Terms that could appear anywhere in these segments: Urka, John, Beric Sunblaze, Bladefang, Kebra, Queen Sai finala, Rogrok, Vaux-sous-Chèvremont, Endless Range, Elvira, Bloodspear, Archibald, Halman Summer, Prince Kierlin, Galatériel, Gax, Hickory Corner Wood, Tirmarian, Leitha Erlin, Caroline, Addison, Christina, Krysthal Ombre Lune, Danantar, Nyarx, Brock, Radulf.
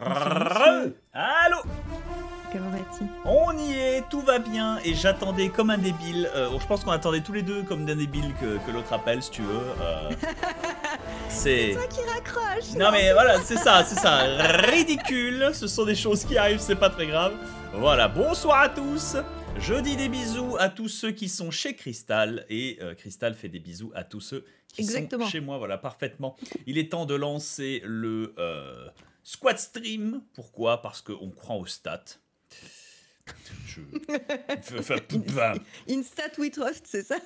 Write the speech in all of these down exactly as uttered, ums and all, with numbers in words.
Allô? Comment vas-tu? On y est, tout va bien et j'attendais comme un débile. Euh, je pense qu'on attendait tous les deux comme d'un débile que, que l'autre appelle si tu veux. Euh, c'est toi qui raccroche. Non mais voilà, c'est ça, c'est ça. Ridicule, ce sont des choses qui arrivent, c'est pas très grave. Voilà, bonsoir à tous. Je dis des bisous à tous ceux qui sont chez Krysthal et euh, Krysthal fait des bisous à tous ceux qui Exactement. sont chez moi. Voilà, parfaitement. Il est temps de lancer le euh, squat stream. Pourquoi? Parce qu'on croit aux stats. Je... In stat we trust, c'est ça?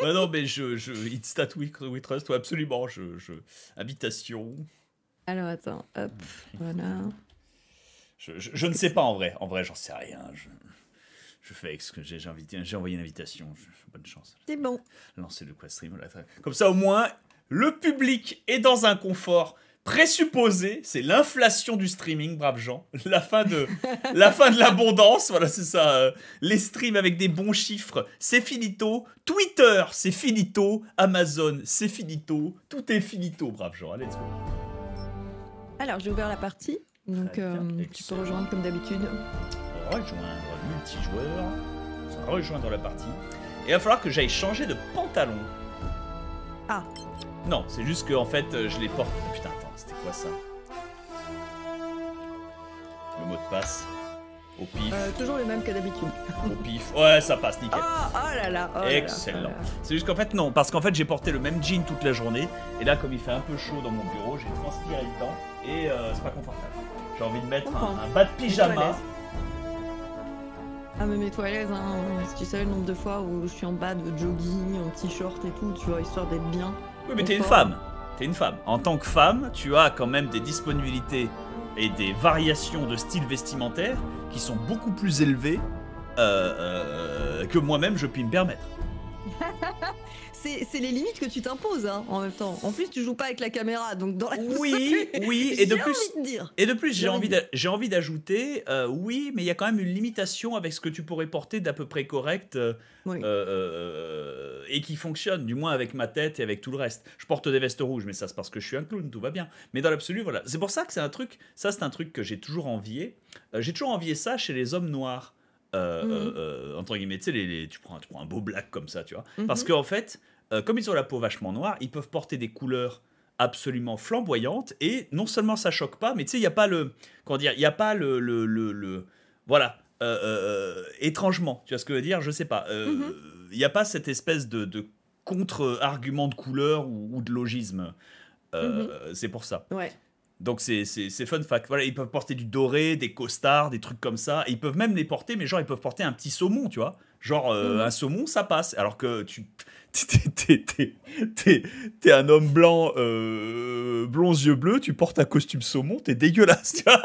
Ouais, non, mais je, je... In stat we, we trust, ouais, absolument. Je, je... Habitation. Alors attends, hop, voilà. Je, je, je ne sais pas en vrai. En vrai, j'en sais rien. Je... Je fais avec ce que j'ai, j'ai invité, j'ai envoyé une invitation. Je, bonne chance. C'est bon. Lancez le quadstream. Comme ça, au moins, le public est dans un confort présupposé. C'est l'inflation du streaming, braves gens. La fin de, la fin de l'abondance. Voilà, c'est ça. Les streams avec des bons chiffres, c'est finito. Twitter, c'est finito. Amazon, c'est finito. Tout est finito, braves gens. Allez, let's go. Alors, j'ai ouvert la partie. Donc, euh, tu peux rejoindre comme d'habitude. Rejoindre. Multijoueur, rejoindre la partie. Et il va falloir que j'aille changer de pantalon. Ah. Non, c'est juste que en fait, je les porte. Putain, attends, c'était quoi ça? Le mot de passe. Au pif. Euh, toujours le même que d'habitude. Au pif. Ouais, ça passe, nickel. Oh, oh là là. Oh excellent. Là là. C'est juste qu'en fait, non, parce qu'en fait, j'ai porté le même jean toute la journée. Et là, comme il fait un peu chaud dans mon bureau, j'ai transpiré le temps. Et euh, c'est pas confortable. J'ai envie de mettre un, un bas de pyjama. Ah mais mets-toi à l'aise, hein. Tu sais le nombre de fois où je suis en bas de jogging, en t-shirt et tout, tu vois, histoire d'être bien. Oui mais t'es une femme, t'es une femme. En tant que femme, tu as quand même des disponibilités et des variations de style vestimentaire qui sont beaucoup plus élevées euh, euh, que moi-même je puis me permettre. C'est les limites que tu t'imposes hein, en même temps. En plus tu joues pas avec la caméra, donc dans la Oui, oui, et de plus envie de dire. Et de plus j'ai envie j'ai envie d'ajouter euh, oui, mais il y a quand même une limitation avec ce que tu pourrais porter d'à peu près correct euh, oui. euh, euh, et qui fonctionne du moins avec ma tête et avec tout le reste. Je porte des vestes rouges mais ça c'est parce que je suis un clown, tout va bien. Mais dans l'absolu voilà, c'est pour ça que c'est un truc, ça c'est un truc que j'ai toujours envié. Euh, j'ai toujours envié ça chez les hommes noirs. Euh, mmh. euh, entre guillemets, tu sais, les, les, tu, prends, tu prends un beau black comme ça, tu vois. Mmh. Parce qu'en fait, euh, comme ils ont la peau vachement noire, ils peuvent porter des couleurs absolument flamboyantes et non seulement ça choque pas, mais tu sais, il n'y a pas le. Comment dire? Il n'y a pas le. le, le, le voilà. Euh, euh, étrangement, tu vois ce que je veux dire? Je sais pas. Il euh, n'y mmh. a pas cette espèce de, de contre-argument de couleur ou, ou de logisme. Euh, mmh. C'est pour ça. Ouais. Donc c'est fun fact. Voilà, ils peuvent porter du doré, des costards, des trucs comme ça. Et ils peuvent même les porter, mais genre ils peuvent porter un petit saumon, tu vois. Genre euh, mmh. un saumon, ça passe. Alors que tu t'es un homme blanc, euh, blond, yeux bleus, tu portes un costume saumon, t'es dégueulasse. Tu vois.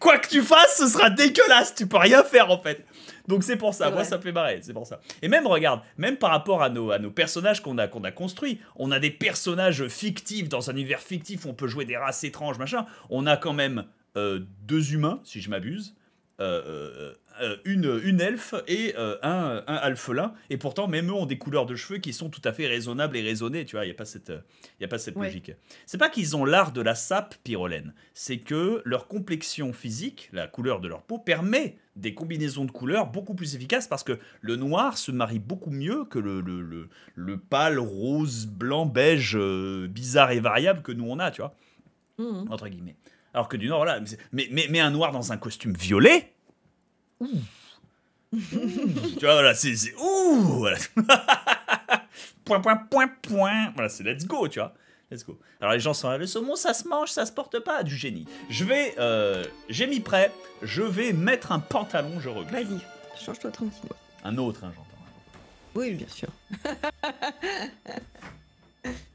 Quoi que tu fasses, ce sera dégueulasse. Tu peux rien faire en fait. Donc c'est pour ça, moi ça me fait marrer, c'est pour ça. Et même regarde, même par rapport à nos, à nos personnages qu'on a, qu'on a construits, on a des personnages fictifs, dans un univers fictif, on peut jouer des races étranges, machin. On a quand même euh, deux humains, si je m'abuse, euh, euh, une, une elfe et euh, un, un alphelin. Et pourtant, même eux ont des couleurs de cheveux qui sont tout à fait raisonnables et raisonnées, tu vois, il n'y a pas cette, y a pas cette ouais. logique. C'est pas qu'ils ont l'art de la sape pyrolène, c'est que leur complexion physique, la couleur de leur peau, permet... des combinaisons de couleurs beaucoup plus efficaces parce que le noir se marie beaucoup mieux que le, le, le, le pâle rose, blanc, beige, euh, bizarre et variable que nous on a, tu vois. Mmh. Entre guillemets. Alors que du noir, voilà. Mais, mais, mais un noir dans un costume violet. Mmh. Mmh. Tu vois, voilà, c'est... Ouh voilà. Point, point, point, point. Voilà, c'est let's go, tu vois. Let's go. Alors les gens sont là, le saumon ça se mange, ça se porte pas, du génie. Je vais, euh, j'ai mis prêt, je vais mettre un pantalon, je regarde. Vas-y, change-toi tranquille. Un autre, hein, j'entends. Oui, bien sûr.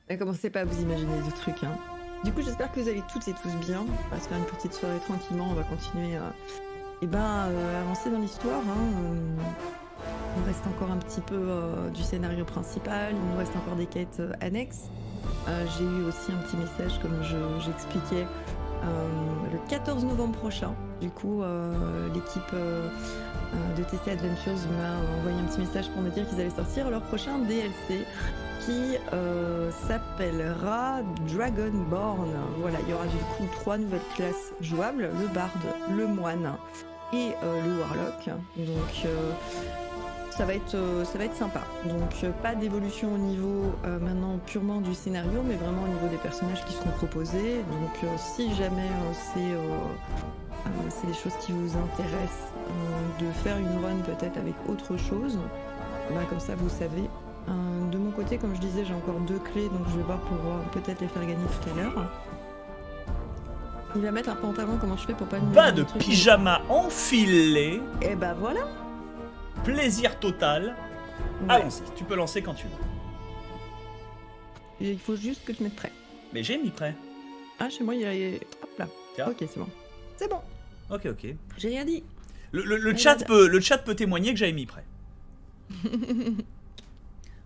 Mais commencez pas à vous imaginer de trucs, hein. Du coup, j'espère que vous allez toutes et tous bien. On va se faire une petite soirée tranquillement, on va continuer à eh ben, euh, avancer dans l'histoire, hein. Euh, on reste encore un petit peu euh, du scénario principal, il nous reste encore des quêtes euh, annexes. Euh, j'ai eu aussi un petit message, comme j'expliquais, je, euh, le quatorze novembre prochain. Du coup, euh, l'équipe euh, de T C Adventures m'a envoyé un petit message pour me dire qu'ils allaient sortir leur prochain D L C qui euh, s'appellera Dragonborn. Voilà, il y aura du coup trois nouvelles classes jouables, le barde, le moine et euh, le warlock. Donc euh, ça va être, euh, ça va être sympa. Donc euh, pas d'évolution au niveau euh, maintenant purement du scénario, mais vraiment au niveau des personnages qui seront proposés. Donc euh, si jamais euh, c'est... Euh, Euh, c'est des choses qui vous intéressent, euh, de faire une run peut-être avec autre chose, bah, comme ça vous savez. Euh, de mon côté, comme je disais, j'ai encore deux clés, donc je vais voir pour euh, peut-être les faire gagner tout à l'heure. Il va mettre un pantalon, comment je fais pour pas... Pas de pyjama enfilé. Et bah voilà. Plaisir total. Ouais. Allons-y, tu peux lancer quand tu veux. Et il faut juste que tu mettes prêt. Mais j'ai mis prêt. Ah, chez moi il y a... Hop là. Tiens. Ok, c'est bon. C'est bon. Ok, ok. J'ai rien dit. Le, le, le, chat peut, le chat peut témoigner que j'avais mis prêt.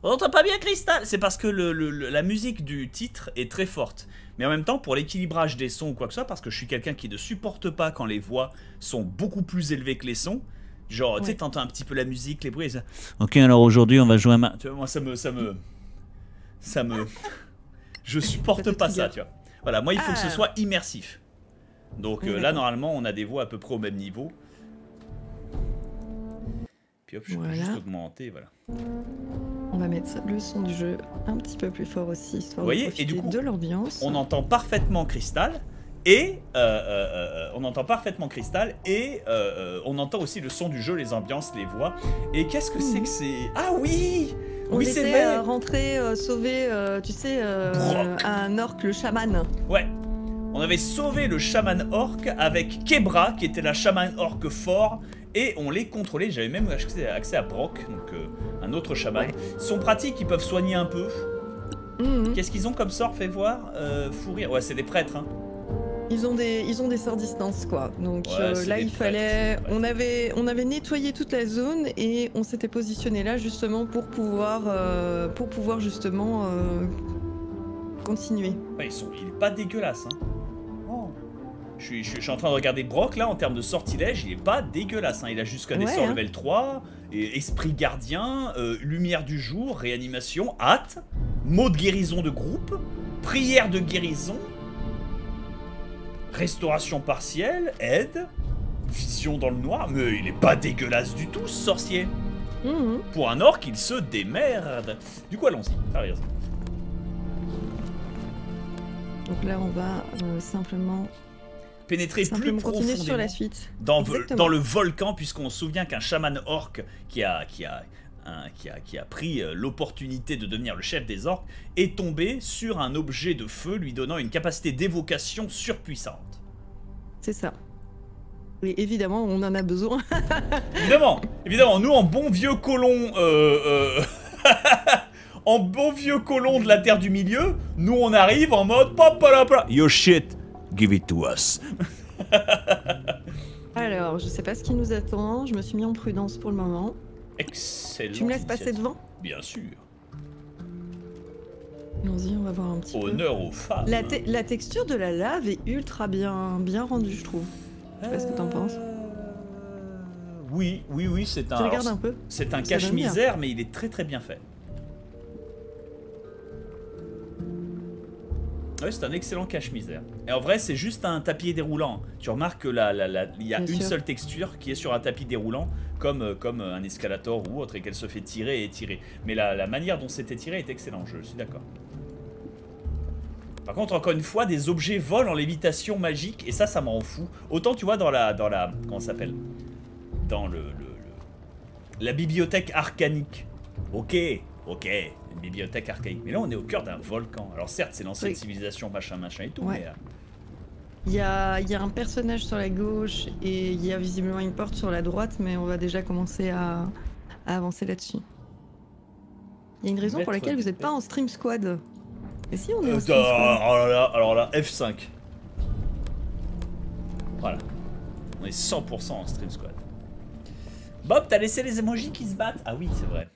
On n'entend pas bien Krysthal. C'est parce que le, le, la musique du titre est très forte. Mais en même temps, pour l'équilibrage des sons ou quoi que ce soit, parce que je suis quelqu'un qui ne supporte pas quand les voix sont beaucoup plus élevées que les sons. Genre, ouais. Tu sais, t'entends un petit peu la musique, les bruits. Ça... Ok, alors aujourd'hui, on va jouer à ma... Tu vois, moi, ça me... Ça me... Ça me... je supporte pas ça, bien. Tu vois. Voilà, moi, il faut ah. que ce soit immersif. Donc euh, là, normalement, on a des voix à peu près au même niveau. Puis hop, je voilà. peux juste augmenter, voilà. On va mettre le son du jeu un petit peu plus fort aussi, histoire Vous de voyez, et du coup, de l'ambiance. On entend parfaitement Krysthal, et euh, euh, euh, on entend parfaitement Krysthal, et euh, euh, on entend aussi le son du jeu, les ambiances, les voix. Et qu'est-ce que mmh. c'est que c'est... Ah oui. On oui, était vrai. Euh, rentré, euh, sauvé, euh, tu sais, euh, un orc, le chaman. Ouais. On avait sauvé le chaman orc avec Kebra, qui était la chaman orc fort, et on les contrôlait. J'avais même accès à Brock, donc euh, un autre chaman. Ouais. Ils sont pratiques, ils peuvent soigner un peu. Mmh. Qu'est-ce qu'ils ont comme sort, fais voir euh, Fourir. Ouais, c'est des prêtres, hein. Ils ont des, ils ont des sorts distance, quoi. Donc ouais, euh, là, il prêtres, fallait... On avait, on avait nettoyé toute la zone et on s'était positionné là, justement, pour pouvoir, euh, pour pouvoir justement, euh, continuer. Ouais, ils sont... Il est pas dégueulasse, hein. Je suis, je, suis, je suis en train de regarder Brock là en termes de sortilège, il est pas dégueulasse, hein. Il a jusqu'à des ouais, sorts hein. level trois, et esprit gardien, euh, lumière du jour, réanimation, hâte, mot de guérison de groupe, prière de guérison, restauration partielle, aide, vision dans le noir, mais il est pas dégueulasse du tout ce sorcier. Mmh. Pour un orc il se démerde. Du coup allons-y, allons-y. Donc là on va euh, simplement... pénétrer plus profondément sur la suite. Dans, dans le volcan, puisqu'on se souvient qu'un chaman orc qui a, qui a, hein, qui a, qui a pris l'opportunité de devenir le chef des orcs est tombé sur un objet de feu lui donnant une capacité d'évocation surpuissante. C'est ça. Et évidemment, on en a besoin. Évidemment, évidemment, nous en bon vieux colon... Euh, euh... en bon vieux colon de la terre du milieu, nous on arrive en mode... Yo shit give it to us. Alors, je sais pas ce qui nous attend. Je me suis mis en prudence pour le moment. Excellent. Tu me laisses passer devant? Bien sûr. Allons-y, on va voir un petit peu. Honneur aux femmes. La, te la texture de la lave est ultra bien, bien rendue, je trouve. Je sais pas euh... ce que t'en penses. Oui, oui, oui, c'est un... Tu regardes un peu. C'est un cache-misère, mais il est très très bien fait. Ouais, c'est un excellent cache-misère. Et en vrai, c'est juste un tapis déroulant. Tu remarques qu'il y a Bien une sûr. seule texture qui est sur un tapis déroulant, comme, comme un escalator ou autre, et qu'elle se fait tirer et étirer. Mais la, la manière dont c'était tiré est excellente, je suis d'accord. Par contre, encore une fois, des objets volent en lévitation magique, et ça, ça m'en fout. Autant, tu vois, dans la... Dans la comment ça s'appelle? Dans le, le, le... La bibliothèque arcanique. Ok, ok. Une bibliothèque archaïque. Mais là, on est au cœur d'un volcan. Alors certes, c'est l'ancienne oui. civilisation, machin, machin et tout, ouais. mais... Euh... Il, y a, il y a un personnage sur la gauche et il y a visiblement une porte sur la droite, mais on va déjà commencer à, à avancer là-dessus. Il y a une raison Mettre pour laquelle vous n'êtes pas en stream squad. Mais si, on est euh, en stream euh, squad. Oh là là, alors là, F cinq. Voilà. On est cent pour cent en stream squad. Bob, t'as laissé les emojis qui se battent? Ah oui, c'est vrai.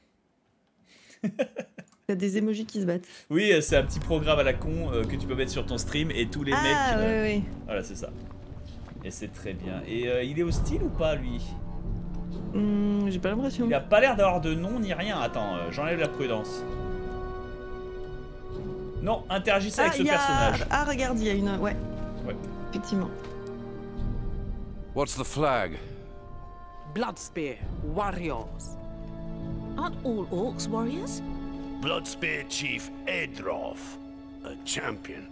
T'as des émojis qui se battent. Oui, c'est un petit programme à la con euh, que tu peux mettre sur ton stream et tous les ah, mecs. Ah oui, oui. Voilà, c'est ça. Et c'est très bien. Et euh, il est hostile ou pas, lui? mmh, J'ai pas l'impression. Il a pas l'air d'avoir de nom ni rien. Attends, euh, j'enlève la prudence. Non, interagissez ah, avec ce y a... personnage. Ah, regarde, il y a une... Ouais. Ouais. Effectivement. What's the flag? Bloodspear, warriors. Aren't all orcs warriors? Bloodspear chief Edroth, a champion.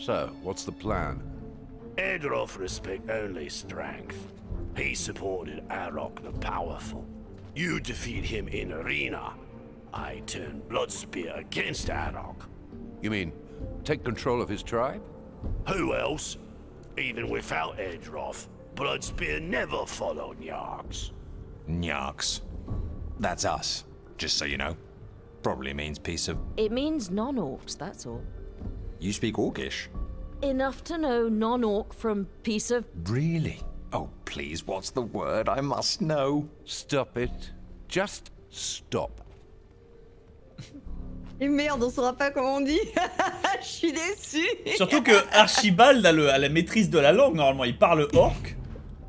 So, what's the plan? Edroth respect only strength. He supported Arok the Powerful. You defeat him in arena. I turn Bloodspear against Arok. You mean, take control of his tribe? Who else? Even without Edroth, Bloodspear never followed Nyarx. Nyarx. That's us, just so you know. Probably means piece of... It means non-orcs, that's all. You speak Orcish? Enough to know non-orc from piece of... Really? Oh, please, what's the word? I must know. Stop it. Just stop. Et merde, on saura pas comment on dit. Je suis déçu. Surtout que Archibald a, le, a la maîtrise de la langue, normalement, il parle orc.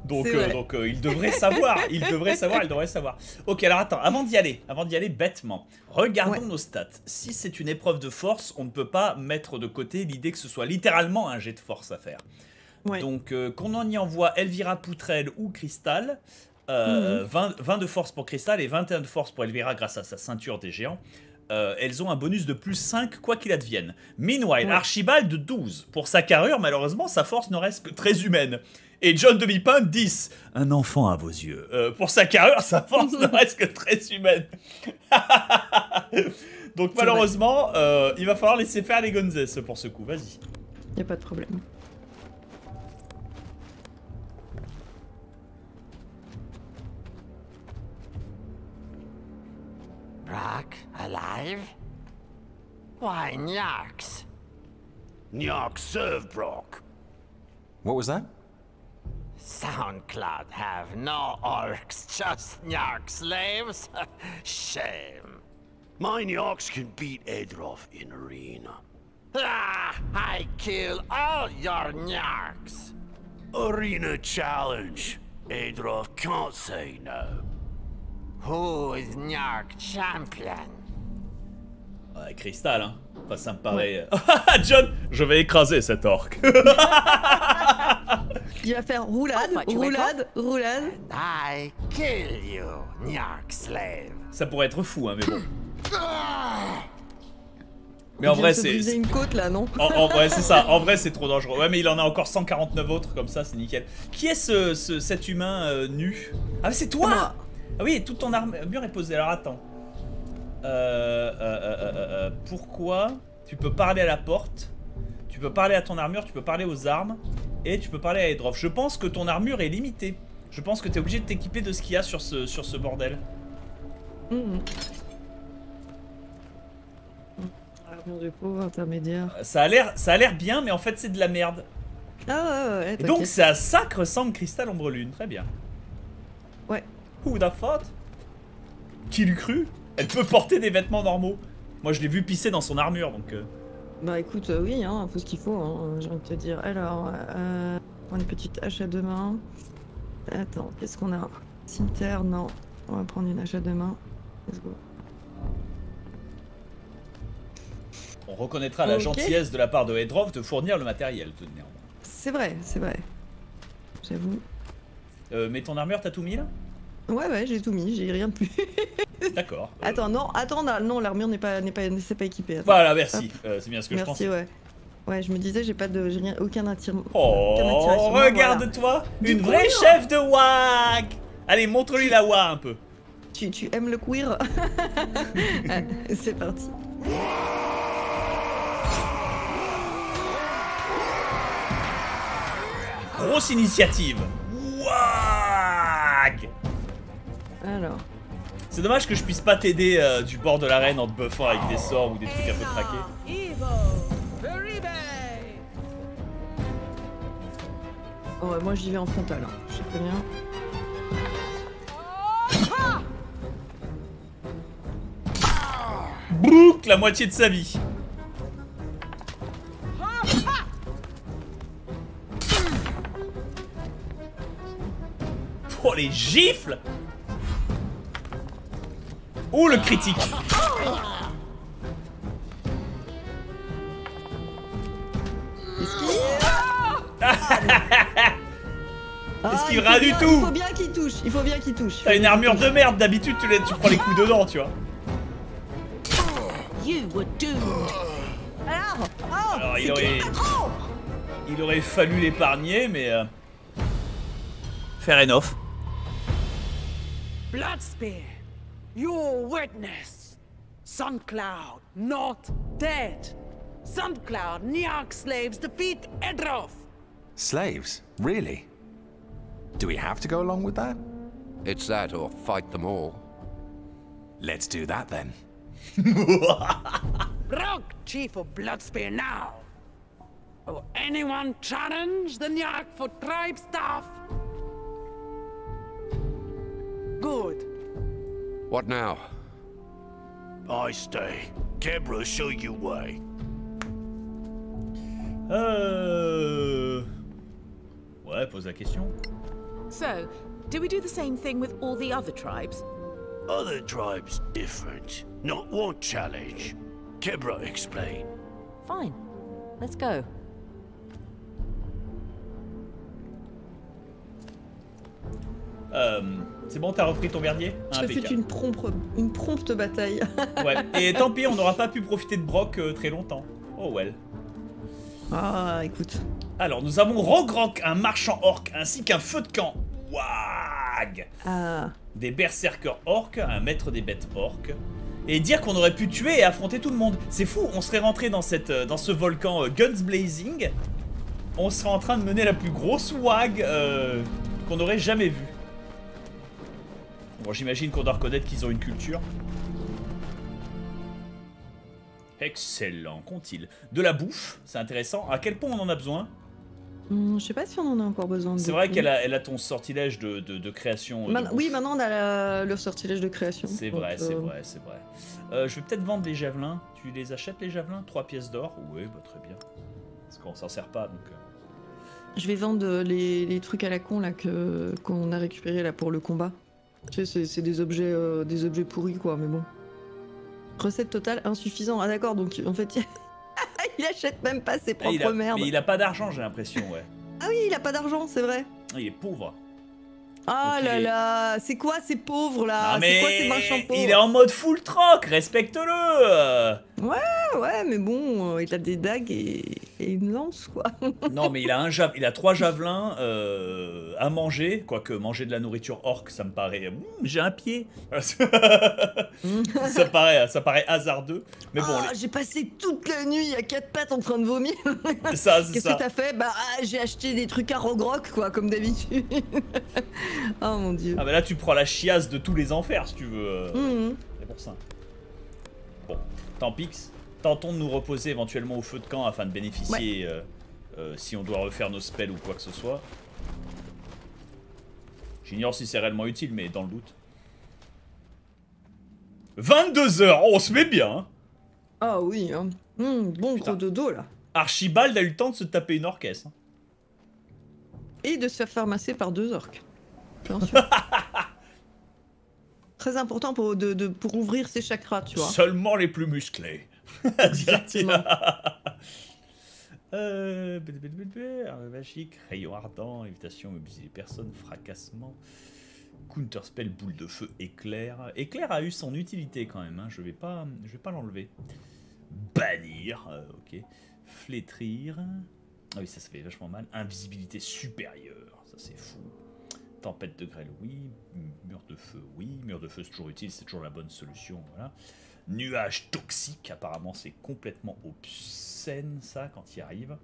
Donc, euh, donc euh, il devrait savoir, il devrait savoir, il devrait savoir. Ok, alors attends, avant d'y aller, avant d'y aller bêtement, regardons ouais. nos stats. Si c'est une épreuve de force, on ne peut pas mettre de côté l'idée que ce soit littéralement un jet de force à faire. Ouais. Donc, euh, qu'on en y envoie Elvira Poutrelle ou Krysthal, euh, mmh. vingt, vingt de force pour Krysthal et vingt et un de force pour Elvira grâce à sa ceinture des géants, euh, elles ont un bonus de plus cinq quoi qu'il advienne. Meanwhile, ouais. Archibald de douze. Pour sa carrure, malheureusement, sa force ne reste que très humaine. Et John Demi-Pain, dix. Un enfant à vos yeux. Euh, pour sa carrure, sa force ne reste que très humaine. Donc malheureusement, euh, il va falloir laisser faire les gonzesses pour ce coup. Vas-y. Y a pas de problème. Brock, alive? Why Nyarx? Nyarx serve Brock. What was that? SoundCloud have no orcs, just Nyarx slaves. Shame. My Nyarx can beat Edroth in arena. Ah, I kill all your Nyarx. Arena challenge. Edroth can't say no. Who is Nyarx champion? Ouais, Krysthal, hein. Enfin, ça me paraît... John, je vais écraser cet orc. Il va faire roulade, roulade, roulade. I kill you, Nyarx slave. Ça pourrait être fou, hein, mais bon. Mais en vrai, c'est... une côte, là, non? en, en vrai, c'est ça. En vrai, c'est trop dangereux. Ouais, mais il en a encore cent quarante-neuf autres, comme ça, c'est nickel. Qui est ce, ce, cet humain euh, nu? Ah, mais c'est toi! Ah oui, toute ton armure est posée. Alors, attends. Euh, euh, euh, euh, euh, pourquoi tu peux parler à la porte? Tu peux parler à ton armure, tu peux parler aux armes et tu peux parler à Edroth. Je pense que ton armure est limitée. Je pense que tu es obligé de t'équiper de ce qu'il y a sur ce, sur ce bordel. Mmh. Armure du pauvre intermédiaire. Ça a l'air bien, mais en fait, c'est de la merde. Ah ouais, ouais, ouais. Et donc, c'est à ça que ressemble Krysthal Ombre Lune. Très bien. Ouais. Who da faute? Qui l'eût cru? Elle peut porter des vêtements normaux. Moi, je l'ai vu pisser dans son armure, donc. Euh... Bah écoute, euh, oui, hein, faut ce qu'il faut, hein, j'ai envie de te dire. Alors, euh, une petite hache à deux mains. Attends, qu'est-ce qu'on a? Cimetière, non. On va prendre une hache à deux mains. Let's go. On reconnaîtra okay. la gentillesse de la part de Edroth de fournir le matériel, tout de même. C'est vrai, c'est vrai. J'avoue. Euh, mais ton armure, t'as tout mis là? Ouais, ouais, j'ai tout mis, j'ai rien de plus. D'accord. Euh... Attends, non, attends, non, l'armure n'est pas, n'est pas, n'est pas équipée. Attends. Voilà, merci. Euh, c'est bien ce que merci, je pensais. Merci, ouais. Ouais, je me disais, j'ai pas de, j'ai rien, aucun attirement. Oh, regarde-toi, voilà. Une du vraie queer. Chef de W A G. Allez, montre-lui la W A un peu. Tu, tu aimes le queer? C'est parti. Grosse initiative. W A G. Alors. C'est dommage que je puisse pas t'aider euh, du bord de l'arène en te buffant avec des sorts ou des trucs un peu craqués. Oh ouais, moi j'y vais en frontal, hein. Je sais très bien. Bouc, la moitié de sa vie. Oh les gifles! Oh le critique! Qu'est-ce qu'il rate du tout? Il faut bien qu'il touche, il faut bien qu'il touche. T'as une armure de merde, d'habitude tu, tu prends les coups dedans, tu vois. You were doomed. Alors, oh, Alors il, aurait... il aurait fallu l'épargner, mais... Euh... Fair enough. Bloodspear, your witness. Suncloud, not dead. Suncloud, Nyarx slaves defeat Edroth. Slaves? Really? Do we have to go along with that? It's that or fight them all. Let's do that then. Brock, chief of Bloodspear now. Will anyone challenge the Nyarx for tribe staff? Good. What now? I stay. Kebra, show you way. Euh... Ouais, pose la question. So, do we do the same thing with all the other tribes? Other tribes different. Not one challenge. Kebra, explain. Fine. Let's go. Euh... C'est bon, t'as repris ton verdier? Ce fut une prompte, une prompte bataille. Ouais, et tant pis, on n'aura pas pu profiter de Brock euh, très longtemps. Oh well. Ah, écoute. Alors, nous avons Rogrok, un marchand orc, ainsi qu'un feu de camp. Waag ah. Des berserkers orcs, un maître des bêtes orcs. Et dire qu'on aurait pu tuer et affronter tout le monde. C'est fou, on serait rentré dans, cette, dans ce volcan euh, Guns Blazing. On serait en train de mener la plus grosse waag euh, qu'on aurait jamais vue. Bon, j'imagine qu'on doit reconnaître qu'ils ont une culture. Excellent, qu'ont-ils? De la bouffe, c'est intéressant. À quel point on en a besoin? mmh, Je sais pas si on en a encore besoin. C'est vrai qu'elle a, elle a ton sortilège de, de, de création. Man de oui, maintenant on a la, le sortilège de création. C'est vrai, c'est euh... vrai, c'est vrai. Euh, je vais peut-être vendre des javelins. Tu les achètes les javelins? Trois pièces d'or? Oui, bah, très bien. Parce qu'on s'en sert pas, donc... Je vais vendre les, les trucs à la con là que qu'on a récupéré là pour le combat. Tu sais, c'est des objets, euh, des objets pourris, quoi, mais bon. Recette totale insuffisante. Ah d'accord, donc en fait, il, il achète même pas ses propres il a... merdes. Mais il a pas d'argent, j'ai l'impression, ouais. Ah oui, il a pas d'argent, c'est vrai. Il est pauvre. Ah donc là est... là, c'est quoi ces pauvres, là? C'est quoi ces marchands pauvres? Il est en mode full troc, respecte-le. Ouais, ouais, mais bon, euh, il a des dagues et, et une lance, quoi. Non, mais il a, un ja... il a trois javelins euh, à manger, quoique manger de la nourriture orque, ça me paraît... Mmh, j'ai un pied. ça, paraît, ça paraît hasardeux. Mais bon, oh, les... j'ai passé toute la nuit à quatre pattes en train de vomir. Qu'est-ce que t'as fait? Bah, ah, j'ai acheté des trucs à Rogrok, quoi, comme d'habitude. Oh mon dieu. Ah bah là tu prends la chiasse de tous les enfers si tu veux. Mmh. C'est pour ça. Bon, tant pis. Tentons de nous reposer éventuellement au feu de camp afin de bénéficier ouais. euh, euh, si on doit refaire nos spells ou quoi que ce soit. J'ignore si c'est réellement utile mais dans le doute. vingt-deux heures, oh, on se met bien hein. Ah oui hein. Mmh, bon gros dodo là. Archibald a eu le temps de se taper une orcaisse. Hein. Et de se faire farmasser par deux orques. Bien sûr. Très important pour, de, de, pour ouvrir ses chakras, tu vois. Seulement les plus musclés. Exactement. euh, magique, rayon ardent, évitation, mobiliser les personnes, fracassement, counterspell, boule de feu, éclair. Éclair a eu son utilité quand même, hein. Je vais pas, je vais pas l'enlever. Bannir, euh, ok. Flétrir. Ah oui, ça, ça fait vachement mal. Invisibilité supérieure, ça c'est fou. Tempête de grêle, oui. Mur de feu, oui. Mur de feu, c'est toujours utile, c'est toujours la bonne solution. Voilà. Nuage toxique, apparemment, c'est complètement obscène, ça, quand il arrive.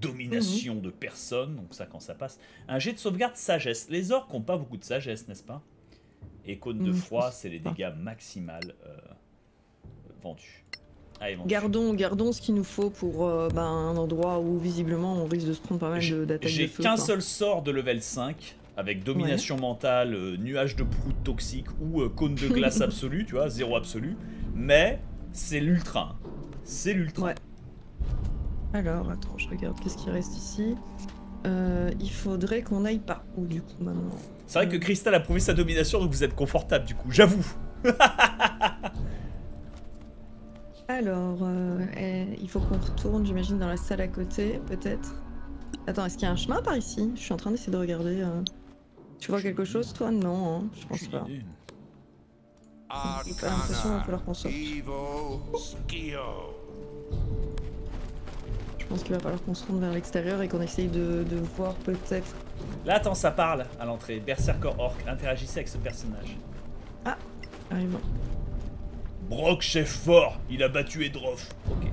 Domination mmh. de personnes, donc ça, quand ça passe. Un jet de sauvegarde, sagesse. Les orques n'ont pas beaucoup de sagesse, n'est-ce pas? Et côte de mmh, froid, c'est les dégâts maximales euh, vendus. Allez, vendus. Gardons, gardons ce qu'il nous faut pour euh, bah, un endroit où, visiblement, on risque de se prendre pas mal d'attaques de feu. J'ai qu'un seul sort de level cinq. Avec domination ouais. mentale, euh, nuage de prout toxique ou euh, cône de glace absolue, tu vois, zéro absolu. Mais c'est l'ultra. C'est l'ultra. Ouais. Alors, attends, je regarde qu'est-ce qui reste ici. Euh, il faudrait qu'on aille par où, du coup, maintenant? C'est vrai que Krysthal a prouvé sa domination, donc vous êtes confortable, du coup, j'avoue. Alors, euh, il faut qu'on retourne, j'imagine, dans la salle à côté, peut-être. Attends, est-ce qu'il y a un chemin par ici? Je suis en train d'essayer de regarder. Euh... Tu vois quelque chose, toi? Non, hein, je pense pas. J'ai pas l'impression qu'il va falloir qu'on sorte. Je pense qu'il va falloir qu'on se tourne vers l'extérieur et qu'on essaye de, de voir peut-être. Là, attends, ça parle à l'entrée. Berserker Orc, interagissez avec ce personnage. Ah, carrément. Brock, chef fort, il a battu Edroth. Ok.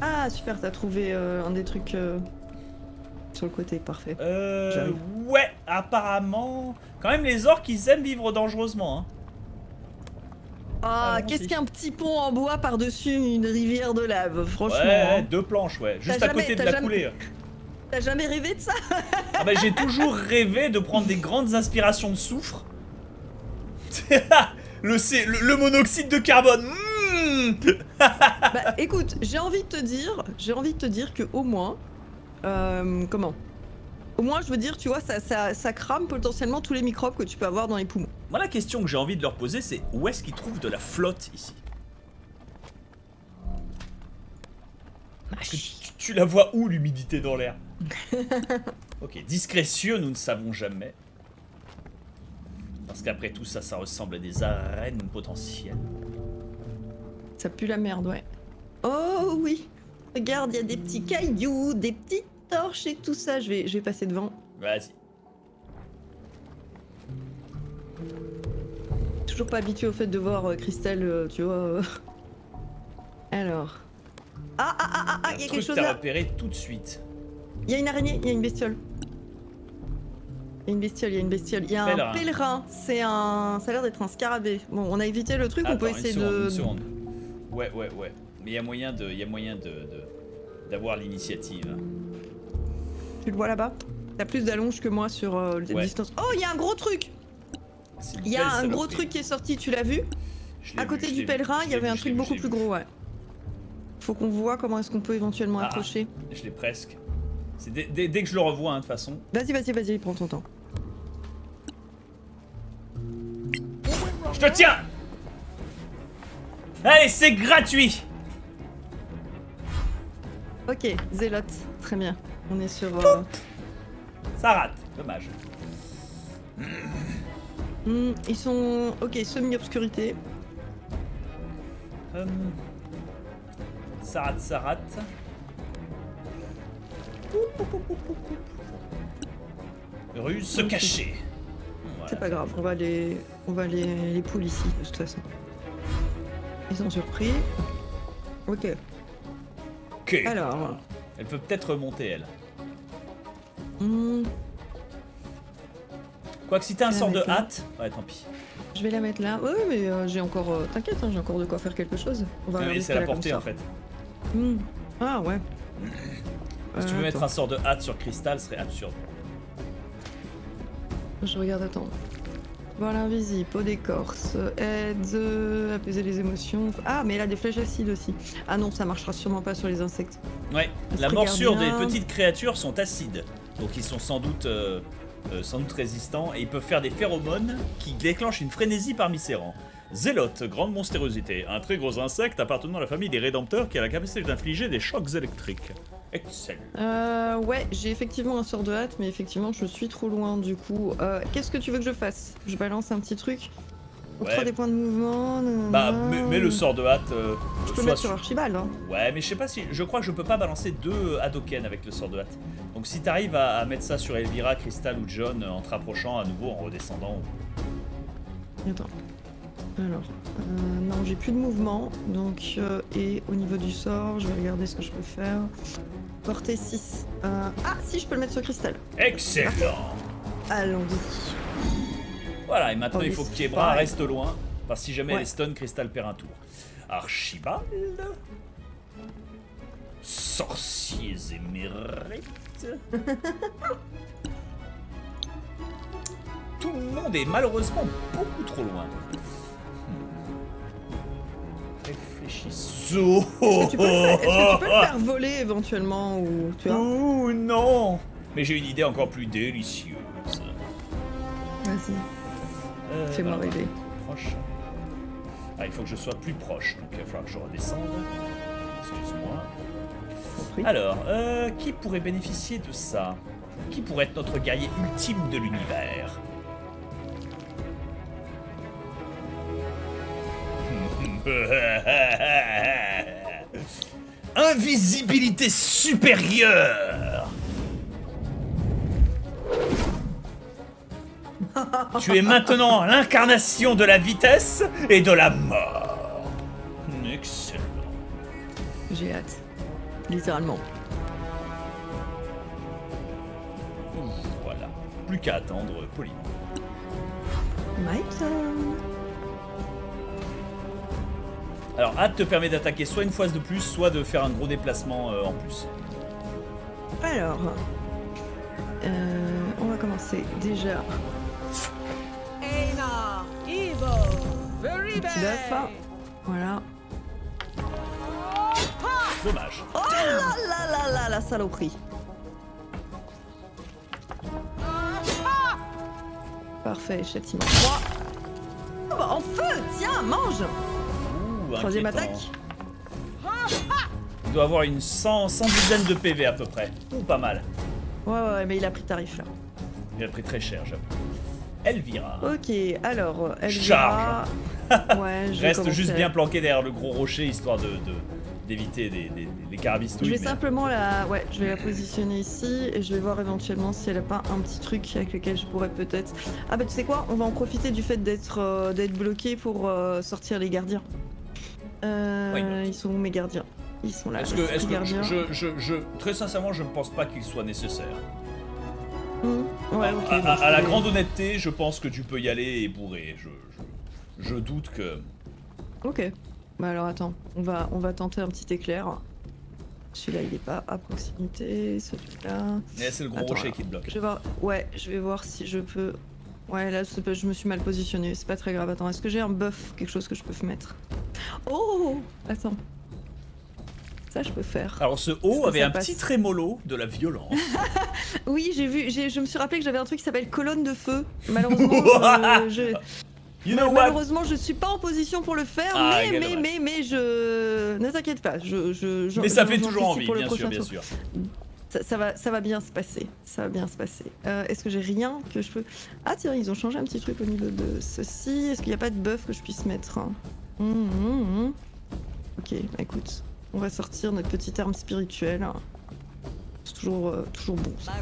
Ah, super, t'as trouvé euh, un des trucs euh, sur le côté, parfait. Euh. Ouais, apparemment. Quand même, les orques, ils aiment vivre dangereusement. Hein. Ah, ah qu'est-ce qu'un petit pont en bois par-dessus une rivière de lave, franchement. Ouais, hein. Deux planches, ouais. Juste à jamais, côté de la jamais... coulée. T'as jamais rêvé de ça? Ah bah, j'ai toujours rêvé de prendre des grandes inspirations de soufre. le, c... le, le monoxyde de carbone. Mmh. Bah, écoute, j'ai envie de te dire, j'ai envie de te dire que au moins, euh, comment? Au moins, je veux dire, tu vois, ça, ça, ça crame potentiellement tous les microbes que tu peux avoir dans les poumons. Moi, la question que j'ai envie de leur poser, c'est où est-ce qu'ils trouvent de la flotte ici? Parce que tu, tu la vois où, l'humidité dans l'air? Ok, discrétieux, nous ne savons jamais. Parce qu'après tout ça, ça ressemble à des arènes potentielles. Ça pue la merde, ouais. Oh oui! Regarde, il y a des petits cailloux, des petites torches et tout ça. Je vais, je vais passer devant. Vas-y. Toujours pas habitué au fait de voir euh, Krysthal, euh, tu vois. Euh... Alors. Ah, ah, ah, ah, ah, il y a quelque chose là. Repéré tout de suite. Il y a une araignée, il y a une bestiole. Il y a une bestiole, il y a une bestiole. Il y a pèlerin. un pèlerin, c'est un... Ça a l'air d'être un scarabée. Bon, on a évité le truc, Attends, on peut essayer une seconde, de... Une seconde. Ouais, ouais, ouais. Mais il y a moyen de... Il y a moyen de... d'avoir l'initiative. Tu le vois là-bas? T'as plus d'allonge que moi sur euh, les ouais. distances. Oh, il y a un gros truc! Il y a un salopée. gros truc qui est sorti, tu l'as vu? À côté vu, du pèlerin, il y avait vu, un truc beaucoup vu, plus gros, ouais. Faut qu'on voit comment est-ce qu'on peut éventuellement ah, approcher. Je l'ai presque. Dès, dès, dès que je le revois, de hein, toute façon. Vas-y, vas-y, vas-y, prends ton temps. Je te tiens! Allez, c'est gratuit! Ok, zélote, très bien. On est sur... Euh... Ça rate, dommage. Mmh. Mmh, ils sont... Ok, semi-obscurité. Hum... Ça rate, ça rate. Rue se cacher. Voilà. C'est pas grave, on va les... On va les... les poules ici, de toute façon. Ils sont surpris. Ok. Ok. Alors... Elle peut peut-être remonter, elle. Mmh. Quoique si t'as un sort de hâte, ouais tant pis. Je vais la mettre là. Ouais, ouais mais euh, j'ai encore... Euh, T'inquiète, hein, j'ai encore de quoi faire quelque chose. On va regarder. C'est la portée en fait. Mmh. Ah ouais. Si euh, tu veux mettre un sort de hâte sur Krysthal, ce serait absurde. Je regarde, attends. Voir l'invisible, peau d'écorce, aide, euh, apaiser les émotions... Ah, mais elle a des flèches acides aussi. Ah non, ça marchera sûrement pas sur les insectes. Ouais, On la morsure des petites créatures sont acides. Donc ils sont sans doute, euh, euh, sans doute résistants et ils peuvent faire des phéromones qui déclenchent une frénésie parmi ses rangs. Zélote, grande monstérosité. Un très gros insecte appartenant à la famille des rédempteurs qui a la capacité d'infliger des chocs électriques. Excellent. Euh, ouais, j'ai effectivement un sort de hâte, mais effectivement, je suis trop loin du coup. Euh, Qu'est-ce que tu veux que je fasse? Je balance un petit truc. Pour ouais. trois des points de mouvement. Nanana. Bah, mais, mais le sort de hâte. Euh, je peux mettre sur Archibald. Hein. Ouais, mais je sais pas si. Je crois que je peux pas balancer deux Hadoken avec le sort de hâte. Donc, si t'arrives à, à mettre ça sur Elvira, Krysthal ou John en te rapprochant à nouveau, en redescendant. Attends. Alors, euh, non, j'ai plus de mouvement, donc, euh, et au niveau du sort, je vais regarder ce que je peux faire. Portée six. Euh, ah, si, je peux le mettre sur Krysthal. Excellent. Allons-y. Voilà, et maintenant, oh, il faut que Kebra reste loin, parce que si jamais ouais. elle stun, Krysthal perd un tour. Archibald. Sorciers émérites. Tout le monde est malheureusement beaucoup trop loin. Réfléchissons. Est-ce que tu peux le faire, peux le faire voler éventuellement ou tu vois? Ouh non. Mais j'ai une idée encore plus délicieuse. Vas-y. Euh, Fais-moi rêver. Proche. Ah, il faut que je sois plus proche, donc il va falloir que je redescende. Excuse-moi. Oui. Alors, euh, qui pourrait bénéficier de ça? Qui pourrait être notre guerrier ultime de l'univers? Invisibilité supérieure. Tu es maintenant l'incarnation de la vitesse et de la mort. Excellent. J'ai hâte. Littéralement. Voilà. Plus qu'à attendre poliment. My turn. Alors, hâte te permet d'attaquer soit une fois de plus, soit de faire un gros déplacement euh, en plus. Alors, euh, on va commencer déjà. Petit buff, hein. Voilà. Dommage. Oh là là là là, la saloperie. Parfait, châtiment trois. Oh bah en feu, tiens, mange. Troisième attaque. Il doit avoir une cent, cent dizaines de P V à peu près. Ou pas mal. Ouais, ouais, mais il a pris tarif là. Il a pris très cher, j'avoue. Elvira. Ok, alors. Elvira. Charge. Ouais, je reste juste à... bien planqué derrière le gros rocher histoire de d'éviter de, des, des, des carabistouilles. Je vais mais... simplement la, ouais, je vais la positionner ici et je vais voir éventuellement si elle a pas un petit truc avec lequel je pourrais peut-être. Ah bah tu sais quoi, on va en profiter du fait d'être euh, d'être bloqué pour euh, sortir les gardiens. Euh, oui. Ils sont où mes gardiens? Ils sont là. Est-ce que, est-ce que je, je, je, je, très sincèrement, je ne pense pas qu'il soit nécessaire. Mmh. Ouais, à, okay, à, donc, à la grande honnêteté, je pense que tu peux y aller et bourrer. Je, je, je doute que. Ok. Bah alors attends, on va, on va tenter un petit éclair. Celui-là, il n'est pas à proximité. Celui-là. C'est le gros attends, rocher alors, qui te bloque. Je vais voir... Ouais, je vais voir si je peux. Ouais, là, je me suis mal positionnée. C'est pas très grave. Attends, est-ce que j'ai un buff, quelque chose que je peux mettre? Oh, attends. Ça, je peux faire. Alors, ce haut avait un passe. Petit trémolo de la violence. Oui, j'ai vu. Je me suis rappelé que j'avais un truc qui s'appelle colonne de feu. Malheureusement, euh, je... You know malheureusement, je suis pas en position pour le faire, ah, mais, mais, mais, mais, je. Ne t'inquiète pas. Je, je, je, mais ça je, fait toujours envie, bien sûr, bien tour. sûr. Ça, ça, va, ça va bien se passer, ça va bien se passer. Euh, Est-ce que j'ai rien que je peux... Ah tiens, ils ont changé un petit truc au niveau de ceci. Est-ce qu'il n'y a pas de buff que je puisse mettre? mmh, mmh, mmh. Ok, bah, écoute, on va sortir notre petite arme spirituelle. C'est toujours, euh, toujours bon. Ça.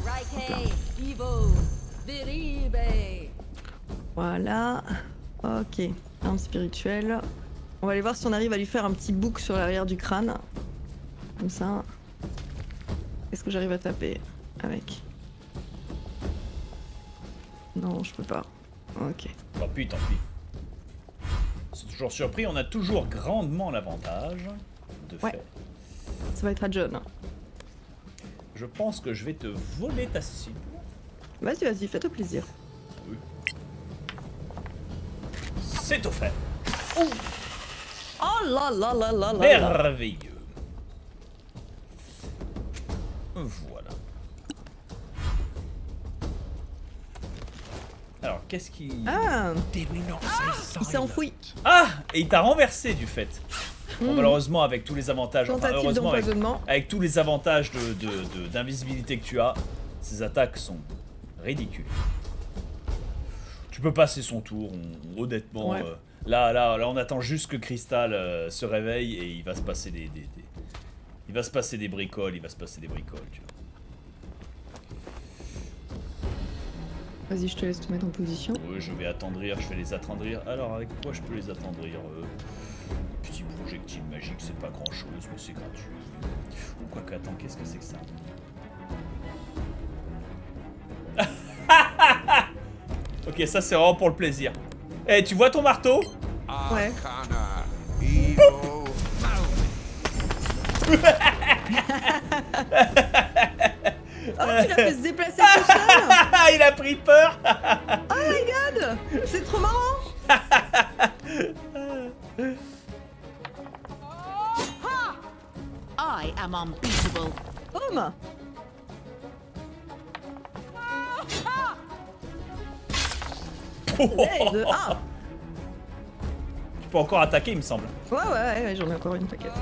Voilà. Ok, arme spirituelle. On va aller voir si on arrive à lui faire un petit bouc sur l'arrière du crâne. Comme ça... Est-ce que j'arrive à taper avec? Non, je peux pas. Ok. Tant pis, tant pis. C'est toujours surpris, on a toujours grandement l'avantage de ouais. faire. Ça va être à John. Je pense que je vais te voler ta cible. Vas-y, vas-y, fais-toi plaisir. Oui. C'est offert. Oh, oh là là là là là. Merveilleux. Voilà. Alors, qu'est-ce qui... Ah, ah il s'est enfoui. Ah, et il t'a renversé du fait. Mmh. Bon, malheureusement, avec tous les avantages... Enfin, heureusement, avec, avec tous les avantages d'invisibilité de, de, de, que tu as, ces attaques sont ridicules. Tu peux passer son tour, on, honnêtement. Ouais. Euh, là, là, là, on attend juste que Krysthal euh, se réveille et il va se passer des... des, des... Il va se passer des bricoles, il va se passer des bricoles, tu vois. Vas-y, je te laisse te mettre en position. Oui, je vais attendrir, je vais les attendrir. Alors, avec quoi je peux les attendrir? euh, Petit projectile magique, c'est pas grand-chose, mais c'est gratuit. Ou quoi que, attends, qu'est-ce que c'est que ça? Ok, ça c'est vraiment pour le plaisir. Eh, hey, tu vois ton marteau? Ouais. Poup. Oh, tu l'as fait se déplacer tout seul. Il a pris peur. Oh my god, c'est trop marrant. I am unbeatable. Boom. Hey, ah. Tu peux encore attaquer, il me semble. Ouais, ouais, ouais, j'en ai encore une paquette.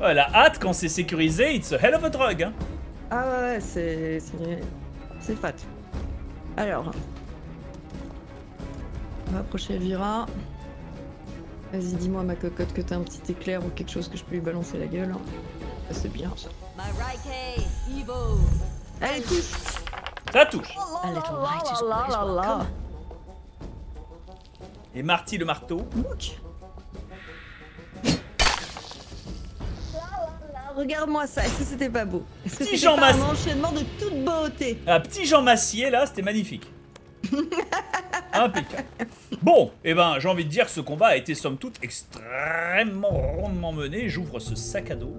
Ouais, la hâte, quand c'est sécurisé, it's a hell of a drug, hein. Ah ouais, ouais, c'est... c'est fat. Alors... on va approcher Elvira. Vas-y, dis-moi, ma cocotte, que t'as un petit éclair ou quelque chose que je peux lui balancer la gueule. Ça, c'est bien, ça. Allez, touche. Ça touche. Et Marty le marteau. Mouch. Regarde-moi ça, est-ce que c'était pas beau? Est-ce que c'était pas un enchaînement de toute beauté? Un petit Jean Massier, là, c'était magnifique. Impeccable. Bon, eh ben, j'ai envie de dire que ce combat a été, somme toute, extrêmement rondement mené. J'ouvre ce sac à dos.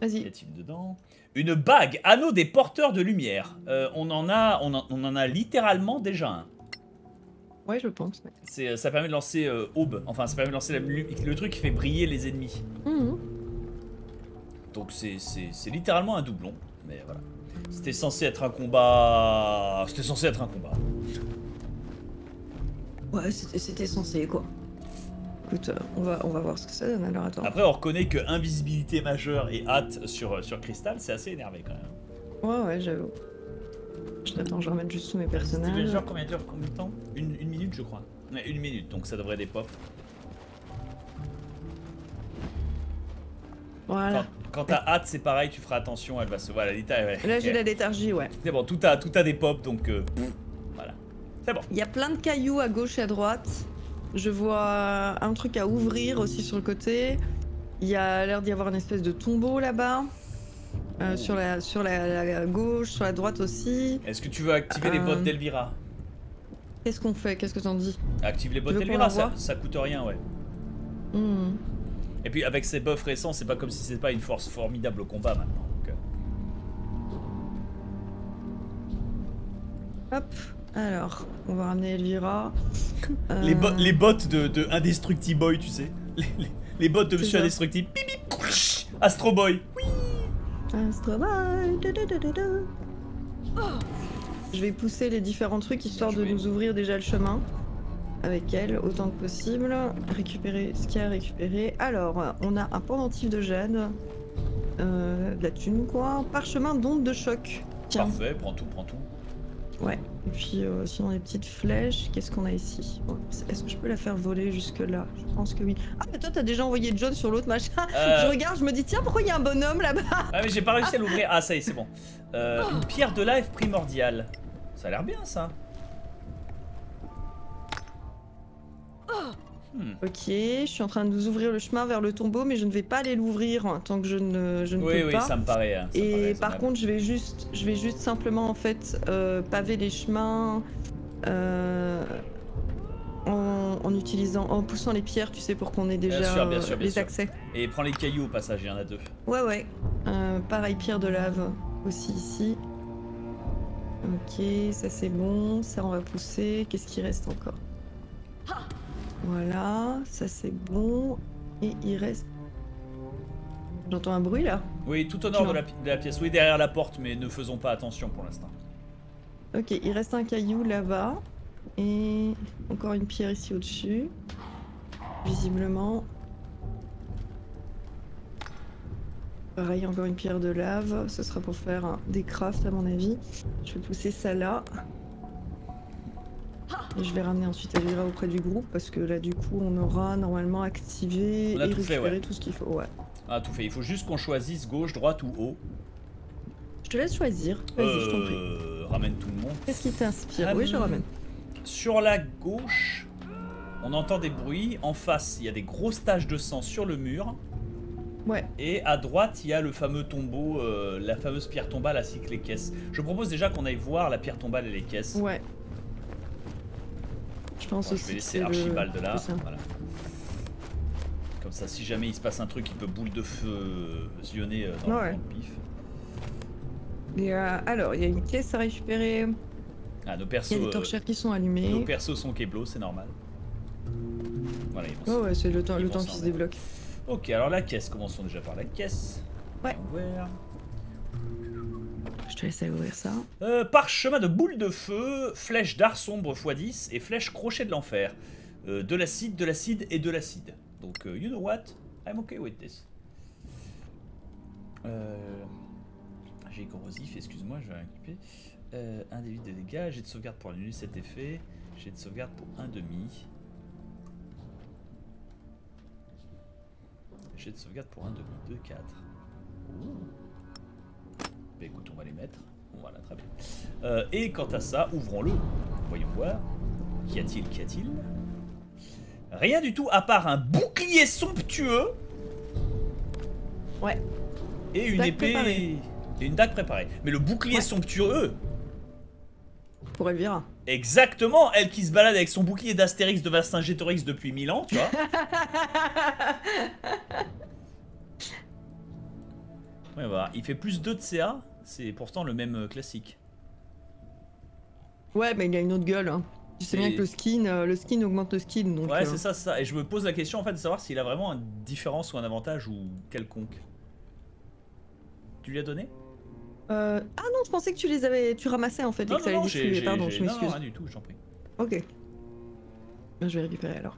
Vas-y. Y a-t-il dedans? Une bague, anneau des porteurs de lumière. Euh, on, en a, on, en, on en a littéralement déjà un. Ouais, je pense. Ouais. Ça permet de lancer euh, Aube. Enfin, ça permet de lancer la, le truc qui fait briller les ennemis. Mmh. Donc c'est littéralement un doublon, mais voilà. C'était censé être un combat... C'était censé être un combat. Ouais, c'était censé, quoi. Écoute, on va, on va voir ce que ça donne, alors attends. Après, on reconnaît que invisibilité majeure et hâte sur, sur Krysthal, c'est assez énervé, quand même. Ouais, ouais, j'avoue. Je t'attends, je remets juste tous mes personnages. C'était genre combien de temps, combien de temps une, une minute, je crois. Ouais, une minute, donc ça devrait des pop. Voilà. Quand, quand t'as hâte, c'est pareil, tu feras attention, elle va se... Voilà, déta... ouais. Là, j'ai la léthargie, ouais. C'est bon, tout a, tout a des pops, donc... Euh, pff, voilà. C'est bon. Il y a plein de cailloux à gauche et à droite. Je vois un truc à ouvrir aussi sur le côté. Il y a l'air d'y avoir une espèce de tombeau là-bas. Euh, sur la, sur la, la gauche, sur la droite aussi. Est-ce que tu veux activer euh... les bottes d'Elvira? Qu'est-ce qu'on fait? Qu'est-ce que t'en dis? Active les bottes d'Elvira, ça, ça coûte rien, ouais. Mmh. Et puis avec ces buffs récents, c'est pas comme si c'était pas une force formidable au combat maintenant. Donc... Hop, alors, on va ramener Elvira. Euh... Les, bo les bottes de, de Indestructiboy, tu sais. Les, les, les bottes de Monsieur Indestructible. Astro Boy. Oui. Astro Boy. Da, da, da, da, da. Oh. Je vais pousser les différents trucs histoire de nous ouvrir déjà le chemin. Avec elle, autant que possible. Récupérer ce qu'il y a à récupérer. Alors, on a un pendentif de jade. Euh, de la thune, quoi. Parchemin d'onde de choc. Tiens. Parfait, prends tout, prends tout. Ouais. Et puis, euh, sinon, les petites flèches. Qu'est-ce qu'on a ici? Est-ce que je peux la faire voler jusque-là? Je pense que oui. Ah, mais toi, t'as déjà envoyé John sur l'autre machin. Euh... Je regarde, je me dis, tiens, pourquoi il y a un bonhomme là-bas? Ah, mais j'ai pas réussi à l'ouvrir. Ah, ça y est, c'est bon. Euh, une pierre de live primordiale. Ça a l'air bien, ça. Hmm. Ok, je suis en train de nous ouvrir le chemin vers le tombeau, mais je ne vais pas aller l'ouvrir hein, tant que je ne, je ne oui, peux oui, pas. Oui, oui, ça me paraît. Hein, ça et me paraît par contre, je vais juste, je vais juste simplement en fait euh, paver les chemins euh, en, en utilisant, en poussant les pierres, tu sais, pour qu'on ait déjà bien sûr, bien sûr, bien les sûr. accès. Et prends les cailloux au passage, il y en a deux. Ouais, ouais. Euh, pareil, pierre de lave aussi ici. Ok, ça c'est bon, ça on va pousser. Qu'est-ce qui reste encore? Voilà, ça c'est bon. Et il reste... J'entends un bruit là? Oui, tout au nord de la, de la pièce. Oui, derrière la porte, mais ne faisons pas attention pour l'instant. Ok, il reste un caillou là-bas. Et encore une pierre ici au-dessus. Visiblement. Pareil, encore une pierre de lave. Ce sera pour faire des crafts à mon avis. Je vais pousser ça là. Et je vais ramener ensuite Elvira auprès du groupe parce que là du coup on aura normalement activé et récupéré tout ce qu'il faut. Ouais. On a tout fait, il faut juste qu'on choisisse gauche, droite ou haut. Je te laisse choisir, vas-y euh... je t'en prie. Ramène tout le monde. Qu'est-ce qui t'inspire? Oui je ramène. Sur la gauche, on entend des bruits, en face il y a des grosses taches de sang sur le mur. Ouais. Et à droite il y a le fameux tombeau, euh, la fameuse pierre tombale ainsi que les caisses. Je propose déjà qu'on aille voir la pierre tombale et les caisses. Ouais. Je pense bon, aussi je vais laisser Archibald le... là. Voilà. Comme ça, si jamais il se passe un truc, il peut boule de feu zionner dans, ouais. dans le pif. Et euh, alors, il y a une caisse à récupérer. Ah, nos persos. Il y a des torchères euh, qui sont allumées. Nos persos sont Keblo, c'est normal. Voilà, ils vont oh, ouais, c'est le temps, le temps qui se débloque. Ok, alors la caisse, commençons déjà par la caisse. Ouais. Je te laisse aller ouvrir ça. Euh, parchemin de boule de feu, flèche d'art sombre fois dix et flèche crochet de l'enfer. Euh, de l'acide, de l'acide et de l'acide. Donc, uh, you know what? I'm okay with this. Euh, j'ai corrosif, excuse-moi, je vais récupérer. Euh, un débit de dégâts, j'ai de sauvegarde pour annuler cet effet, j'ai de sauvegarde pour un demi. J'ai de sauvegarde pour un demi, deux, quatre. Bah écoute, on va les mettre, on va l'attraper. Euh, et quant à ça, ouvrons-le, voyons voir. Qu'y a-t-il, qu'y a-t-il? Rien du tout à part un bouclier somptueux. Ouais. Et une dague épée préparée. Et une dague préparée. Mais le bouclier ouais. somptueux. Pour Elvira. Exactement, elle qui se balade avec son bouclier d'Astérix de Vercingétorix depuis mille ans, tu vois. Ouais, voilà. Il fait plus deux de C A, c'est pourtant le même classique. Ouais, mais il a une autre gueule. Hein. Tu sais bien que le skin, euh, le skin augmente le skin. Donc, ouais, euh... c'est ça, c'est ça. Et je me pose la question en fait de savoir s'il a vraiment une différence ou un avantage ou quelconque. Tu lui as donné euh... Ah non, je pensais que tu les avais, tu ramassais en fait. Non, et que ça non, non, j'ai, pardon, je m'excuse. Non, non, rien du tout, j'en prie. Ok. Ben, je vais récupérer alors.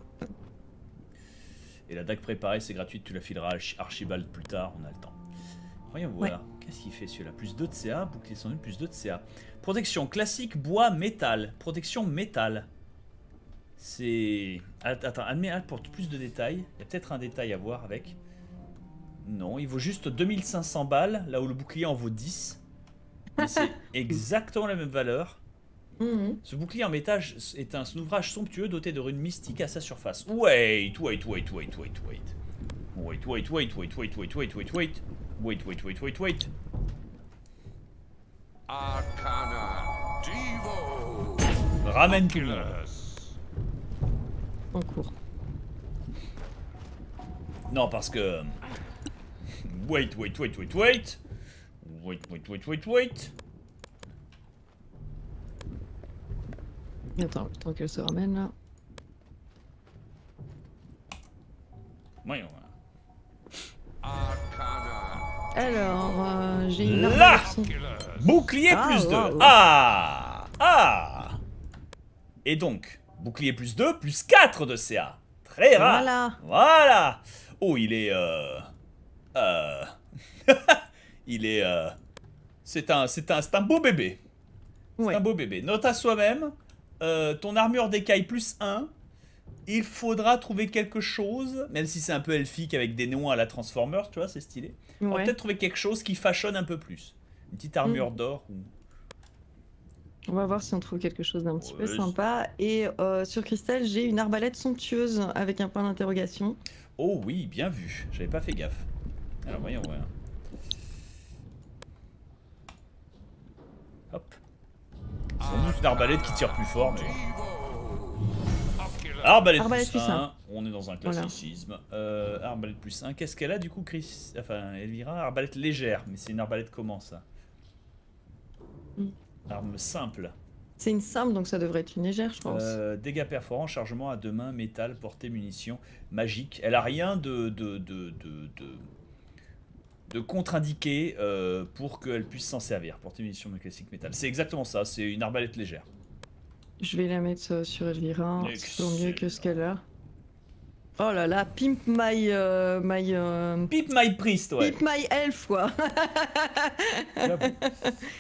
Et la dague préparée, c'est gratuite, tu la fileras à Archibald plus tard, on a le temps. Voyons voir, ouais. Qu'est-ce qu'il fait celui-là? Plus deux de C A, bouclier sans plus deux de C A. Protection classique, bois, métal. Protection métal. C'est... Attends, admets, pour plus de détails. Il y a peut-être un détail à voir avec. Non, il vaut juste deux mille cinq cents balles, là où le bouclier en vaut dix. Mais c'est exactement la même valeur. Mmh. Ce bouclier en métal est un ouvrage somptueux doté de runes mystiques à sa surface. Wait, wait, wait, wait, wait, wait. Wait, wait, wait, wait, wait, wait, wait, wait, wait. Wait, wait, wait, wait, wait. Arcana Divo. Ramène Killer. En cours. Non, parce que... Wait, wait, wait, wait, wait. Wait, wait, wait, wait, wait. Attends, le temps qu'elle se ramène, là. Voyons, là. Alors, euh, j'ai une arme là son... Bouclier ah, plus deux. Wow, wow. Ah Ah Et donc, bouclier plus deux, plus quatre de C A. Très rare. Voilà. Voilà. Oh, il est... Euh... Euh... il est... Euh... C'est un, c'est un, c'est un beau bébé. C'est ouais. un beau bébé. Note à soi-même, euh, ton armure d'écaille plus un. Il faudra trouver quelque chose, même si c'est un peu elfique avec des noms à la Transformers, tu vois, c'est stylé. Ouais. On va peut-être trouver quelque chose qui fashionne un peu plus. Une petite armure mmh. d'or. Ou... On va voir si on trouve quelque chose d'un petit ouais, peu sympa. Et euh, sur Krysthal, j'ai une arbalète somptueuse avec un point d'interrogation. Oh oui, bien vu. J'avais pas fait gaffe. Alors voyons, voyons. Hop. C'est juste une arbalète qui tire plus fort, mais... Arbalète, arbalète plus, un. plus un, on est dans un classicisme. Voilà. Euh, arbalète plus un, qu'est-ce qu'elle a du coup, Chris? Enfin, Elvira, arbalète légère, mais c'est une arbalète comment ça? mm. Arme simple. C'est une simple, donc ça devrait être une légère, je pense. Euh, dégâts perforants, chargement à deux mains, métal, portée, munitions, magique. Elle a rien de, de, de, de, de, de contre-indiqué euh, pour qu'elle puisse s'en servir. Portée, munitions, classique, métal. C'est exactement ça, c'est une arbalète légère. Je vais la mettre sur Elvira, c'est mieux que ce qu'elle a. Oh là là, pimp my... Euh, my euh... Pimp my priest, ouais. Pimp my elf, quoi.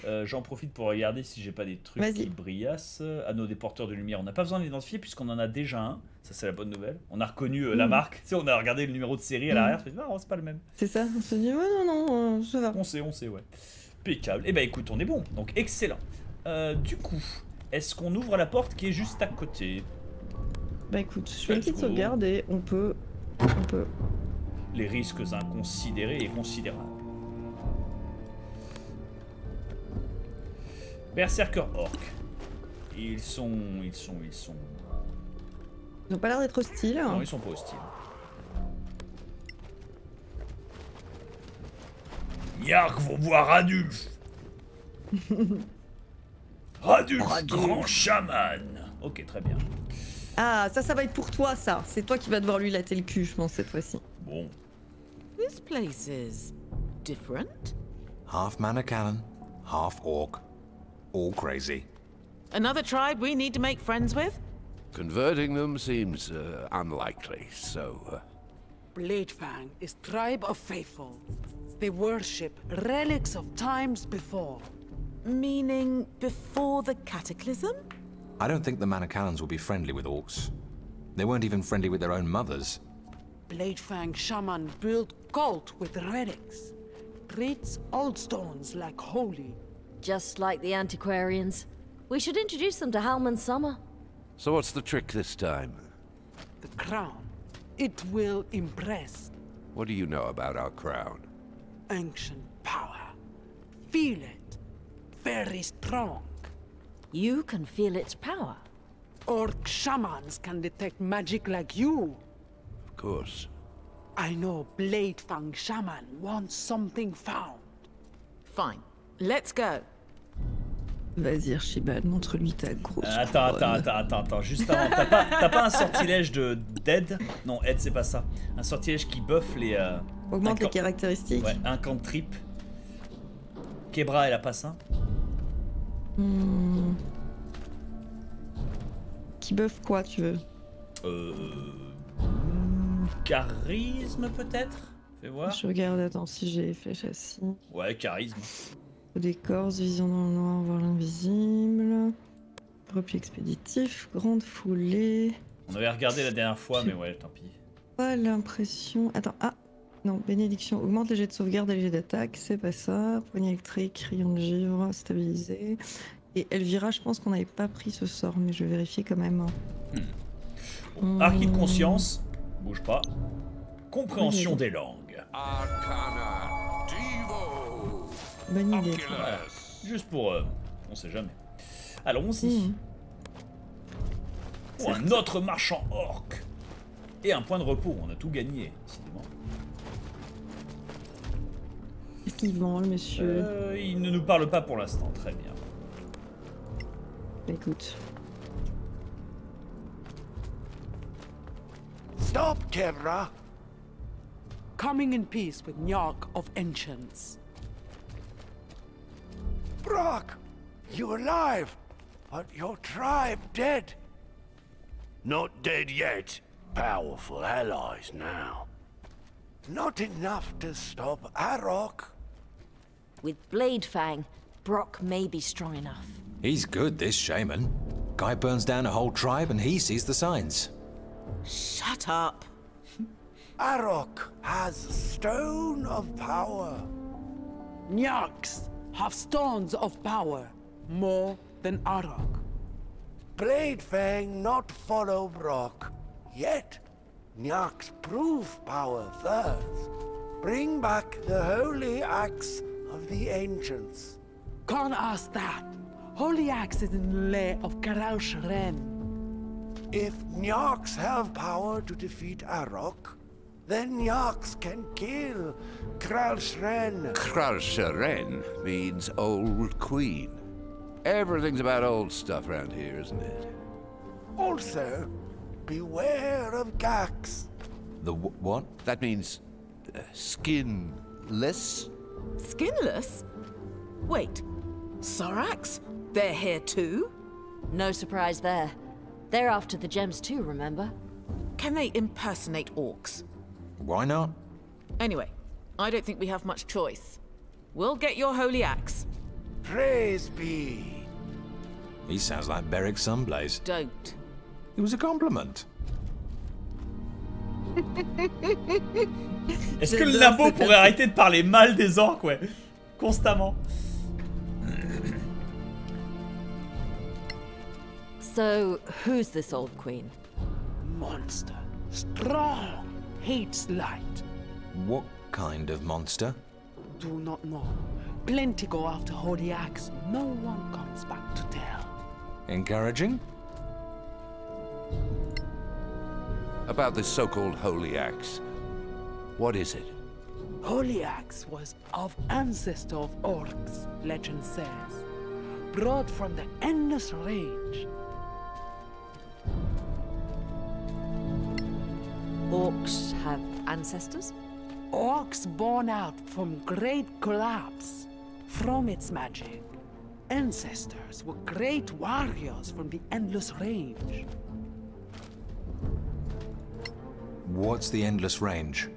euh, J'en profite pour regarder si j'ai pas des trucs qui brillassent. Ah non, des porteurs de lumière, on n'a pas besoin de l'identifier puisqu'on en a déjà un. Ça, c'est la bonne nouvelle. On a reconnu euh, la mm. marque. Tu sais, on a regardé le numéro de série à l'arrière, on mm. non, c'est pas le même. C'est ça, on se dit, ouais, non, non, ça va. On sait, on sait, ouais. Impeccable. Eh ben, écoute, on est bon, donc excellent. Euh, du coup... Est-ce qu'on ouvre la porte qui est juste à côté? Bah écoute, je fais une petite sauvegarde et on peut, on peut... Les risques inconsidérés et considérables. Berserker Orc. Ils sont... Ils sont... Ils sont... Ils ont pas l'air d'être hostiles. Hein. Non, ils sont pas hostiles. Nyarx vont voir Radulf. Radulf, grand chaman. Ok, très bien. Ah, ça, ça va être pour toi, ça. C'est toi qui vas devoir lui latter le cul, je pense, cette fois-ci. Bon. This place is different. Half Manacala, half orc, all crazy. Another tribe we need to make friends with? Converting them seems uh, unlikely, so. Uh... Bladefang is tribe of faithful. They worship relics of times before. Meaning before the cataclysm? I don't think the Manacalans will be friendly with orcs. They weren't even friendly with their own mothers. Bladefang shaman built cult with relics. Treats old stones like holy. Just like the antiquarians. We should introduce them to Halman Summer. So what's the trick this time? The crown. It will impress. What do you know about our crown? Ancient power. Feel it. Very strong. You can feel its power? Orc shamans can detect magic like you. Of course. I know Bladefang shaman wants something found. Fine. Let's go. Vas-y Archibald, montre-lui ta grosse Attends, couronne. attends, attends, attends, attends, juste avant, t'as pas, pas un sortilège de d'aide? Non, aide c'est pas ça. Un sortilège qui buffe les... Euh, Augmente les caractéristiques. Ouais, un camp trip. Kebra, elle a pas ça hmm. Qui buffe quoi, tu veux? Euh... Charisme peut-être? Fais voir. Je regarde, attends, si j'ai fait châssis. Ouais, charisme. Des corps, vision dans le noir, voir l'invisible, repli expéditif, grande foulée. On avait regardé la dernière fois, mais ouais, tant pis. Pas l'impression. Attends, ah non, bénédiction, augmente les jets de sauvegarde et les jets d'attaque, c'est pas ça. Poignée électrique, rayon de givre, stabilisé. Et Elvira, je pense qu'on n'avait pas pris ce sort, mais je vais vérifier quand même. Hmm. Bon, hum... Archi de conscience, bouge pas. Compréhension oui, des langues. Arcana. Bonne idée. Voilà. Juste pour... Euh, on sait jamais. Allons-y. Mmh. Oh, un autre marchand orc. Et un point de repos. On a tout gagné, décidément. Est-ce qu'il vend, le monsieur euh, Il ne nous parle pas pour l'instant. Très bien. Écoute. Stop, Kebra. Coming in peace with Nyarx of Ancients. Brock, you alive, but your tribe dead. Not dead yet. Powerful allies now. Not enough to stop Arok. With Bladefang, Brock may be strong enough. He's good, this shaman. Guy burns down a whole tribe and he sees the signs. Shut up. Arok has a stone of power. Nyarx have stones of power, more than Arok. Bladefang not follow Brock, yet Nyarx prove power thirst. Bring back the holy axe of the ancients. Can't ask that. Holy axe is in the lair of Kraushren. If Nyarx have power to defeat Arok, then Nyarx can kill Kraushren. Kraushren means old queen. Everything's about old stuff around here, isn't it? Also, beware of Gax. The w what? That means uh, skinless. Skinless? Wait, Sorax? They're here too? No surprise there. They're after the gems too, remember? Can they impersonate orcs? Why not? Anyway, I don't think we have much choice. We'll get your holy axe. Praise be. He sounds like Beric Sunblaze. Don't. It was a compliment. Est-ce que le labo pourrait arrêter de parler mal des orques, ouais? Constamment. So, who's this old queen? Monster. Strong. Hates light. What kind of monster? Do not know. Plenty go after holy axe. No one comes back to tell. Encouraging? About the so-called holy axe. What is it? Holy axe was of ancestor of orcs, legend says. Brought from the Endless Range. Orcs have ancestors? Orcs born out from great collapse, from its magic. Ancestors were great warriors from the Endless Range. What's the Endless Range?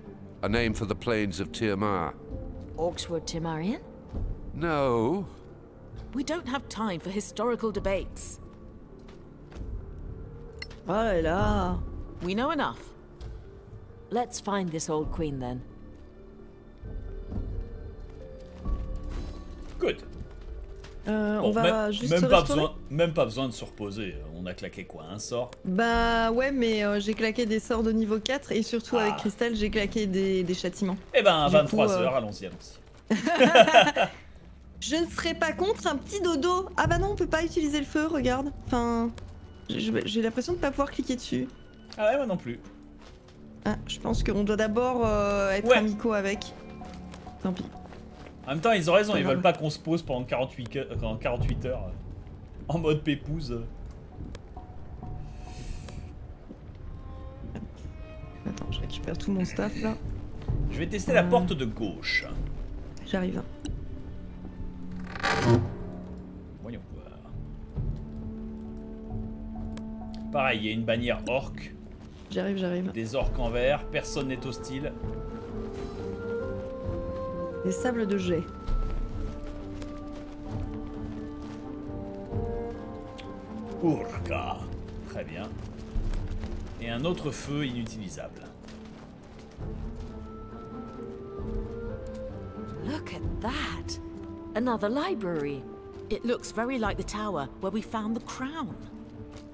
A name for the plains of Tiamar. Orcs were Tirmarian? No. We don't have time for historical debates. Oh là. We know enough. Let's find this old queen then. Good. Euh, bon, on va même, juste même, pas besoin, même pas besoin de se reposer. On a claqué quoi? Un sort? Bah ouais, mais euh, j'ai claqué des sorts de niveau quatre et surtout ah. avec Krysthal, j'ai claqué des, des châtiments. Eh ben, vingt-trois heures, euh... allons-y, allons-y. Je ne serais pas contre un petit dodo. Ah bah non, on peut pas utiliser le feu, regarde. Enfin, j'ai l'impression de pas pouvoir cliquer dessus. Ah ouais, moi non plus. Ah, je pense qu'on doit d'abord euh, être ouais. amicaux avec. Tant pis. En même temps, ils ont raison, ils veulent pas qu'on se pose pendant quarante-huit heures en mode pépouze. Attends, je récupère tout mon staff là. Je vais tester euh... la porte de gauche. J'arrive. Voyons voir. Pareil, il y a une bannière orque. J'arrive, j'arrive. Des orques en vert, personne n'est hostile. Des sables de jet. Urka. Très bien. Et un autre feu inutilisable. Look at that. Another library. It looks very like the tower where we found the crown.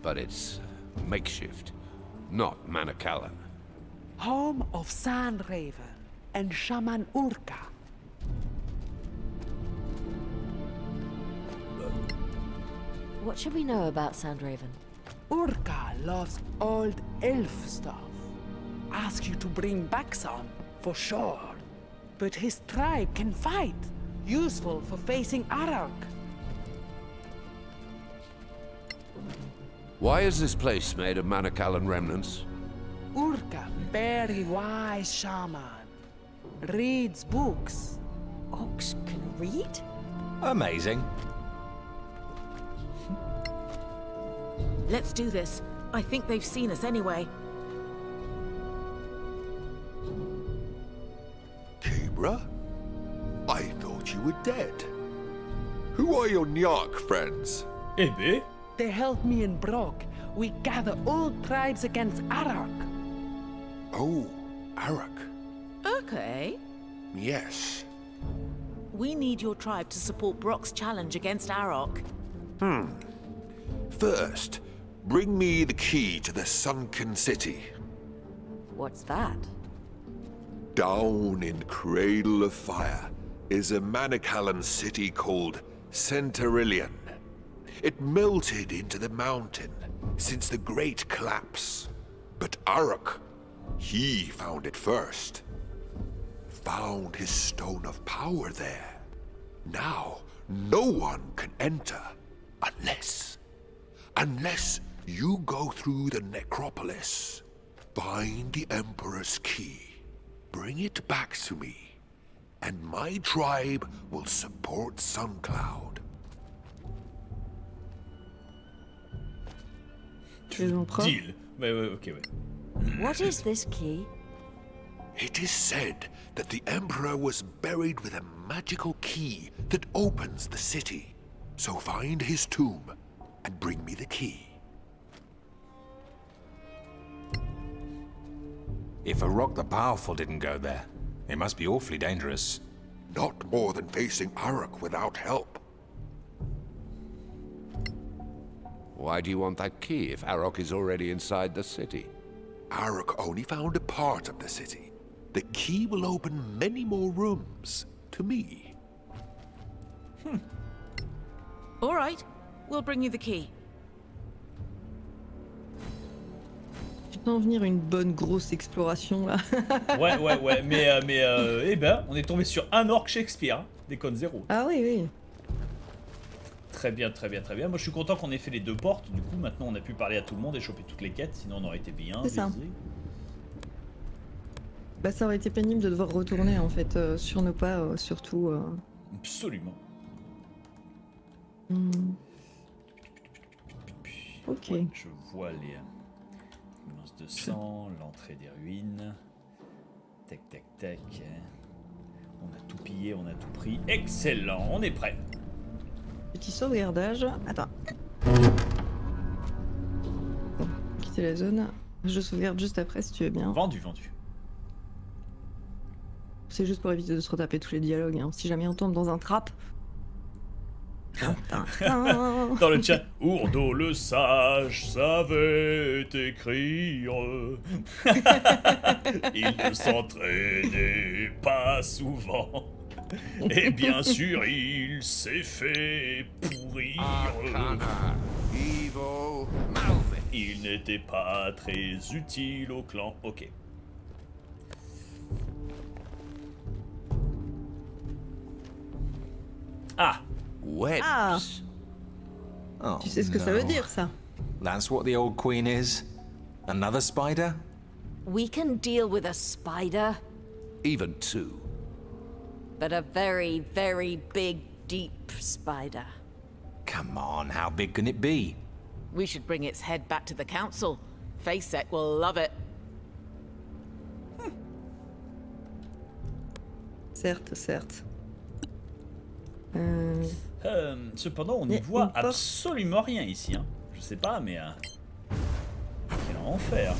But it's makeshift, not Manacala. Home of Sand Raven and Shaman Urka. What should we know about Sandraven? Urka loves old elf stuff. Ask you to bring back some, for sure. But his tribe can fight. Useful for facing Arok. Why is this place made of Manacalan remnants? Urka, very wise shaman. Reads books. Orcs can read? Amazing. Let's do this. I think they've seen us anyway. Kebra? I thought you were dead. Who are your Nyarx friends? Ebe? They help me and Brock. We gather all tribes against Arok. Oh, Arok. Okay. Yes. We need your tribe to support Brock's challenge against Arok. Hmm. First, bring me the key to the sunken city. What's that? Down in Cradle of Fire is a Manacalan city called Centarillion. It melted into the mountain since the Great Collapse. But Arok, he found it first. Found his stone of power there. Now, no one can enter unless... Unless you go through the necropolis, find the Emperor's key, bring it back to me, and my tribe will support Suncloud. Deal. Mais, okay, wait. What is this key? It is said that the Emperor was buried with a magical key that opens the city. So find his tomb. And bring me the key. If Arok the Powerful didn't go there, it must be awfully dangerous. Not more than facing Arok without help. Why do you want that key if Arok is already inside the city? Arok only found a part of the city. The key will open many more rooms to me. Hmm. All right. We'll bring you the key. Je peux en venir une bonne grosse exploration là. ouais ouais ouais mais euh, mais euh, eh ben on est tombé sur un orc Shakespeare, hein. Déconne zéro. Ah oui oui. Très bien très bien très bien. Moi je suis content qu'on ait fait les deux portes. Du coup maintenant on a pu parler à tout le monde et choper toutes les quêtes. Sinon on aurait été bien. C'est ça. Bah ça aurait été pénible de devoir retourner en fait euh, sur nos pas euh, surtout. Euh... Absolument. Mm. Ok. Ouais, je vois les... Mousse de sang, l'entrée des ruines. Tac, tac, tac. On a tout pillé, on a tout pris. Excellent, on est prêt. Petit sauvegardage. Attends. Bon, quitter la zone. Je sauvegarde juste après si tu veux bien. Vendu, vendu. C'est juste pour éviter de se retaper tous les dialogues. Hein. Si jamais on tombe dans un trap. Dans le chat, Ourdo le sage savait écrire. Il ne s'entraînait pas souvent. Et bien sûr, il s'est fait pourrir. Il n'était pas très utile au clan. Ok. Ah! Webs. Ah. Oh, tu sais ce que no. ça veut dire, ça? That's what the old queen is. Another spider? We can deal with a spider. Even two. But a very, very big, deep spider. Come on, how big can it be? We should bring its head back to the council. Facek will love it. Hmm. Certes, certes. Euh... Euh, cependant, on n'y voit absolument rien ici. Hein. Je sais pas, mais. Euh... Quel enfer!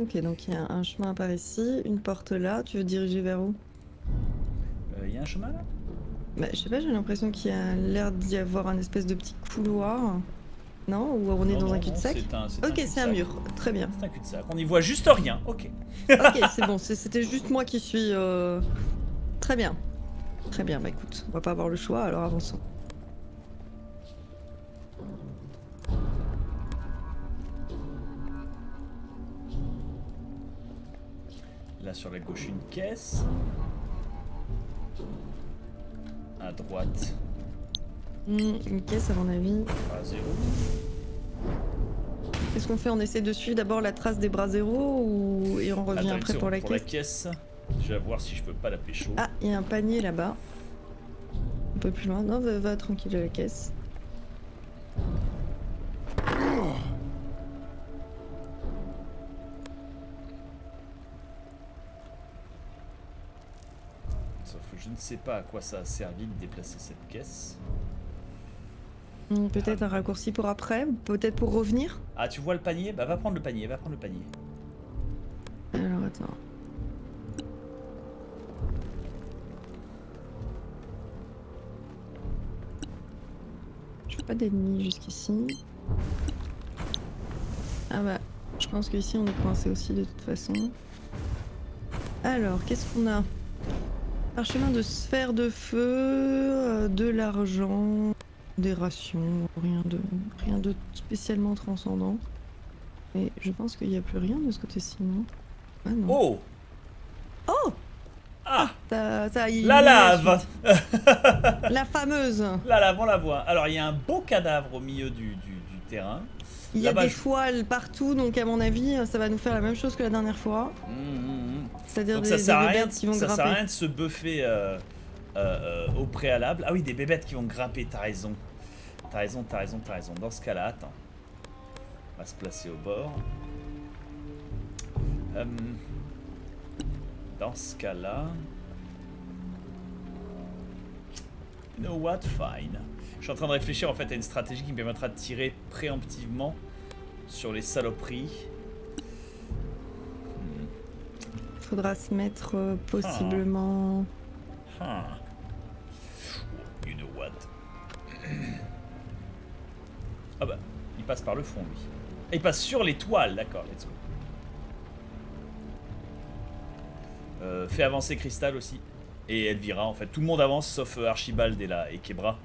Ok, donc il y a un chemin par ici, une porte là. Tu veux diriger vers où? Il euh, y a un chemin là? Bah, je sais pas, j'ai l'impression qu'il y a l'air d'y avoir un espèce de petit couloir. Non? Ou on est non, dans non, un cul-de-sac? Ok, c'est un mur. Très bien. C'est un cul-de-sac. On n'y voit juste rien. Ok. Ok, c'est bon. C'était juste moi qui suis. Euh... Très bien. Très bien, bah écoute, on va pas avoir le choix, alors avançons. Là sur la gauche une caisse. À droite. Mmh, une caisse à mon avis. Bras zéro. Qu'est-ce qu'on fait? On essaie de suivre d'abord la trace des bras zéro ou... et on revient Attends, après pour la pour caisse. La caisse. Je vais voir si je peux pas la pécho. Ah, il y a un panier là-bas. Un peu plus loin. Non, va, va tranquille à la caisse. Sauf que je ne sais pas à quoi ça a servi de déplacer cette caisse. Mmh, peut-être ah. un raccourci pour après, peut-être pour revenir. Ah, tu vois le panier? Bah va prendre le panier, va prendre le panier. Alors attends. Pas d'ennemis jusqu'ici. Ah bah, je pense qu'ici on est coincé aussi de toute façon. Alors, qu'est-ce qu'on a? Parchemin de sphère de feu, de l'argent, des rations, rien de, rien de spécialement transcendant. Et je pense qu'il n'y a plus rien de ce côté-ci, non? Ah non. Oh! Oh! Ah, ça, ça, il la lave. La fameuse. La lave, on la voit. Alors, il y a un beau cadavre au milieu du, du, du terrain. Il y a des je... poils partout, donc à mon avis, ça va nous faire la même chose que la dernière fois. Mmh, mmh. C'est-à-dire des, des bébêtes qui vont ça grimper. Ça sert à rien de se buffer euh, euh, euh, au préalable. Ah oui, des bébêtes qui vont grimper, t'as raison. T'as raison, t'as raison, t'as raison. Dans ce cas-là, attends. On va se placer au bord. Euh... Dans ce cas-là... You know what? Fine. Je suis en train de réfléchir en fait à une stratégie qui me permettra de tirer préemptivement sur les saloperies. Faudra se mettre euh, possiblement... Huh. Huh. You know what? Ah bah, il passe par le fond lui. Et il passe sur l'étoile, d'accord, let's go. Euh, fait avancer Krysthal aussi. Et Elvira en fait. Tout le monde avance sauf Archibald et, la, et Kebra.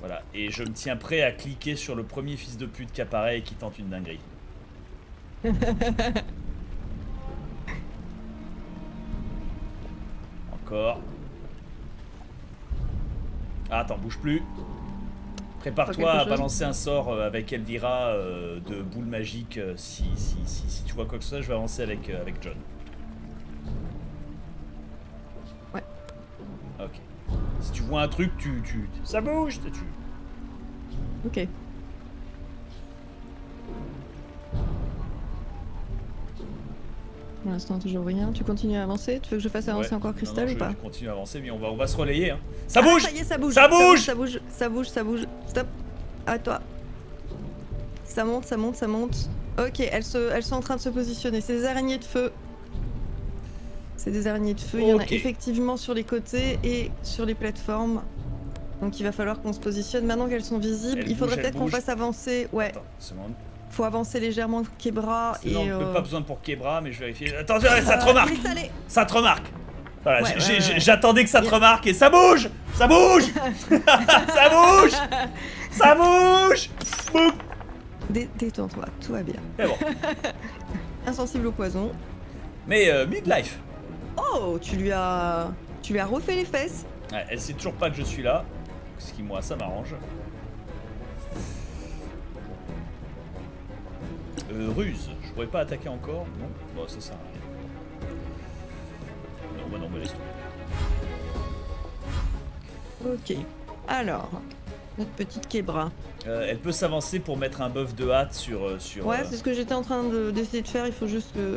Voilà. Et je me tiens prêt à cliquer sur le premier fils de pute qui apparaît et qui tente une dinguerie. Encore. Ah, attends, bouge plus. Prépare-toi à balancer un sort avec Elvira euh, de boule magique. Euh, si, si, si, si tu vois quoi que ce soit, je vais avancer avec, euh, avec John. Ouais. Ok. Si tu vois un truc, tu... tu ça bouge, tu... Ok. Pour l'instant, toujours rien. Tu continues à avancer? Tu veux que je fasse avancer ouais. encore Krysthal non, non, ou pas? Je continue à avancer, mais on va, on va se relayer. Hein. Ça, ah, bouge ça, y est, ça bouge ça bouge Ça bouge Ça bouge, ça bouge, ça bouge. Stop. À toi. Ça monte, ça monte, ça monte. Ok, elles, se, elles sont en train de se positionner. C'est des araignées de feu. C'est des araignées de feu. Okay. Il y en a effectivement sur les côtés et sur les plateformes. Donc il va falloir qu'on se positionne. Maintenant qu'elles sont visibles, elles il faudrait peut-être qu'on fasse avancer. Ouais. Attends, faut avancer légèrement Kebra et... Non, euh... pas besoin pour Kebra, mais je vérifie. Attends, ça euh, te remarque. Ça te remarque. Voilà, ouais, j'attendais ouais, ouais. que ça te yeah. remarque et ça bouge. Ça bouge. Ça bouge. Ça bouge. Boum. Détends-toi, tout va bien. Mais bon. Insensible au poison. Mais euh, midlife. Oh, tu lui as... Tu lui as refait les fesses. Ouais, elle sait toujours pas que je suis là. Ce qui, moi, ça m'arrange. Euh, ruse. Je pourrais pas attaquer encore. Non. Bon, ça sert à rien. Non, bah non, bah laisse tomber. Ok. Alors... Notre petite Kebra. Euh, elle peut s'avancer pour mettre un buff de hâte sur... sur ouais, euh... c'est ce que j'étais en train d'essayer de, de faire, il faut juste... Euh...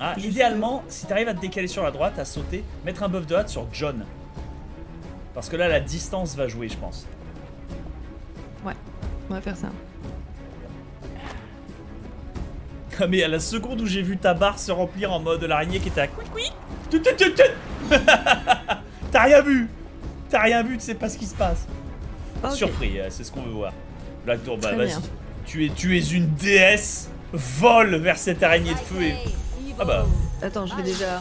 Ah, juste idéalement, euh... si t'arrives à te décaler sur la droite, à sauter, mettre un buff de hâte sur John. Parce que là, la distance va jouer, je pense. Ouais, on va faire ça. Mais à la seconde où j'ai vu ta barre se remplir en mode l'araignée qui était à... T'as rien vu. T'as rien vu, tu sais pas ce qui se passe. Okay. Surpris, c'est ce qu'on veut voir. Black Tour, bah vas-y. Tu es, tu es une déesse. Vole vers cette araignée de feu et... Ah bah... Attends, je vais déjà...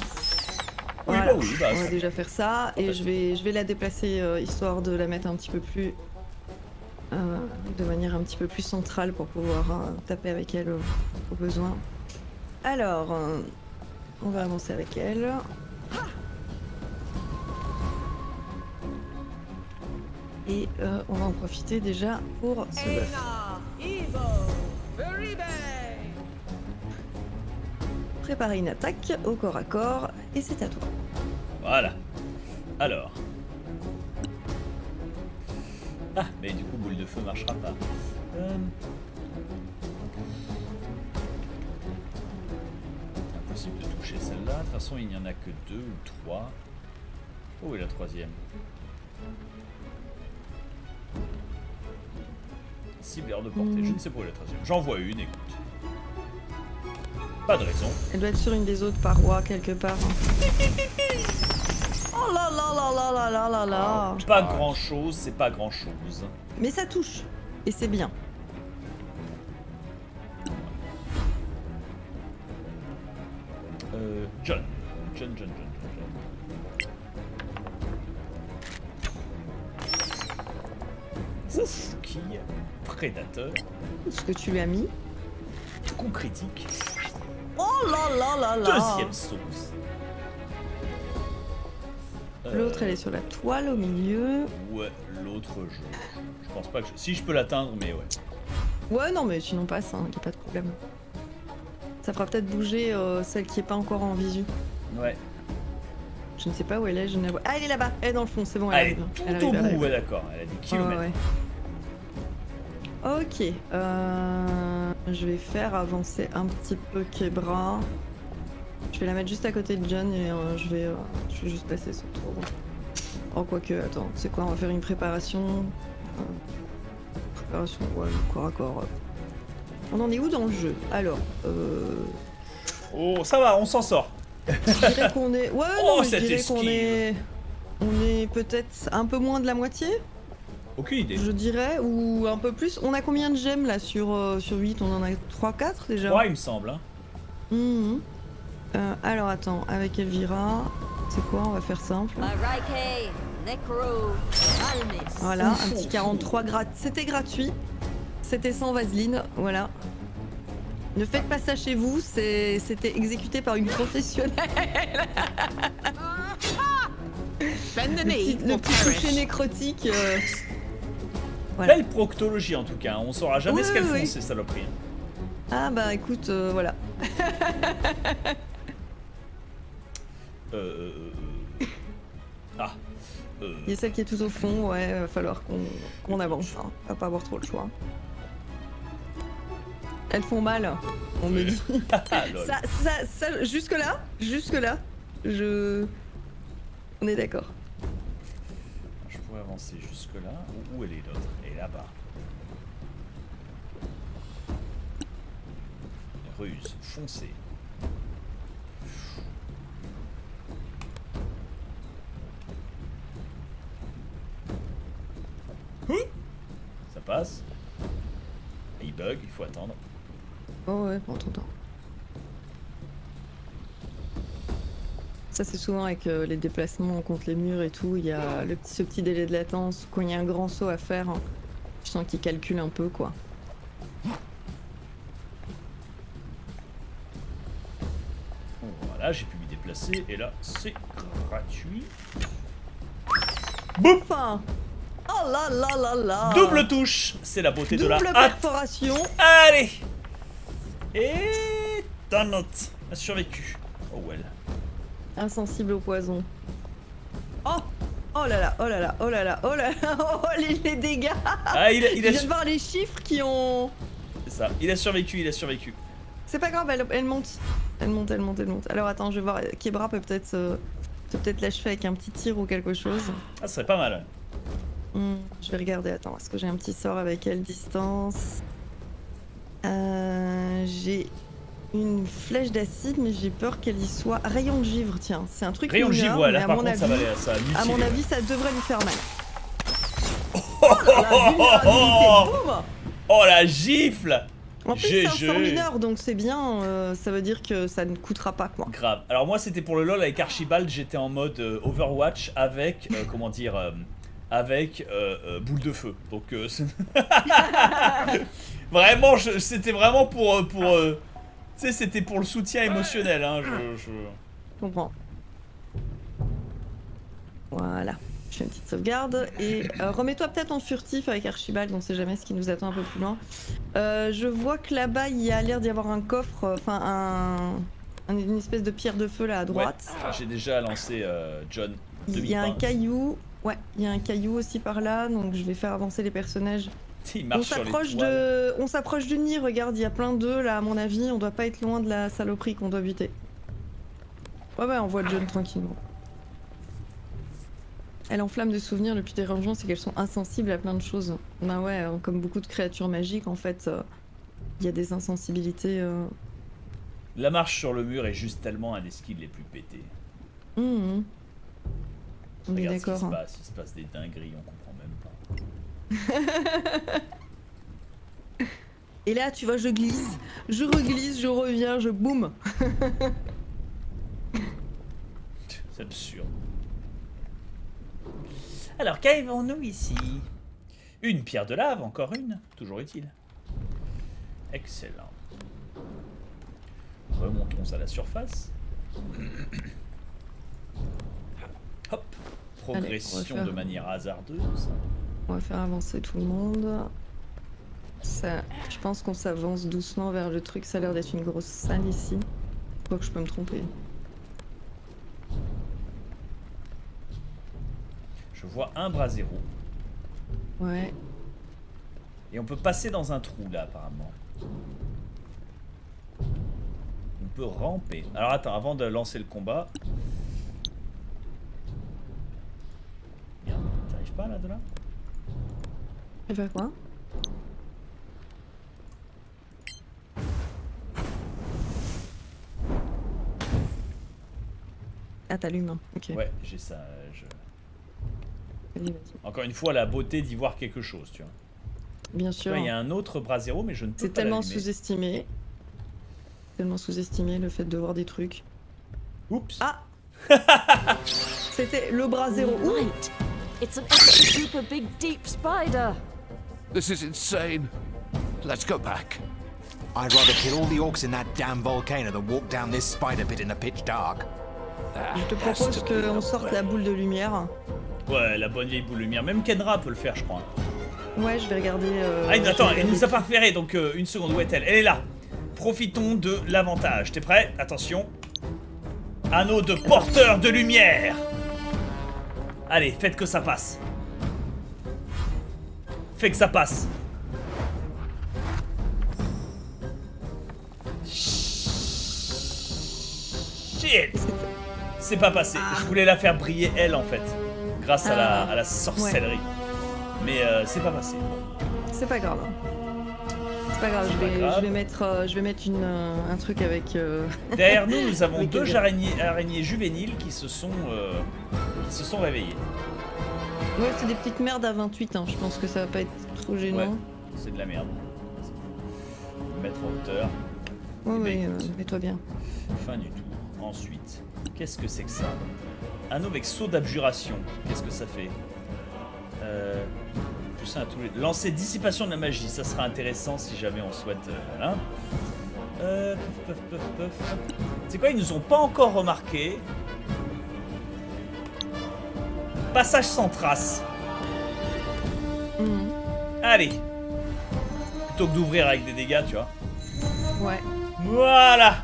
Oui, voilà. bah oui, bah, on va déjà faire ça. Et je vais, je vais la déplacer, euh, histoire de la mettre un petit peu plus... Euh, de manière un petit peu plus centrale pour pouvoir euh, taper avec elle euh, au besoin. Alors... Euh, on va avancer avec elle. Et euh, on va en profiter déjà pour ce buff. Préparer une attaque au corps à corps, et c'est à toi. Voilà. Alors. Ah, mais du coup, boule de feu marchera pas. Euh... Impossible de toucher celle-là. De toute façon, il n'y en a que deux ou trois. Où est la troisième ? Cible et hors de portée, mmh. je ne sais pas où est la troisième. J'en vois une, écoute. Pas de raison. Elle doit être sur une des autres parois quelque part. Oh là là là là là là là là. Pas grand chose, c'est pas grand chose. Mais ça touche, et c'est bien. Euh, John. John, John, John, John. Qui prédateur. Ce que tu lui as mis. Coup critique. Oh là là là là. Deuxième sauce. L'autre, euh... elle est sur la toile au milieu. Ouais, l'autre, je... je pense pas que je... Si je peux l'atteindre, mais ouais. Ouais, non, mais sinon passe, hein, y a pas de problème. Ça fera peut-être bouger euh, celle qui est pas encore en visu. Ouais. Je ne sais pas où elle est, je ne la vois. Ah, elle est là-bas. Elle est dans le fond, c'est bon. Elle, elle est tout elle au bout, ouais, d'accord. Elle a des kilomètres. Ouais, ouais. Ok, euh, je vais faire avancer un petit peu Kebra. Je vais la mettre juste à côté de John et euh, je, vais, euh, je vais juste passer son tour. Oh, quoique, attends, c'est quoi? On va faire une préparation. Euh, préparation, ouais, corps à corps. Euh. On en est où dans le jeu? Alors, euh... Oh, ça va, on s'en sort. Je dirais qu'on est... Ouais, oh, non, je dirais qu'on est... On est peut-être un peu moins de la moitié. Aucune idée. Je dirais, ou un peu plus. On a combien de gemmes là sur, euh, sur huit? On en a trois quatre déjà. trois il me semble. Hein. Mmh. Euh, alors attends, avec Elvira, c'est quoi? On va faire simple. Voilà, un petit quarante-trois grades. C'était gratuit. C'était sans vaseline, voilà. Ne faites pas ça chez vous, c'était exécuté par une professionnelle. Le petit, le petit toucher nécrotique. Euh... Voilà. Belle proctologie en tout cas, on saura jamais oui, ce qu'elles oui, font oui. ces saloperies. Ah bah écoute, euh, voilà. euh... Ah. Il y a celle qui est tout au fond, ouais, va falloir qu'on qu'on avance, hein. On va pas avoir trop le choix. Elles font mal, on me dit. ça, ça, ça, jusque là, jusque là, je... On est d'accord. Je pourrais avancer jusque là, où elle est l'autre? Et là-bas. Ruse, foncez. Ça passe. Il bug, il faut attendre. Oh ouais, on t'entend. Ça c'est souvent avec euh, les déplacements contre les murs et tout, il y a le petit, ce petit délai de latence, quand il y a un grand saut à faire, hein, je sens qu'il calcule un peu quoi. Bon, voilà, j'ai pu me déplacer et là c'est gratuit. Boum. Enfin. Oh là là là là. Double touche, c'est la beauté Double de la Double perforation. Allez. Et Danantar a survécu. Oh well. Insensible au poison. Oh, oh là là, oh là là, oh là là, oh là là, oh les, les dégâts. Ah, il a, il a Je viens de voir les chiffres qui ont... C'est ça, il a survécu, il a survécu. C'est pas grave, elle, elle monte. Elle monte, elle monte, elle monte. Alors attends, je vais voir, Kebra peut peut-être euh, peut peut-être l'achever avec un petit tir ou quelque chose. Ah, ça serait pas mal. Mmh, je vais regarder, attends, est-ce que j'ai un petit sort avec quelle distance? Euh, j'ai... Une flèche d'acide, mais j'ai peur qu'elle y soit. Rayon de givre, tiens, c'est un truc. Rayon de givre, ouais, là par contre, avis, ça va aller, ça va. À mon avis, ça devrait lui faire mal. Oh, oh, la oh, oh, oh la gifle. En plus, c'est un sort mineur, donc c'est bien, euh, ça veut dire que ça ne coûtera pas quoi. Grave. Alors, moi, c'était pour le LoL avec Archibald, j'étais en mode euh, Overwatch avec. Euh, comment dire euh, Avec euh, euh, boule de feu. Donc, euh, vraiment, c'était vraiment pour. pour euh, Tu sais, c'était pour le soutien émotionnel, hein, je... Je comprends. Voilà, je fais une petite sauvegarde. Et euh, remets-toi peut-être en furtif avec Archibald, on sait jamais ce qui nous attend un peu plus loin. Euh, je vois que là-bas, il y a l'air d'y avoir un coffre, enfin un, un... une espèce de pierre de feu là à droite. Ouais, j'ai déjà lancé euh, John. Il y a un caillou, ouais, il y a un caillou aussi par là, donc je vais faire avancer les personnages. On s'approche de, on s'approche du nid. Regarde, il y a plein d'œufs là. À mon avis, on doit pas être loin de la saloperie qu'on doit buter. Ouais, ouais, on voit John tranquillement. Elle enflamme de souvenirs. Le plus dérangeant, c'est qu'elles sont insensibles à plein de choses. Bah ouais, comme beaucoup de créatures magiques, en fait, il euh, y a des insensibilités. Euh... La marche sur le mur est juste tellement un des skills les plus pétés. Mmh. On est d'accord. Hein. Il se passe des dingueries, on comprend même pas. Et là, tu vois, je glisse, je reglisse, je reviens, je boum. C'est absurde. Alors, qu'avons-nous ici? Une pierre de lave, encore une, toujours est-il. Excellent. Remontons à la surface. Hop, progression. Allez, de manière hasardeuse. On va faire avancer tout le monde. Ça, je pense qu'on s'avance doucement vers le truc. Ça a l'air d'être une grosse salle ici. Je crois que je peux me tromper. Je vois un bras zéro. Ouais. Et on peut passer dans un trou là apparemment. On peut ramper. Alors attends, avant de lancer le combat. Merde, t'arrives pas là de là ? Elle va quoi? Ah, t'allumes, ok. Ouais, j'ai ça. Je... Vas-y, vas-y. Encore une fois, la beauté d'y voir quelque chose, tu vois. Bien sûr. Il y a un autre bras zéro, mais je ne peux pas. C'est tellement sous-estimé. Tellement sous-estimé le fait de voir des trucs. Oups. Ah. C'était le bras zéro. Ouh. It's an super big deep spider. This is insane. Let's go back. I'd rather kill all the orcs in that damn volcano than walk down this spider pit in the pitch dark. Je te propose qu'on sorte la boule de lumière. Ouais, la bonne vieille boule de lumière. Même Kendra peut le faire, je crois. Ouais, je vais regarder. Euh, ah, attends, elle nous a pas repéré, donc euh, une seconde, où est-elle? Elle est là. Profitons de l'avantage. T'es prêt? Attention. Anneau de porteur de lumière. Allez, faites que ça passe. Faites que ça passe. Shit. C'est pas passé. Je voulais la faire briller elle en fait. Grâce à la, à la sorcellerie. Ouais. Mais euh, c'est pas passé. C'est pas grave. C'est pas grave, je vais, grave. Je vais mettre, euh, je vais mettre une, euh, un truc avec... Euh... Derrière nous, nous avons deux araignées, araignées juvéniles qui se sont, euh, qui se sont réveillées. Ouais, c'est des petites merdes à vingt-huit, hein. Je pense que ça va pas être trop gênant. Ouais, c'est de la merde. Mettre en hauteur. Ouais, mais ben, euh, mets-toi bien. Fin du tour. Ensuite, qu'est-ce que c'est que ça? Un Ovexo d'abjuration. Qu'est-ce que ça fait? euh... Lancer dissipation de la magie, ça sera intéressant si jamais on souhaite. Euh, voilà. Euh, puff, puff, puff, puff. C'est quoi? Ils nous ont pas encore remarqué. Passage sans trace. Mmh. Allez. Plutôt que d'ouvrir avec des dégâts, tu vois. Ouais. Voilà.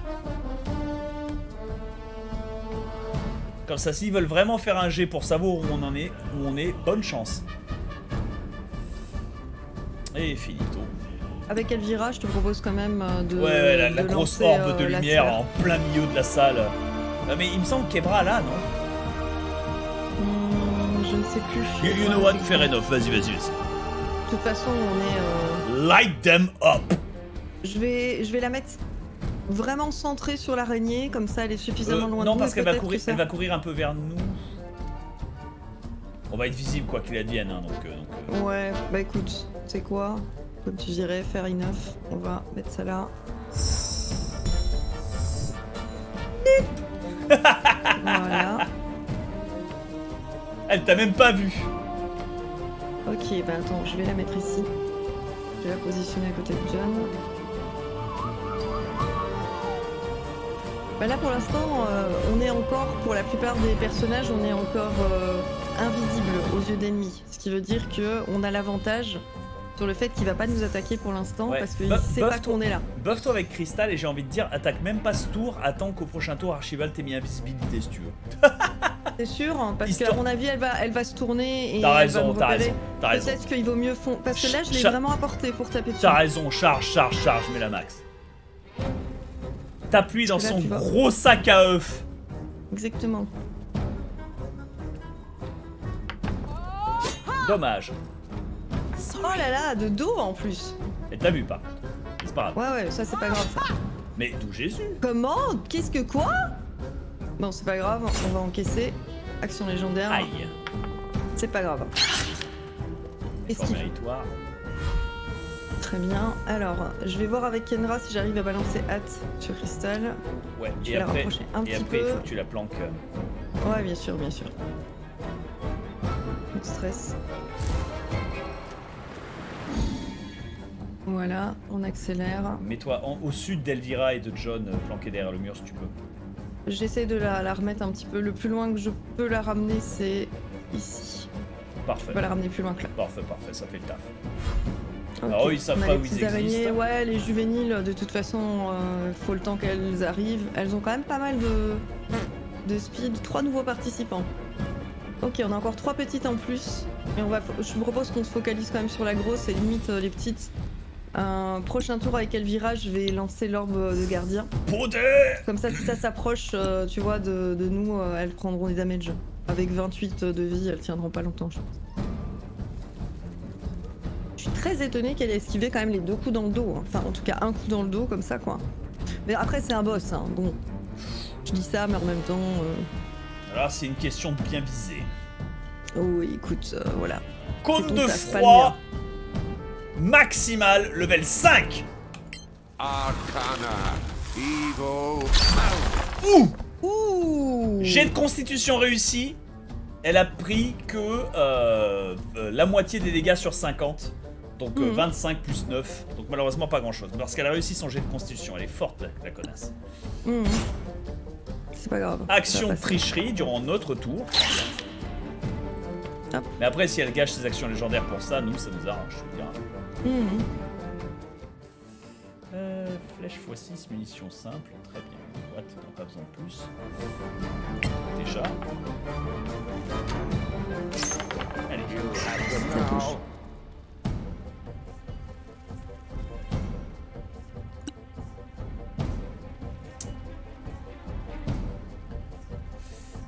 Comme ça, s'ils veulent vraiment faire un jet pour savoir où on en est, où on est, bonne chance. Et finito. Avec Elvira, je te propose quand même de. Ouais, ouais la, de la grosse orbe de lumière en plein milieu de la salle. Non, mais il me semble qu'Ebra là, non? mmh, Je ne sais plus. You, you know what, fair enough, vas-y, vas-y, vas-y. De toute façon, on est. Euh... Light them up. Je vais, je vais la mettre vraiment centrée sur l'araignée, comme ça elle est suffisamment euh, loin non, de nous. Non, parce qu'elle va, courir, elle va courir un peu vers nous. On va être visible quoi qu'il advienne, hein, donc. Euh, donc euh... Ouais, bah écoute. C'est quoi? Comme tu dirais, faire enough. On va mettre ça là. Voilà. Elle t'a même pas vu. Ok, bah attends, je vais la mettre ici. Je vais la positionner à côté de John. Bah là pour l'instant, euh, on est encore, pour la plupart des personnages, on est encore euh, invisible aux yeux d'ennemis. Ce qui veut dire qu'on a l'avantage sur le fait qu'il va pas nous attaquer pour l'instant, ouais. Parce qu'il sait pas qu'on est là. Buff-toi avec Krysthal et j'ai envie de dire attaque même pas ce tour, attends qu'au prochain tour Archibald t'ait mis invisibilité si tu veux. C'est sûr, parce qu'à mon avis elle va, elle va se tourner et... T'as raison, t'as raison, t'as raison. Peut-être qu'il vaut mieux fond... Parce que là je l'ai vraiment apporté pour taper dessus. T'as raison, charge, charge, charge, mets la max. T'appuies dans là, son gros sac à œufs. Exactement. Dommage. Oh là là, de dos en plus. Elle t'a vu pas? C'est pas grave. Ouais ouais, ça c'est pas grave ça. Mais d'où Jésus? Comment? Qu'est-ce que quoi? Bon c'est pas grave, on va encaisser. Action légendaire. Aïe. C'est pas grave. Esquive. Très bien. Alors, je vais voir avec Kendra si j'arrive à balancer hâte sur Krysthal. Ouais. Je vais et la après, rapprocher un et petit après, peu. Il faut que tu la planques. Ouais, bien sûr, bien sûr. Pas de stress. Voilà, on accélère. Mets-toi au sud d'Elvira et de John, planqué derrière le mur si tu peux. J'essaie de la, la remettre un petit peu. Le plus loin que je peux la ramener, c'est ici. Parfait. Je peux la ramener plus loin que là. Parfait, parfait, ça fait le taf. Okay. Ah oui, ça fera où ils existent. Ouais, les juvéniles, de toute façon, euh, faut le temps qu'elles arrivent. Elles ont quand même pas mal de, de speed. Trois nouveaux participants. Ok, on a encore trois petites en plus. Et on va, je vous propose qu'on se focalise quand même sur la grosse et limite euh, les petites. Un prochain tour avec Elvira, je vais lancer l'orbe de gardien. Comme ça, si ça s'approche, euh, tu vois, de, de nous, euh, elles prendront des damages. Avec vingt-huit de vie, elles tiendront pas longtemps, je pense. Je suis très étonnée qu'elle ait esquivé quand même les deux coups dans le dos. Hein. Enfin, en tout cas, un coup dans le dos, comme ça, quoi. Mais après, c'est un boss, hein. Bon, je dis ça, mais en même temps... Euh... Alors, c'est une question de bien viser. Oh, écoute, euh, voilà. Compte de froid... Maximal, level cinq. Arcana, Evo. Ouh, ouh. Jet de constitution réussi. Elle a pris que euh, euh, la moitié des dégâts sur cinquante. Donc mmh. euh, vingt-cinq plus neuf. Donc malheureusement pas grand chose. Parce qu'elle a réussi son jet de constitution. Elle est forte la connasse. Mmh. C'est pas grave. Action tricherie durant notre tour. Hop. Mais après si elle gâche ses actions légendaires pour ça, nous ça nous arrange, je veux dire. Mmh. Euh, flèche fois six, munitions simples, très bien. watts, on n'a pas besoin de plus. Déjà. Allez, tous.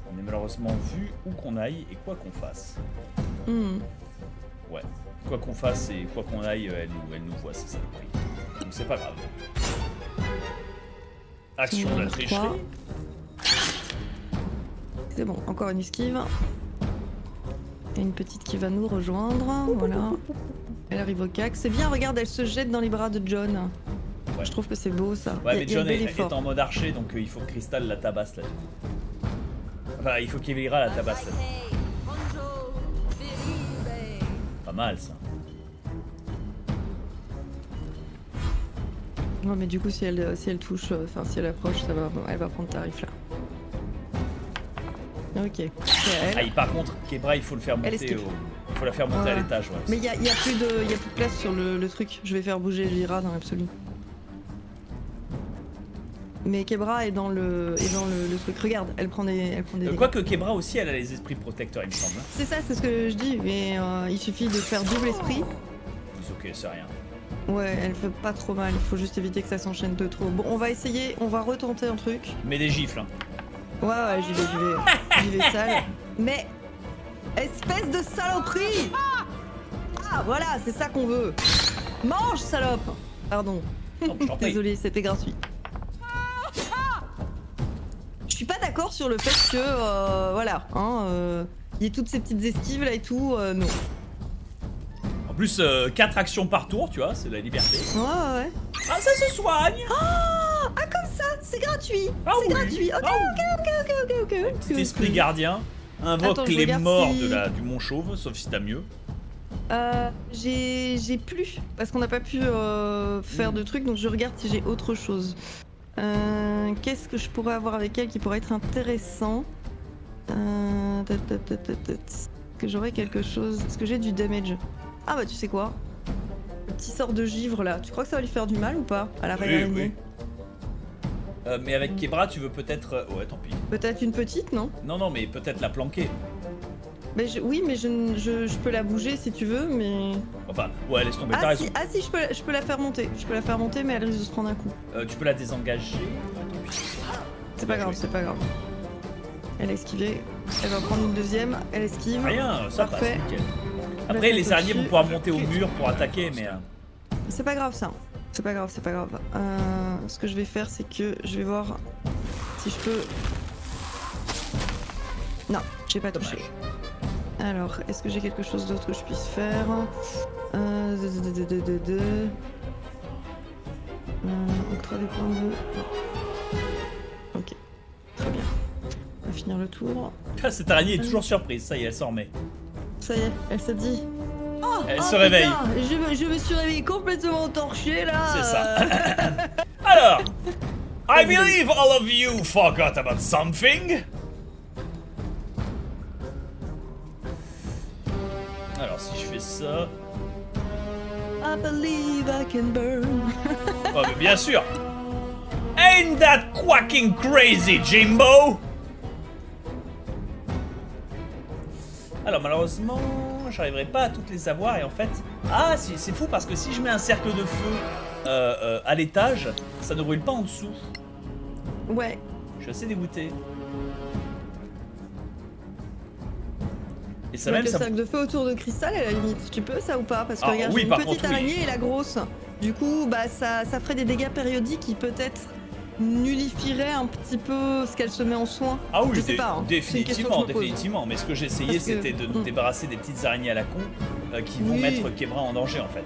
On est malheureusement vu où qu'on aille et quoi qu'on fasse. Mmh. Ouais, quoi qu'on fasse et quoi qu'on aille, elle, elle nous voit, c'est ça le prix. Donc c'est pas grave. Action de la tricherie. C'est bon, encore une esquive. Et une petite qui va nous rejoindre. Voilà. Elle arrive au C A C. C'est bien, regarde, elle se jette dans les bras de John. Ouais. Je trouve que c'est beau ça. Ouais, il, mais John est, est en mode archer, donc euh, il faut que Krysthal la tabasse là. Enfin, il faut qu'Elvira la tabasse là. Pas mal ça. Non mais du coup si elle, si elle touche, enfin euh, si elle approche, ça va, elle va prendre tarif là. Ok. Ah, par contre, Kebra, il faut le faire monter, au... il faut la faire monter ah. à l'étage. Ouais, mais il y a, y a plus de, y a plus de place sur le, le truc. Je vais faire bouger Elvira dans l'absolu. Mais Kebra est dans le, est dans le, le truc. Regarde, elle prend des, elle prend des. Euh, Quoique Kebra aussi, elle a les esprits protecteurs, il me semble. C'est ça, c'est ce que je dis. Mais euh, il suffit de faire double esprit. C'est ok, c'est rien. Ouais, elle fait pas trop mal, il faut juste éviter que ça s'enchaîne de trop. Bon, on va essayer, on va retenter un truc. Mais des gifles, hein. Ouais, ouais, j'y vais, j'y vais. J'y vais sale. Mais, espèce de saloperie. Ah, voilà, c'est ça qu'on veut. Mange, salope. Pardon. Désolé, c'était gratuit. Je suis pas d'accord sur le fait que, euh, voilà, hein, euh, y ait toutes ces petites esquives là et tout, euh, non. En plus, euh, quatre actions par tour, tu vois, c'est la liberté. Ouais, ouais. Ah, ça se soigne. Oh, ah, comme ça, c'est gratuit. Ah, c'est oui. gratuit. Ok, ah, ok, ok, ok, ok, ok. Petit esprit gardien invoque Attends, les morts si... de la, du Mont Chauve, sauf si t'as mieux. Euh, j'ai plus, parce qu'on n'a pas pu euh, faire mmh. de trucs, donc je regarde si j'ai autre chose. Euh, Qu'est-ce que je pourrais avoir avec elle qui pourrait être intéressant? euh, Est-ce que j'aurais quelque chose? Est-ce que j'ai du damage? Ah bah tu sais quoi, le petit sort de givre là, tu crois que ça va lui faire du mal ou pas à la reine araignée? Euh, mais avec Kebra tu veux peut-être... Ouais tant pis. Peut-être une petite non? Non non mais peut-être la planquer. Mais je... Oui mais je... Je... je peux la bouger si tu veux mais... Enfin ouais laisse tomber, ah, t'as si... raison. Ah si je peux, la... je peux la faire monter, je peux la faire monter mais elle risque de se prendre un coup. Euh, tu peux la désengager? Ouais, c'est pas grave, c'est pas grave. Elle a esquivé, elle va prendre une deuxième, elle esquive. Rien, ça Parfait. passe, nickel. Après les araignées vont pouvoir monter au mur pour attaquer mais... C'est pas grave ça, c'est pas grave, c'est pas grave. Euh, ce que je vais faire c'est que je vais voir si je peux... Non, j'ai pas touché. Alors, est-ce que j'ai quelque chose d'autre que je puisse faire? euh, Octroi des points de... Ok, très bien. On va finir le tour. Cette araignée est toujours surprise, ça y est, elle s'en remet. Ça y est, elle s'est dit. Oh, elle oh, se réveille. Je, je me suis réveillée complètement torchée là. C'est ça. Alors, I believe all of you forgot about something. Alors, si je fais ça. I believe I can burn. Oh, mais bien sûr. Ain't that quacking crazy, Jimbo? Alors malheureusement, j'arriverai pas à toutes les avoir et en fait... Ah, c'est fou parce que si je mets un cercle de feu euh, euh, à l'étage, ça ne brûle pas en dessous. Ouais. Je suis assez dégoûté. Et ça même, le ça... cercle de feu autour de Krysthal à la limite, tu peux ça ou pas? Parce que ah, regarde, oui, une petite contre, araignée oui. et la grosse. Du coup, bah ça, ça ferait des dégâts périodiques qui peut-être... nullifierait un petit peu ce qu'elle se met en soin. Ah oui, je sais pas, hein. définitivement, définitivement. Mais ce que j'essayais, c'était que... de nous mmh. débarrasser des petites araignées à la con euh, qui oui. vont mettre Kebra en danger en fait.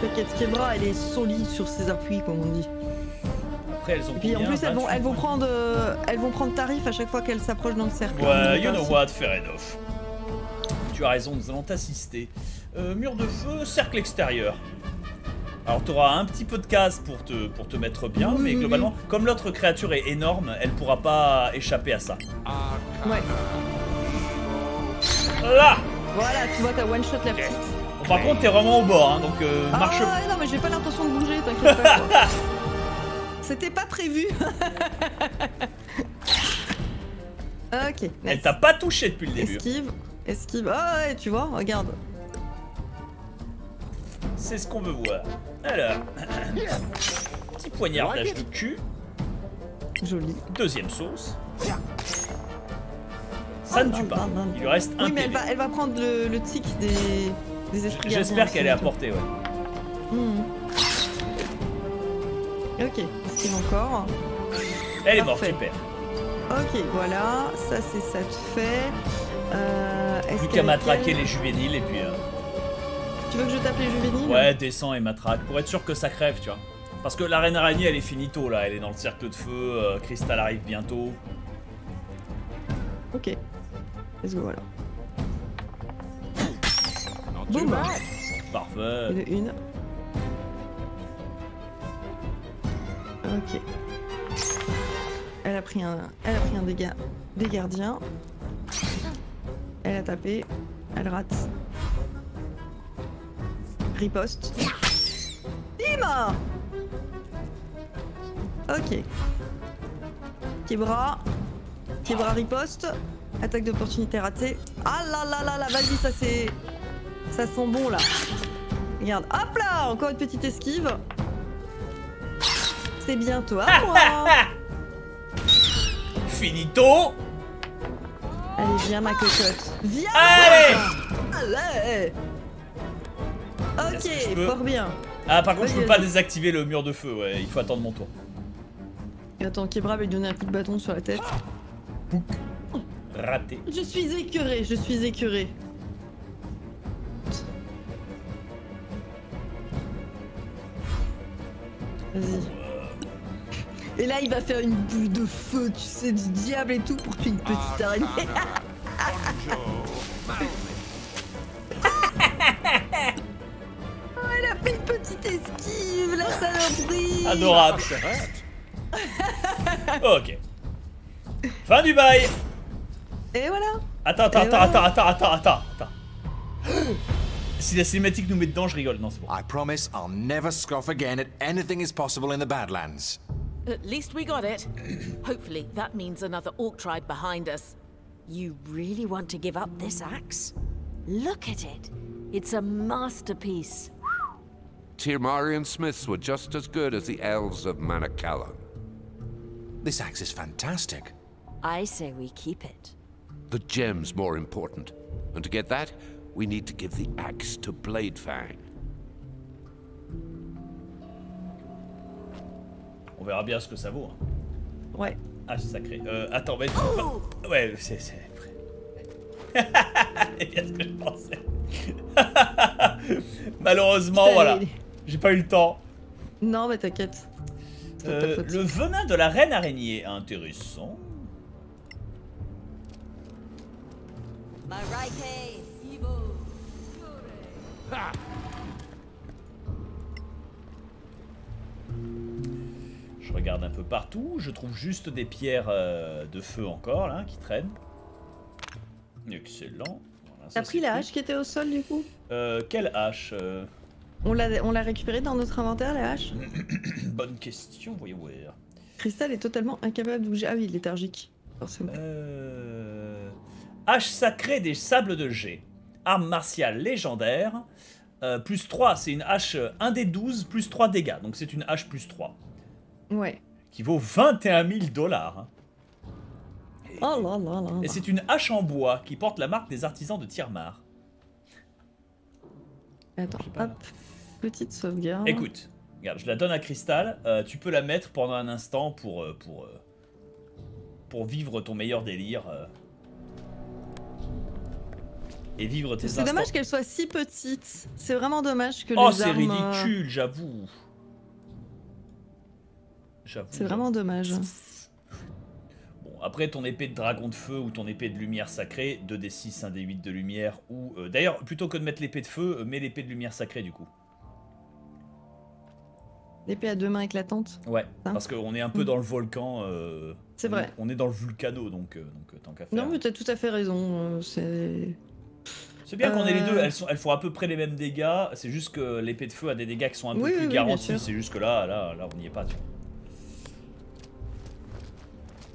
Peut-être Kebra, elle est solide sur ses appuis, comme on dit. Après, elles ont. Et puis combien, en plus, elles vont, elles vont prendre, euh, elles vont prendre tarif à chaque fois qu'elles s'approchent dans le cercle. Ouais, you know what, fair enough. Tu as raison, nous allons t'assister. Euh, mur de feu, cercle extérieur. Alors t'auras un petit peu de casse pour te, pour te mettre bien, oui, mais oui, globalement, oui. comme l'autre créature est énorme, elle pourra pas échapper à ça. Ouais. Là. Voilà, tu vois, t'as one shot la petite. Bon, par contre, t'es vraiment au bord, hein, donc euh, ah, marche. Ah non, mais j'ai pas l'intention de bouger, t'inquiète pas. C'était pas prévu. Ok. Nice. Elle t'a pas touché depuis le début. Esquive. Esquive. Ah ouais, tu vois, regarde. C'est ce qu'on veut voir. Alors. Petit poignardage de cul. Joli. Deuxième sauce. Ça ne tue pas. Il lui reste un. Oui, mais elle va, elle va prendre le, le tic des, des esprits. J'espère qu'elle est à portée, ouais. Mmh. Ok, esquive encore. Elle est morte, super. Ok, voilà. Ça, c'est ça de fait. Euh, Plus qu'à matraquer les juvéniles et puis. Euh... Tu veux que je tape les juvéniles? Ouais, descends et matraque. Pour être sûr que ça crève, tu vois. Parce que la reine araignée, elle est finito là. Elle est dans le cercle de feu. Euh, Krysthal arrive bientôt. Ok. Let's go alors. Non, tu vois. Parfait. Et de une. Ok. Elle a pris un, elle a pris un dégât des gardiens. Elle a tapé. Elle rate. Riposte. Tiamar. Ok. Kebra. Kebra riposte. Attaque d'opportunité ratée. Ah là là là là, vas-y, ça c'est. Ça sent bon là. Regarde. Hop là, encore une petite esquive. C'est bientôt à moi. Finito. Allez, viens ma cocotte. Viens. Allez, allez. Ok, fort bien. Ah par contre, oui, je peux pas désactiver le mur de feu, ouais, il faut attendre mon tour. Et attends, Kebra va lui donner un coup de bâton sur la tête. Pouc. Raté. Je suis écœuré, je suis écœuré. Vas-y. Et là, il va faire une boule de feu, tu sais, du diable et tout pour tuer une petite araignée. Esquive, la saloperie. Adorable. Ok. Fin du bail. Et voilà. Attends, attends, attends, attends, attends, attends, attends, attends. Si la cinématique nous met dedans, je rigole. Non, c'est bon. I promise I'll never scoff again at anything is possible in the Badlands. At least we got it. Hopefully, that means another orc tribe behind us. You really want to give up this axe? Look at it. It's a masterpiece. Tirmarian smiths were just as good as the elves of Manacala. This axe is fantastic. I say we keep it. The gem's more important. And to get that, we need to give the axe to Bladefang. On verra bien ce que ça vaut. Hein. Ouais. Ah, c'est sacré. Euh, attends, mais... Oh ouais, c'est... C'est bien ce que je pensais. Malheureusement, voilà. J'ai pas eu le temps. Non, mais t'inquiète. Euh, le venin de la reine araignée, intéressant. Je regarde un peu partout. Je trouve juste des pierres euh, de feu encore là qui traînent. Excellent. Voilà, t'as pris la hache qui était au sol du coup? Euh, quelle hache? euh... On l'a récupérée dans notre inventaire, la hache? Bonne question, voyons voir. Krysthal est totalement incapable de bouger. Ah oui, léthargique, forcément. Euh... Hache sacrée des sables de G. Arme martiale légendaire. Euh, plus trois, c'est une hache un des douze, plus trois dégâts. Donc c'est une hache plus trois. Ouais. Qui vaut vingt et un mille dollars. Et, oh là là là. Et c'est une hache en bois qui porte la marque des artisans de Tiamar. Attends, hop, petite sauvegarde. Écoute, regarde, je la donne à Krysthal. Euh, tu peux la mettre pendant un instant pour pour pour vivre ton meilleur délire euh, et vivre tes instants. C'est dommage qu'elle soit si petite. C'est vraiment dommage que. Oh, les armes... Oh, c'est ridicule, j'avoue. J'avoue. C'est vraiment dommage. Après, ton épée de dragon de feu ou ton épée de lumière sacrée, deux D six, un D huit de lumière, ou... Euh, d'ailleurs, plutôt que de mettre l'épée de feu, euh, mets l'épée de lumière sacrée, du coup. L'épée à deux mains éclatantes. Ouais, hein, parce qu'on est un peu mmh. dans le volcan. Euh, c'est vrai. On est dans le vulcano, donc, euh, donc tant qu'à faire. Non, mais t'as tout à fait raison, c'est... C'est bien euh... qu'on ait les deux, elles, sont, elles font à peu près les mêmes dégâts, c'est juste que l'épée de feu a des dégâts qui sont un oui, peu oui, plus oui, garantis, c'est juste que là, là, là on n'y est pas, tu vois.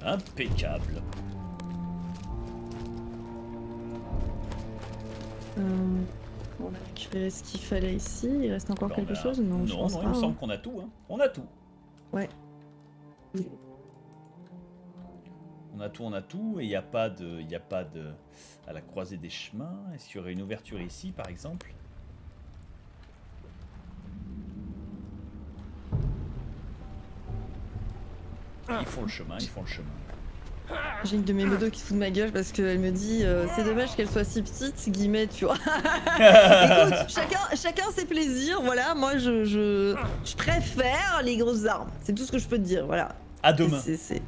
Impeccable. Euh, on a récupéré ce qu'il fallait ici. Il reste encore ben quelque a... chose Non, non, je pense non pas, il me hein. semble qu'on a tout. Hein. On a tout. Ouais. On a tout, on a tout. Et il n'y a pas de... Il y a pas de... À la croisée des chemins. Est-ce qu'il y aurait une ouverture ici, par exemple? Ils font le chemin, ils font le chemin. J'ai une de mes modos qui se fout de ma gueule parce qu'elle me dit euh, c'est dommage qu'elle soit si petite, guillemets, tu vois. Écoute, chacun, chacun ses plaisirs, voilà, moi je, je, je préfère les grosses armes, c'est tout ce que je peux te dire, voilà. À deux mains. C'est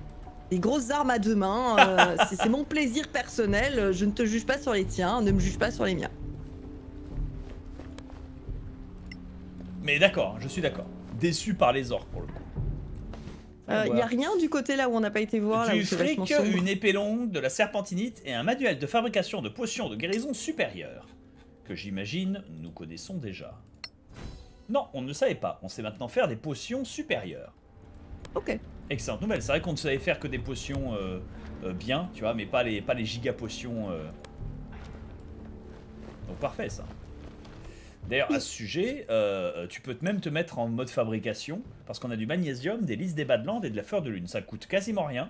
les grosses armes à deux mains, euh, c'est mon plaisir personnel, je ne te juge pas sur les tiens, ne me juge pas sur les miens. Mais d'accord, je suis d'accord. Déçu par les orques pour le coup. Euh, il n'y a rien du côté là où on n'a pas été voir. Du là où fric, une épée longue, de la serpentinite et un manuel de fabrication de potions de guérison supérieure. Que j'imagine, nous connaissons déjà. Non, on ne le savait pas. On sait maintenant faire des potions supérieures. Ok. Excellente nouvelle. C'est vrai qu'on ne savait faire que des potions euh, euh, bien, tu vois, mais pas les, pas les giga potions. Euh... Donc parfait ça. D'ailleurs, à ce sujet, euh, tu peux même te mettre en mode fabrication, parce qu'on a du magnésium, des lys des bas-de-landes et de la fleur de lune. Ça coûte quasiment rien,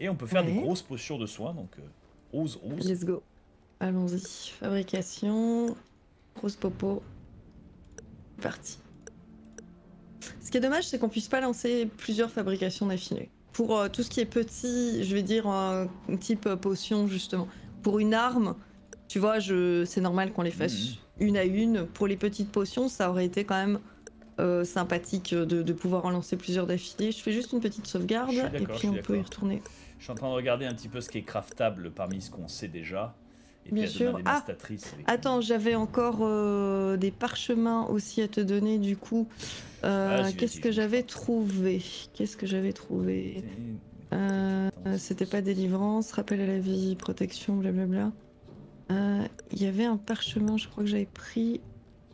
et on peut faire ouais. des grosses postures de soins, donc euh, ose, ose. Let's go. Allons-y. Fabrication, grosse popo, parti. Ce qui est dommage, c'est qu'on puisse pas lancer plusieurs fabrications d'affilée. Pour euh, tout ce qui est petit, je vais dire euh, type euh, potion, justement. Pour une arme, tu vois, je... c'est normal qu'on les fasse... Mmh. Une à une. Pour les petites potions, ça aurait été quand même euh, sympathique de, de pouvoir en lancer plusieurs d'affilée. Je fais juste une petite sauvegarde et puis on peut y retourner. Je suis en train de regarder un petit peu ce qui est craftable parmi ce qu'on sait déjà. Et Bien puis sûr. Des ah, attends, j'avais encore euh, des parchemins aussi à te donner du coup. Euh, ah, Qu'est-ce que j'avais trouvé Qu'est-ce que j'avais trouvé euh, C'était pas délivrance, rappel à la vie, protection, blablabla. Il euh, y avait un parchemin, je crois que j'avais pris,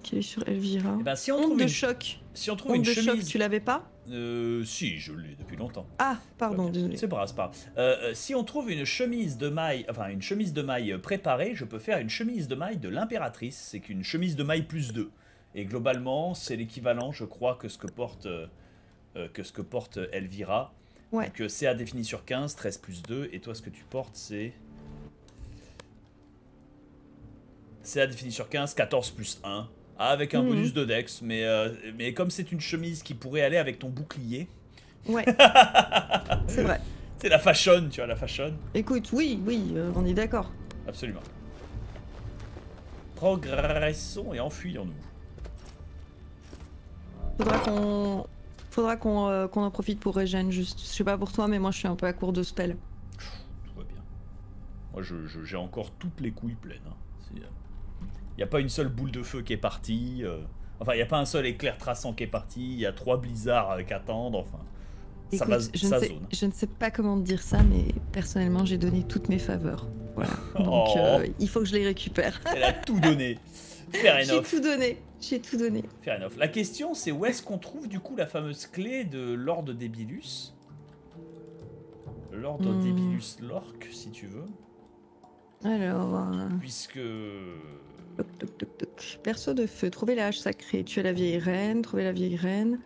qui est sur Elvira. Eh ben, si on Honte trouve de une... choc. Si on trouve Honte une de chemise... choc, tu l'avais pas? Euh, si, je l'ai depuis longtemps. Ah, pardon, désolé. C'est pas grave. Euh, si on trouve une chemise de maille, enfin une chemise de maille préparée, je peux faire une chemise de maille de l'impératrice. C'est qu'une chemise de maille plus deux. Et globalement, c'est l'équivalent, je crois, que ce que porte, euh, que ce que porte Elvira. Ouais. Donc c'est à définir sur quinze, treize plus deux. Et toi, ce que tu portes, c'est... C'est à définir sur quinze, quatorze plus un, avec un mmh. bonus de dex, mais, euh, mais comme c'est une chemise qui pourrait aller avec ton bouclier... Ouais, c'est vrai. C'est la fashion, tu vois, la fashion. Écoute, oui, oui, euh, on est d'accord. Absolument. Progressons et enfuyons-nous. Faudra qu'on faudra qu'on euh, qu'on en profite pour Régène, juste. Je sais pas pour toi, mais moi je suis un peu à court de spell. Tout va bien. Moi j'ai je, je, encore toutes les couilles pleines, hein. Il n'y a pas une seule boule de feu qui est partie, euh, enfin il n'y a pas un seul éclair traçant qui est parti, il y a trois blizzards euh, qu'attendre, enfin Écoute, ça va je ça ne zone. Sais, je ne sais pas comment te dire ça, mais personnellement j'ai donné toutes mes faveurs, voilà, donc oh. euh, il faut que je les récupère. Elle a tout donné, fair enough. J'ai tout donné, j'ai tout donné. Fair enough. La question c'est où est-ce qu'on trouve du coup la fameuse clé de l'ordre d'Ebilus, l'ordre hmm. d'Ebilus l'orque si tu veux. Alors... Euh... Puisque... Toc, toc, toc, toc. Perso de feu, trouver la hache sacrée, tuer la vieille reine, trouver la vieille reine,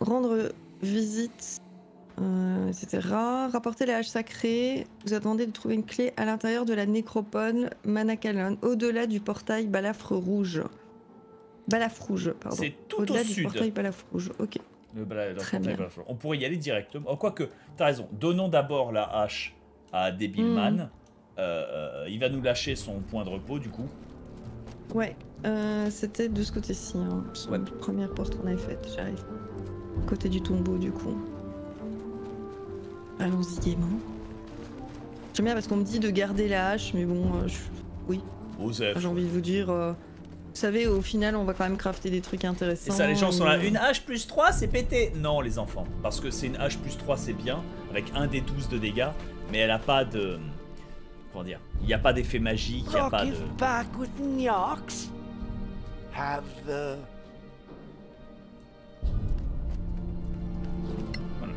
rendre visite, euh, et cetera. Rapporter la hache sacrée, vous a demandé de trouver une clé à l'intérieur de la nécropole Manacala, au-delà du portail balafre rouge. Balafre rouge, pardon. C'est tout au-delà au du sud. portail balafre rouge, ok. Le bala... Très bien. Balafre. On pourrait y aller directement. Oh, quoique, t'as raison, donnons d'abord la hache à Debilman. Mm. Euh, il va nous lâcher son point de repos du coup. Ouais, euh, c'était de ce côté-ci. Hein. Ouais. La première porte qu'on avait faite, j'arrive. Côté du tombeau du coup. Allons-y gaiement. J'aime bien parce qu'on me dit de garder la hache, mais bon, euh, je... oui. J'ai envie de vous dire, euh... vous savez, au final, on va quand même crafter des trucs intéressants. Et ça, les gens sont là, une hache plus trois, c'est pété. Non, les enfants, parce que c'est une hache plus trois, c'est bien, avec un des douze de dégâts, mais elle a pas de... Comment dire, il n'y a pas d'effet magique, il n'y a pas de... back with Nyarx. Have the... Voilà.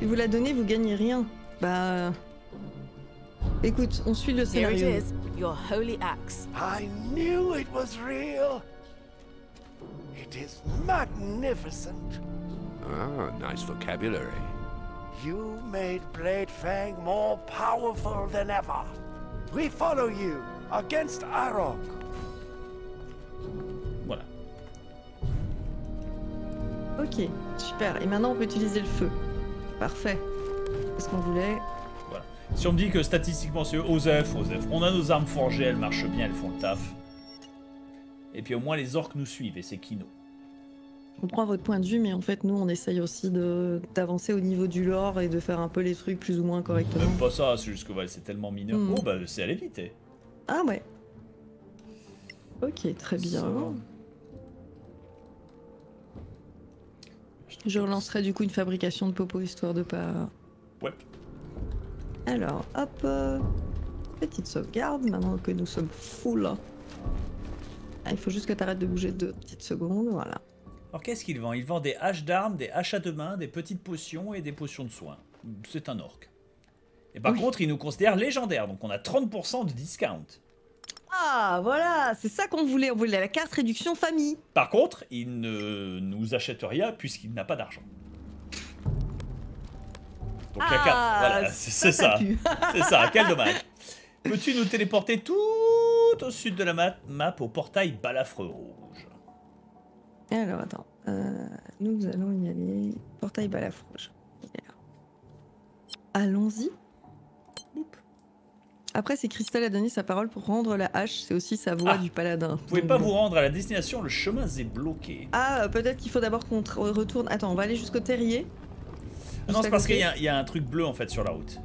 Si vous la donnez, vous gagnez rien. Bah... Écoute, on suit le scénario. Here it is, your holy axe. I knew it was real. It is magnificent. Ah, nice vocabulary. You made Bladefang more powerful than ever. We follow you against Arok. Voilà. Ok, super. Et maintenant on peut utiliser le feu. Parfait. C'est ce qu'on voulait. Voilà. Si on me dit que statistiquement c'est Osef, Osef, on a nos armes forgées, elles marchent bien, elles font le taf. Et puis au moins les orques nous suivent et c'est Kino. Je comprends votre point de vue, mais en fait, nous, on essaye aussi d'avancer au niveau du lore et de faire un peu les trucs plus ou moins correctement. Même pas ça, c'est juste que ouais, c'est tellement mineur. Mm. Oh, bah, c'est aller vite. Eh. Ah ouais. Ok, très bien. Ça... Je relancerai du coup une fabrication de popo, histoire de pas... Ouais. Alors, hop. Euh, petite sauvegarde, maintenant que nous sommes full. Ah, il faut juste que t'arrêtes de bouger deux petites secondes, voilà. Alors qu'est-ce qu'il vend? Il vend des haches d'armes, des haches à deux mains, des petites potions et des potions de soins. C'est un orc. Et par oui. contre, il nous considère légendaire, donc on a trente pour cent de discount. Ah, voilà, c'est ça qu'on voulait, on voulait la carte réduction famille. Par contre, il ne nous achète rien puisqu'il n'a pas d'argent. Donc ah, la carte, voilà, c'est ça. C'est ça, ça, quel dommage. Peux-tu nous téléporter tout au sud de la map, map au portail balafre rouge? Alors attends, euh, nous allons y aller. Portail balafre rouge. Allons-y. Après, c'est Krysthal a donné sa parole pour rendre la hache, c'est aussi sa voix ah, du paladin. Vous pouvez donc, pas vous rendre à la destination, le chemin est bloqué. Ah, peut-être qu'il faut d'abord qu'on retourne. Attends, on va aller jusqu'au terrier. Ah non, c'est parce qu'il y, y a un truc bleu en fait sur la route.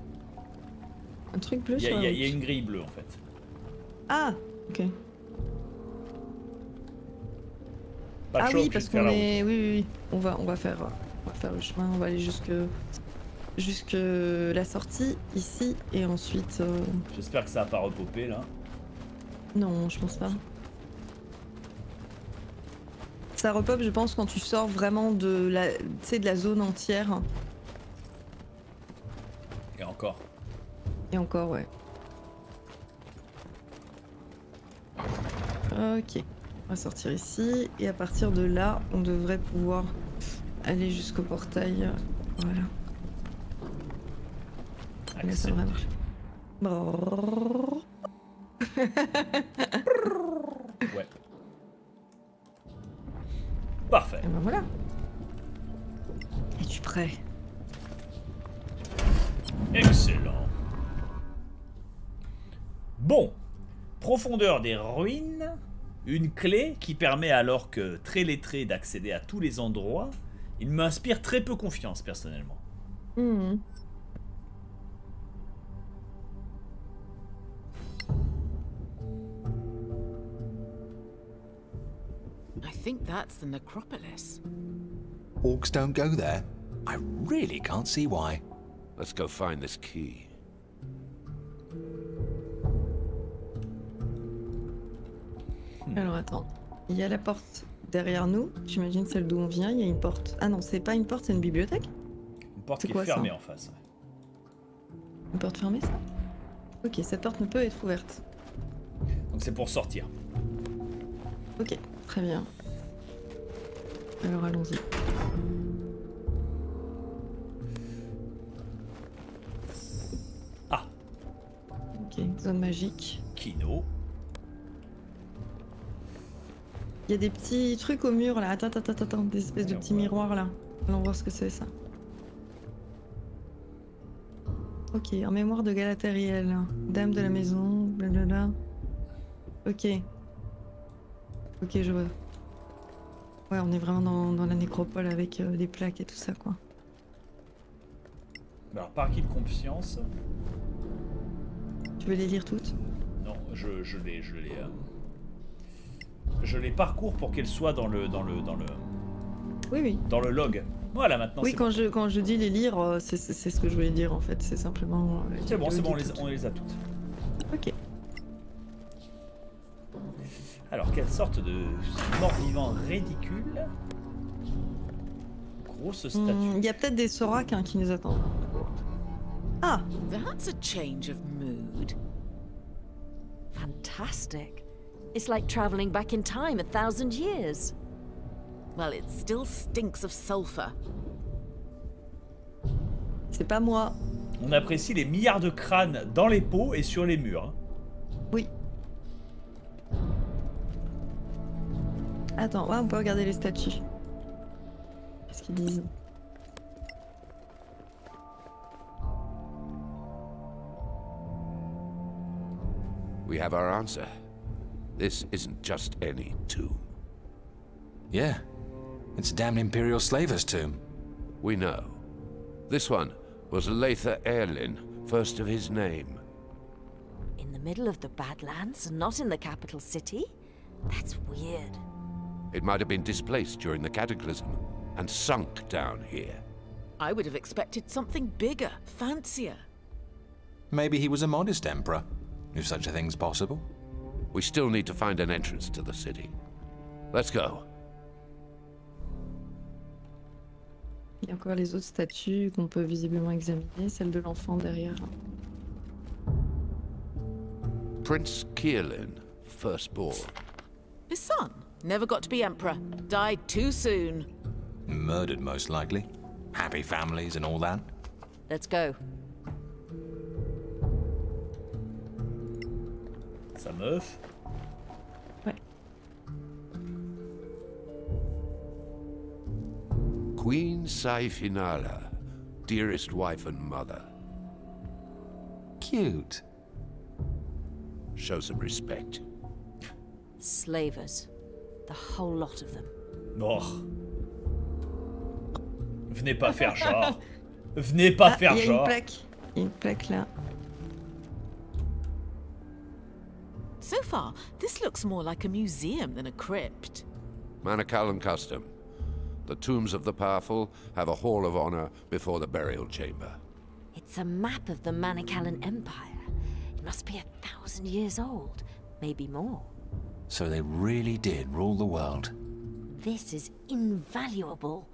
Un truc bleu a, sur la route. Il y a une grille bleue en fait. Ah, ok. Ah oui, parce qu'on est... Oui, oui, oui. On va, on va faire, on va faire le chemin, on va aller jusque, jusque la sortie, ici, et ensuite... Euh... J'espère que ça n'a pas repopé, là. Non, je pense pas. Ça repop, je pense, quand tu sors vraiment de la, tu sais, de la zone entière. Et encore. Et encore, ouais. Ok. On va sortir ici, et à partir de là, on devrait pouvoir aller jusqu'au portail. Voilà. Là, ça va marcher. Ouais. Parfait. Et ben voilà. Es-tu prêt? Excellent. Bon. Profondeur des ruines. Une clé qui permet alors que très lettré d'accéder à tous les endroits. Il m'inspire très peu confiance personnellement. Mmh. I think that's the necropolis. Orcs don't go there. I really can't see why. Let's go find this key. Alors attends, il y a la porte derrière nous, j'imagine celle d'où on vient, il y a une porte. Ah non, c'est pas une porte, c'est une bibliothèque. Une porte qui est fermée en face. Une porte fermée ça? Ok, cette porte ne peut être ouverte. Donc c'est pour sortir. Ok, très bien. Alors allons-y. Ah. Ok, zone magique. Kino. Il y a des petits trucs au mur là, attends, attends, attends, des espèces de petits miroirs là. Allons voir ce que c'est ça. Ok, en mémoire de Galatériel, dame de la maison, blablabla. Ok. Ok, je vois. Ouais, on est vraiment dans, dans la nécropole avec euh, des plaques et tout ça quoi. Alors par qui de confiance? Tu veux les lire toutes? Non, je, je les... Je les euh... Je les parcours pour qu'elles soient dans le dans le dans le oui oui dans le log. Voilà maintenant. Oui quand bon. je quand je dis les lire c'est ce que je voulais dire en fait, c'est simplement. C'est bon c'est bon on les, on les a toutes. Ok. Alors quelle sorte de mort-vivant ridicule. grosse statue. Il mmh, y a peut-être des Sorax hein, qui nous attendent. Ah, that's a change of mood. Fantastic. It's like traveling back in time a thousand years. Well, it still stinks of sulfur. C'est pas moi. On apprécie les milliards de crânes dans les pots et sur les murs. Oui. Attends, ouais, on peut regarder les statues. Qu'est-ce qu'ils disent? We have our answer. This isn't just any tomb. Yeah, it's a damned Imperial slaver's tomb. We know. This one was Leitha Erlin, first of his name. In the middle of the Badlands, not in the capital city? That's weird. It might have been displaced during the cataclysm and sunk down here. I would have expected something bigger, fancier. Maybe he was a modest emperor, if such a thing's possible. We still need to find an entrance to the city. Let's go. Il y a encore les autres statues qu'on peut visiblement examiner, celle de l'enfant derrière. Prince Kierlin, firstborn. His son never got to be emperor. Died too soon. Murdered, most likely. Happy families and all that. Let's go. Sa meuf. Ouais. Queen Sai finala, dearest wife and mother. Cute. Show some respect. Slavers. The whole lot of them. Oh. Venez pas faire genre. Venez pas ah, faire y a genre. Une plaque. Une plaque là. So far, this looks more like a museum than a crypt. Manacala custom. The tombs of the powerful have a hall of honor before the burial chamber. It's a map of the Manacalan Empire. It must be a thousand years old, maybe more. So they really did rule the world. This is invaluable.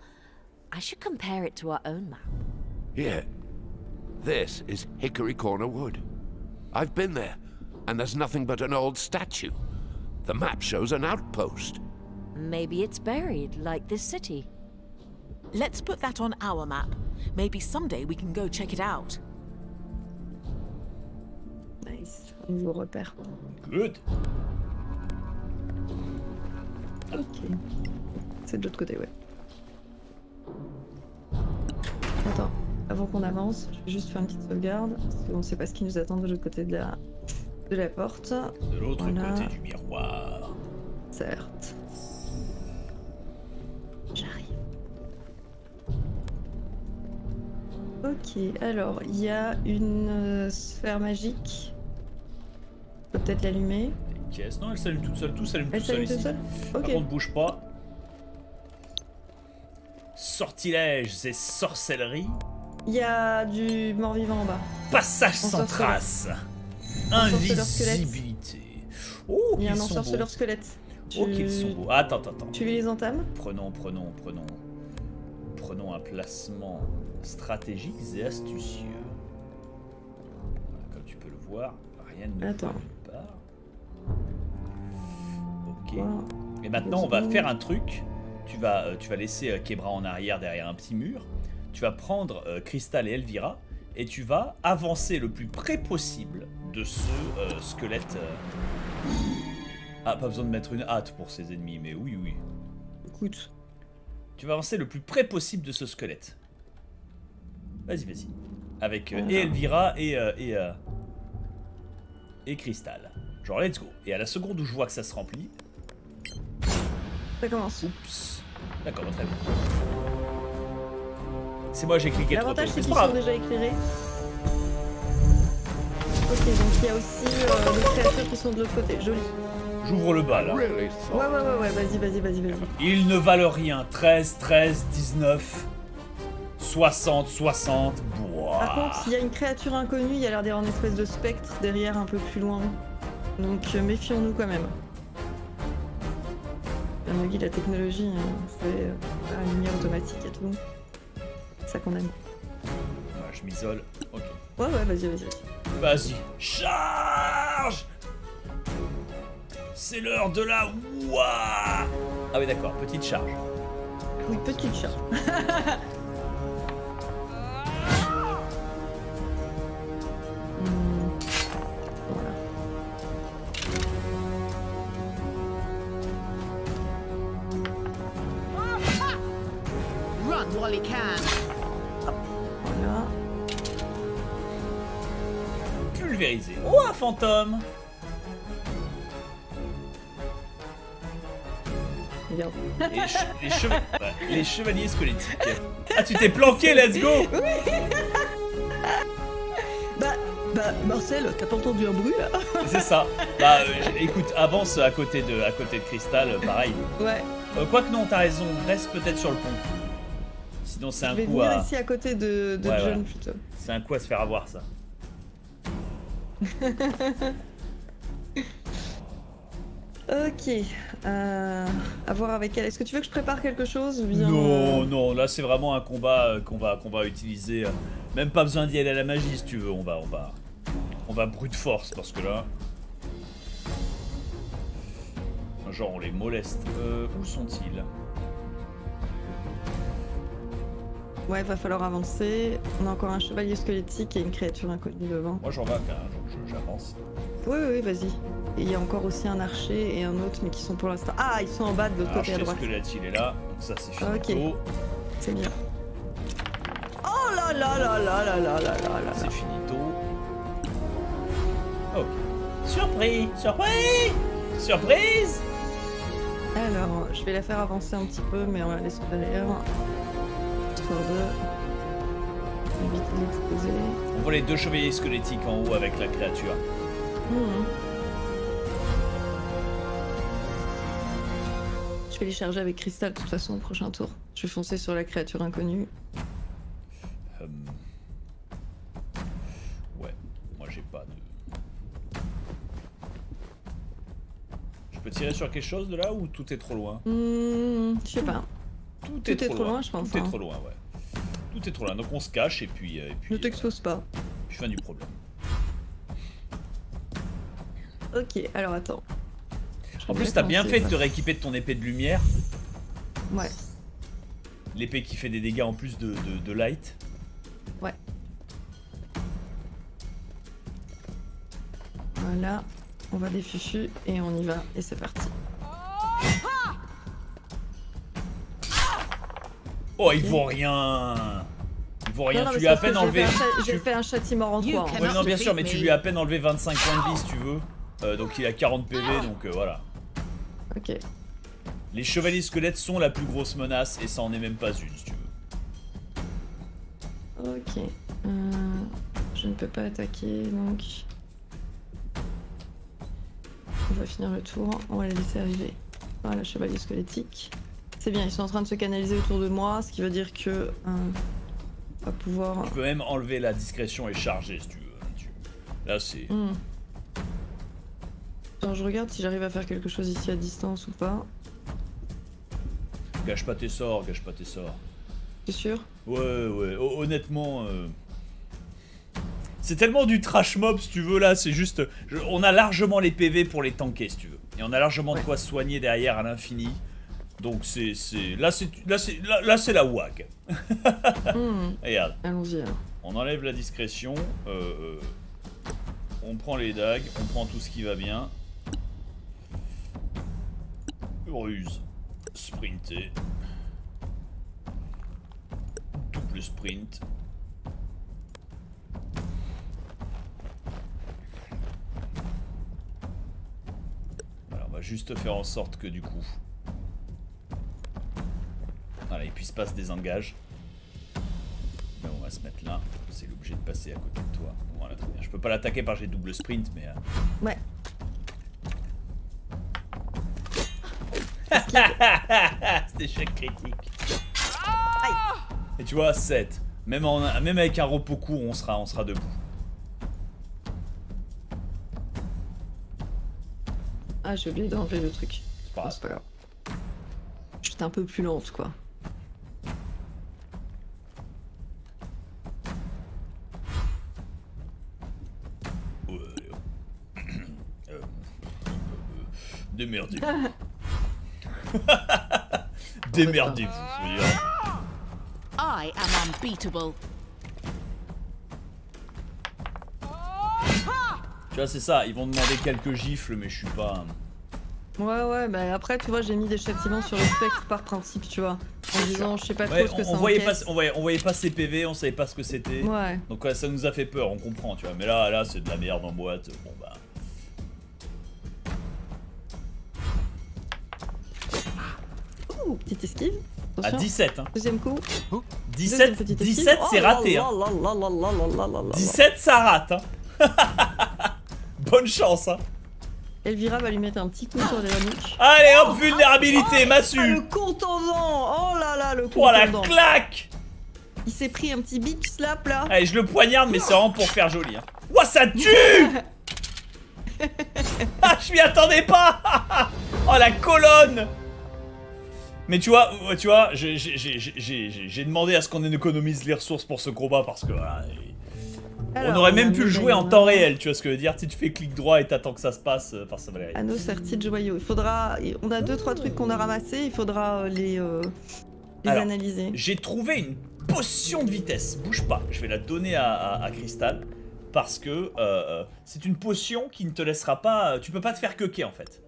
I should compare it to our own map. Here. This is Hickory Corner Wood. I've been there. And there's nothing but an old statue. The map shows an outpost. Maybe it's buried, like this city. Let's put that on our map. Maybe someday we can go check it out. Nice. Nouveau repère. Good. Ok. C'est de l'autre côté, ouais. Attends, avant qu'on avance, je vais juste faire une petite sauvegarde. Parce qu'on ne sait pas ce qui nous attend de l'autre côté de la... de la porte. De l'autre voilà. Côté du miroir. Certes. J'arrive. Ok, alors il y a une euh, sphère magique. Peut peut-être l'allumer. Yes. Non, elle s'allume toute seule, tout s'allume toute seule. Ici. Seule okay. Par contre, bouge pas. Sortilèges et sorcellerie. Il y a du mort-vivant en bas. Passage On sans trace. Invisibilité. Oh, il y a un ensorceleur squelette. Oh, tu... qu'ils sont beaux. Attends, attends, attends. Tu vis les entames? Prenons, prenons, prenons. Prenons un placement stratégique et astucieux. Comme tu peux le voir, rien ne attends. Peut nulle part. Ok. Wow. Et maintenant, on va faire un truc. Tu vas, tu vas laisser Kebra en arrière derrière un petit mur. Tu vas prendre euh, Krysthal et Elvira. Et tu vas avancer le plus près possible de ce euh, squelette. Euh... Ah, pas besoin de mettre une hâte pour ses ennemis, mais oui, oui. Écoute. Tu vas avancer le plus près possible de ce squelette. Vas-y, vas-y. Avec euh, oh, et Elvira et, euh, et, euh, et Krysthal. Genre, let's go. Et à la seconde où je vois que ça se remplit... Ça commence. Oups. D'accord, très bien. C'est moi, j'ai cliqué trop tôt. L'avantage, c'est qu'ils sont déjà éclairés. Ok, donc il y a aussi euh, les créatures qui sont de l'autre côté. Joli. J'ouvre le bal. Hein. Ouais, ouais, ouais, ouais, vas-y, vas-y, vas-y, vas-y. Ils ne valent rien. treize, treize, dix-neuf, soixante, soixante. Boah. Par contre, il y a une créature inconnue, il y a l'air d'avoir une espèce de spectre derrière un peu plus loin. Donc euh, méfions-nous quand même. Bien, la technologie, hein, c'est euh, une lumière automatique et tout. ça qu'on aime. Ouais, je m'isole. Ok. Ouais, ouais, vas-y, vas-y. Vas-y. Charge! C'est l'heure de la ouah! Ah oui, d'accord, petite charge. Oui, petite charge. Oh, un fantôme! Les, che les, cheva les chevaliers squelettiques. Ah, tu t'es planqué, let's go! Oui. Bah, bah, Marcel, t'as pas entendu un bruit là? C'est ça. Bah, euh, écoute, avance à côté de, à côté de Krysthal, pareil. Ouais. Euh, Quoique, non, t'as raison, reste peut-être sur le pont. Sinon, c'est un coup à. Je vais venir ici à côté de, de ouais, John, ouais. Plutôt. C'est un coup à se faire avoir, ça. Ok, euh, à voir avec elle. Est-ce que tu veux que je prépare quelque chose ou bien... Non, non, là c'est vraiment un combat euh, qu'on va, qu'on va utiliser. Même pas besoin d'y aller à la magie si tu veux. On va, on va, on va brute force parce que là, genre on les moleste. Euh, où sont-ils? Ouais, va falloir avancer. On a encore un chevalier squelettique et une créature inconnue devant. Moi j'en vais, j'avance. Oui, oui, oui, vas-y. Et il y a encore aussi un archer et un autre, mais qui sont pour l'instant... Ah, ils sont en bas de l'autre côté à droite. L'archer squelette, il est là. Donc ça, c'est fini. Ok, c'est bien. Oh là là là là là là là là. C'est finito. Ok. Surprise, surprise, surprise. Alors, je vais la faire avancer un petit peu, mais on la laisse derrière. De... Vite l'exposer. On voit les deux chevaliers squelettiques en haut avec la créature. Mmh. Je vais les charger avec Krysthal de toute façon au prochain tour. Je vais foncer sur la créature inconnue. Euh... Ouais, moi j'ai pas de... Je peux tirer sur quelque chose de là ou tout est trop loin? Mmh, je sais pas. Tout, tout est, est trop, trop loin, loin, je pense. Tout hein. est trop loin, ouais. Tout est trop loin, donc on se cache et puis... Et puis ne t'expose euh, pas. Je suis fin du problème. Ok, alors attends. En plus, t'as bien fait de te rééquiper de ton épée de lumière. Ouais. L'épée qui fait des dégâts en plus de, de, de light. Ouais. Voilà, on va des fuchus et on y va et c'est parti. Oh, ils vont rien! Ils vont rien, non, non, tu lui as à peine enlevé. J'ai fait un châtiment en toi. Ouais, non, bien sûr, mais tu lui as à peine enlevé vingt-cinq points de vie si tu veux. Euh, donc il a quarante P V, donc euh, voilà. Ok. Les chevaliers squelettes sont la plus grosse menace et ça en est même pas une si tu veux. Ok. Euh, je ne peux pas attaquer donc. On va finir le tour, on va les laisser arriver. Voilà, chevalier squelettique. C'est bien, ils sont en train de se canaliser autour de moi, ce qui veut dire que euh, on va pouvoir... Tu peux même enlever la discrétion et charger si tu veux. Là c'est... Mmh. Attends, je regarde si j'arrive à faire quelque chose ici à distance ou pas. Gâche pas tes sorts, gâche pas tes sorts. T'es sûr? Ouais, ouais, Ho honnêtement... Euh... C'est tellement du trash mob si tu veux là, c'est juste... Je... On a largement les P V pour les tanker si tu veux. Et on a largement ouais. de quoi soigner derrière à l'infini. Donc c'est là c'est là c'est là, là c'est la wag. Mmh. Regarde. Allons-y. On enlève la discrétion. Euh, euh, on prend les dagues. On prend tout ce qui va bien. Ruse. Sprinter. Double sprint. Voilà, on va juste faire en sorte que du coup. Voilà, il puisse pas se désengager. Mais on va se mettre là. C'est l'objet de passer à côté de toi. Voilà, très bien. Je peux pas l'attaquer par j'ai double sprint, mais. Euh... Ouais. C'était échec critique. Aïe. Et tu vois, sept. Même, en, même avec un repos court, on sera, on sera debout. Ah, j'ai oublié d'enlever le truc. C'est pas grave. C'est pas grave. J'étais un peu plus lente, quoi. démerdez-vous. Démerdez-vous. I am unbeatable. Tu vois, c'est ça, ils vont demander quelques gifles, mais je suis pas... Ouais, ouais, bah après, tu vois, j'ai mis des châtiments sur le spectre par principe, tu vois. En disant, je sais pas trop ouais, ce que on, ça on voyait pas, on, voyait, on voyait pas ses P V, on savait pas ce que c'était. Ouais. Donc ouais, ça nous a fait peur, on comprend, tu vois. Mais là, là, c'est de la merde en boîte. Bon, bah... Ouh, petite esquive. Attention. À dix-sept, hein. Deuxième coup. Oh. dix-sept, dix-sept c'est raté, hein. dix-sept, ça rate, hein. Bonne chance, hein. Elvira va lui mettre un petit coup sur les nuques. Allez hop, oh, vulnérabilité, oh, massue. Ah, le compte en vent. Oh là là, le compte en vent. Oh la en claque. Il s'est pris un petit bitch slap là. Allez, je le poignarde, mais c'est vraiment pour faire joli, hein. Ouah, ça tue. Ah, je m'y attendais pas. Oh la colonne. Mais tu vois, tu vois, j'ai demandé à ce qu'on économise les ressources pour ce combat parce que voilà, alors, on aurait même on pu le jouer en temps réel, tu vois ce que je veux dire. Si tu fais clic droit et t'attends que ça se passe, enfin ça va aller. À nos sorties de joyaux, il faudra... On a deux, trois trucs qu'on a ramassés, il faudra les, euh, les alors, analyser. J'ai trouvé une potion de vitesse, bouge pas, je vais la donner à, à, à Krysthal parce que euh, c'est une potion qui ne te laissera pas... Tu peux pas te faire quequer en fait.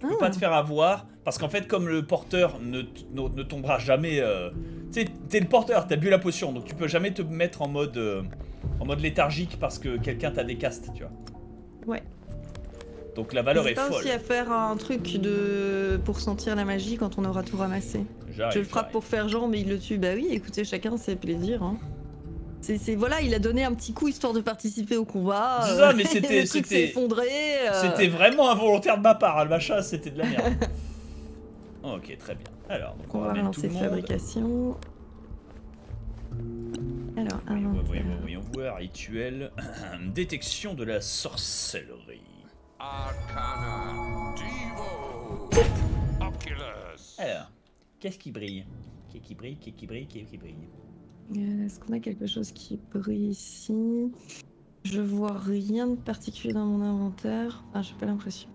Tu peux ah. pas te faire avoir, parce qu'en fait, comme le porteur ne, ne, ne tombera jamais... Euh, tu sais, t'es le porteur, t'as bu la potion, donc tu peux jamais te mettre en mode euh, en mode léthargique parce que quelqu'un t'a des castes, tu vois. Ouais. Donc la valeur est folle. N'hésite pas aussi à faire un truc de... pour sentir la magie quand on aura tout ramassé. Je le frappe pour faire genre, mais il le tue. Bah oui, écoutez, chacun ses plaisirs, hein. C'est voilà, il a donné un petit coup histoire de participer au combat. C'est ça, mais c'était c'était effondré. Euh... C'était vraiment involontaire de ma part, le machin, c'était de la merde. Ok, très bien. Alors, donc on, on va relancer fabrication. Alors, voyons, voyons, voyons voir rituel, détection de la sorcellerie. Arcana, Divo, Oculus. Alors, qu'est-ce qui brille? Qu'est-ce qui brille? Qu'est-ce qui brille? Qu'est-ce qui brille? Est-ce qu'on a quelque chose qui brille ici? Je vois rien de particulier dans mon inventaire. Ah, j'ai pas l'impression.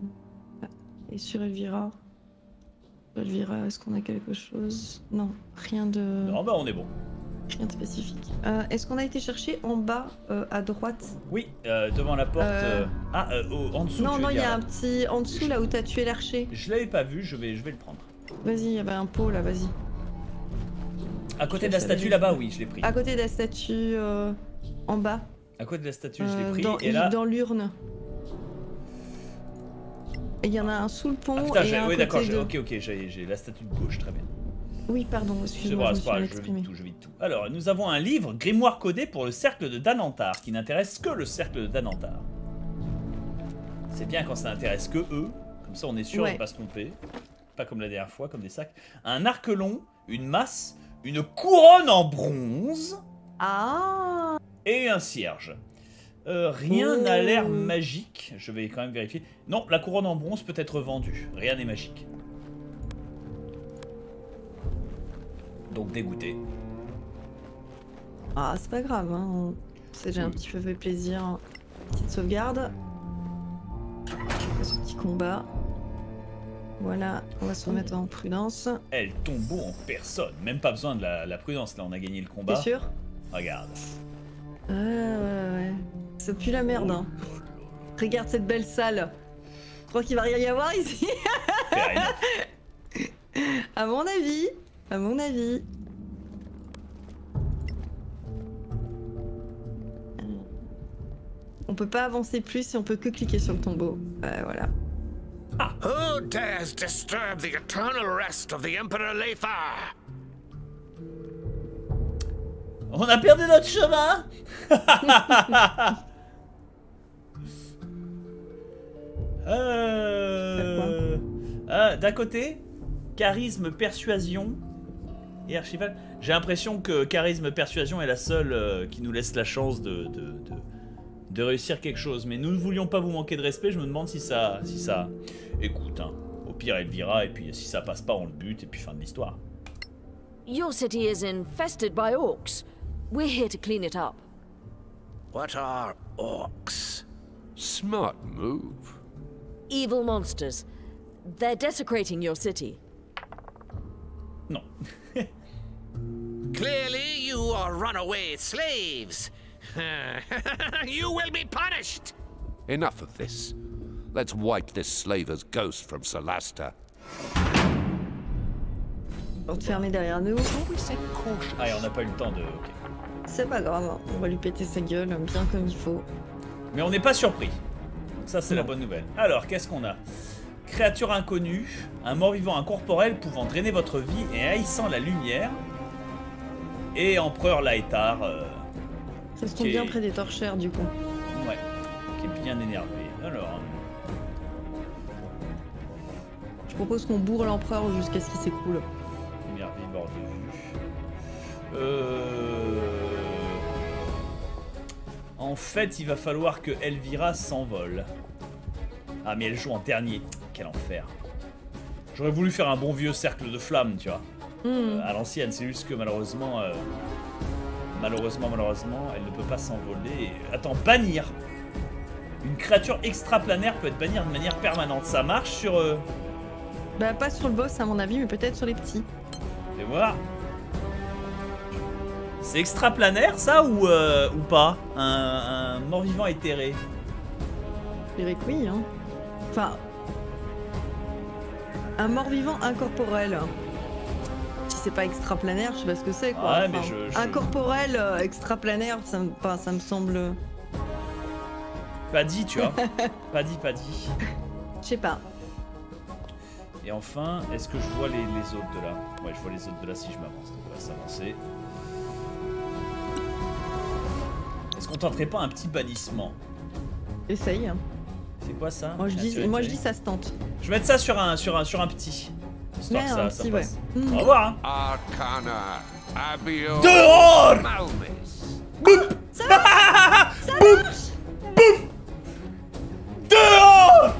Et sur Elvira, Elvira, est-ce qu'on a quelque chose? Non, rien de... Non, bah on est bon. Rien de spécifique. Euh, est-ce qu'on a été chercher en bas, euh, à droite? Oui, euh, devant la porte... Euh... Euh... Ah, euh, oh, en dessous. Non, non, il y a un petit... En dessous, là où t'as tué l'archer. Je l'avais pas vu, je vais, je vais le prendre. Vas-y, il y avait un pot là, vas-y. À côté de la statue là-bas, oui, je l'ai pris. À côté de la statue euh, en bas. À côté de la statue, euh, je l'ai pris. Dans, et là... dans l'urne. Il y en a un sous le pont. Ah, putain, et un oui, d'accord, de... ok, ok, j'ai la statue de gauche, très bien. Oui, pardon, excusez-moi. C'est bon, je vide tout, je vide tout. Alors, nous avons un livre, grimoire codé pour le cercle de Danantar, qui n'intéresse que le cercle de Danantar. C'est bien quand ça n'intéresse que eux, comme ça on est sûr ouais. de ne pas se tromper. Pas comme la dernière fois, comme des sacs. Un arc long, une masse. Une couronne en bronze ah. et un cierge. Euh, rien n'a l'air magique. Je vais quand même vérifier. Non, la couronne en bronze peut être vendue. Rien n'est magique. Donc dégoûté. Ah, c'est pas grave. Hein. C'est déjà un petit peu fait plaisir. Petite sauvegarde. Ce petit combat. Voilà, on va se remettre en prudence. Elle tombe en personne, même pas besoin de la, la prudence, là on a gagné le combat. T'es sûr? Regarde. Ah ouais, ouais, ouais. Ça pue la merde, hein. Regarde cette belle salle. Je crois qu'il va rien y avoir ici. À mon avis, à mon avis. On peut pas avancer plus si on peut que cliquer sur le tombeau. Euh, voilà. Ah. Who dares disturb the eternal rest of the Emperor Leitha? On a perdu notre chemin. euh... euh, D'un côté, charisme, persuasion et archival. J'ai l'impression que charisme, persuasion est la seule euh, qui nous laisse la chance de, de, de... de réussir quelque chose, mais nous ne voulions pas vous manquer de respect, je me demande si ça... si ça... Écoute, hein, au pire Elvira, et puis si ça passe pas, on le bute, et puis fin de l'histoire. Your city is infested by orcs. We're here to clean it up. What are orcs? Smart move. Evil monsters. They're desecrating your city. No. Clearly, you are runaway slaves. You will be punished. Enough of this. Let's wipe this slaver's ghost from Solasta. Porte fermée derrière nous. Ah, et on n'a pas eu le temps de. Okay. C'est pas grave, on va lui péter sa gueule bien comme il faut. Mais on n'est pas surpris. Donc ça, c'est la bonne nouvelle. Alors, qu'est-ce qu'on a? Créature inconnue, un mort-vivant incorporel pouvant drainer votre vie et haïssant la lumière. Et empereur Laetar. Euh, ça se tombe bien est... près des torchères, du coup. Ouais, qui est bien énervé. Alors. Je propose qu'on bourre l'empereur jusqu'à ce qu'il s'écroule. Énervé, mort de vue. Euh... En fait, il va falloir que Elvira s'envole. Ah, mais elle joue en dernier. Quel enfer. J'aurais voulu faire un bon vieux cercle de flammes, tu vois. Mmh. Euh, à l'ancienne, c'est juste que malheureusement... Euh, malheureusement, malheureusement, elle ne peut pas s'envoler. Attends, bannir. Une créature extraplanaire peut être bannie de manière permanente. Ça marche sur... Euh... Bah, pas sur le boss, à mon avis, mais peut-être sur les petits. Fais voir. C'est extraplanaire, ça, ou, euh, ou pas? Un, un mort-vivant éthéré. Je dirais que oui, hein. Enfin... Un mort-vivant incorporel. Si c'est pas extraplanaire, je sais pas ce que c'est, quoi. Ah ouais, enfin, mais je, je... Incorporel, euh, extraplanaire, ça me, pas, ça me semble... Pas dit, tu vois. Pas dit, pas dit. Je sais pas. Et enfin, est-ce que je vois les, les autres de là? Ouais, je vois les autres de là si je m'avance. Donc on va s'avancer. Est-ce qu'on tenterait pas un petit bannissement? Essaye. Hein. C'est quoi ça? Moi je dis, moi je dis ça se tente. Je vais mettre ça sur un, sur un, sur un petit. Histoire que ça, ça petit, passe. Ouais. Mmh. Au revoir. Hein. Arcana, Abio, dehors. Boum. Ça marche. Ça marche. Boum. Dehors.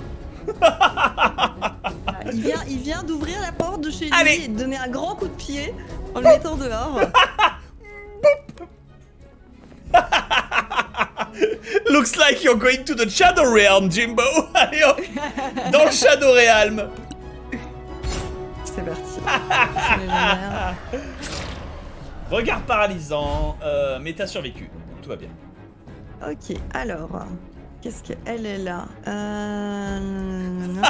Il vient, il vient d'ouvrir la porte de chez lui. Allez. Et de donner un grand coup de pied en le mettant dehors. Looks like you're going to the Shadow Realm, Jimbo. Allez, on... dans le Shadow Realm. C'est parti. Regard paralysant, euh, mais t'as survécu. Tout va bien. Ok, alors... Qu'est-ce qu'elle est là? euh...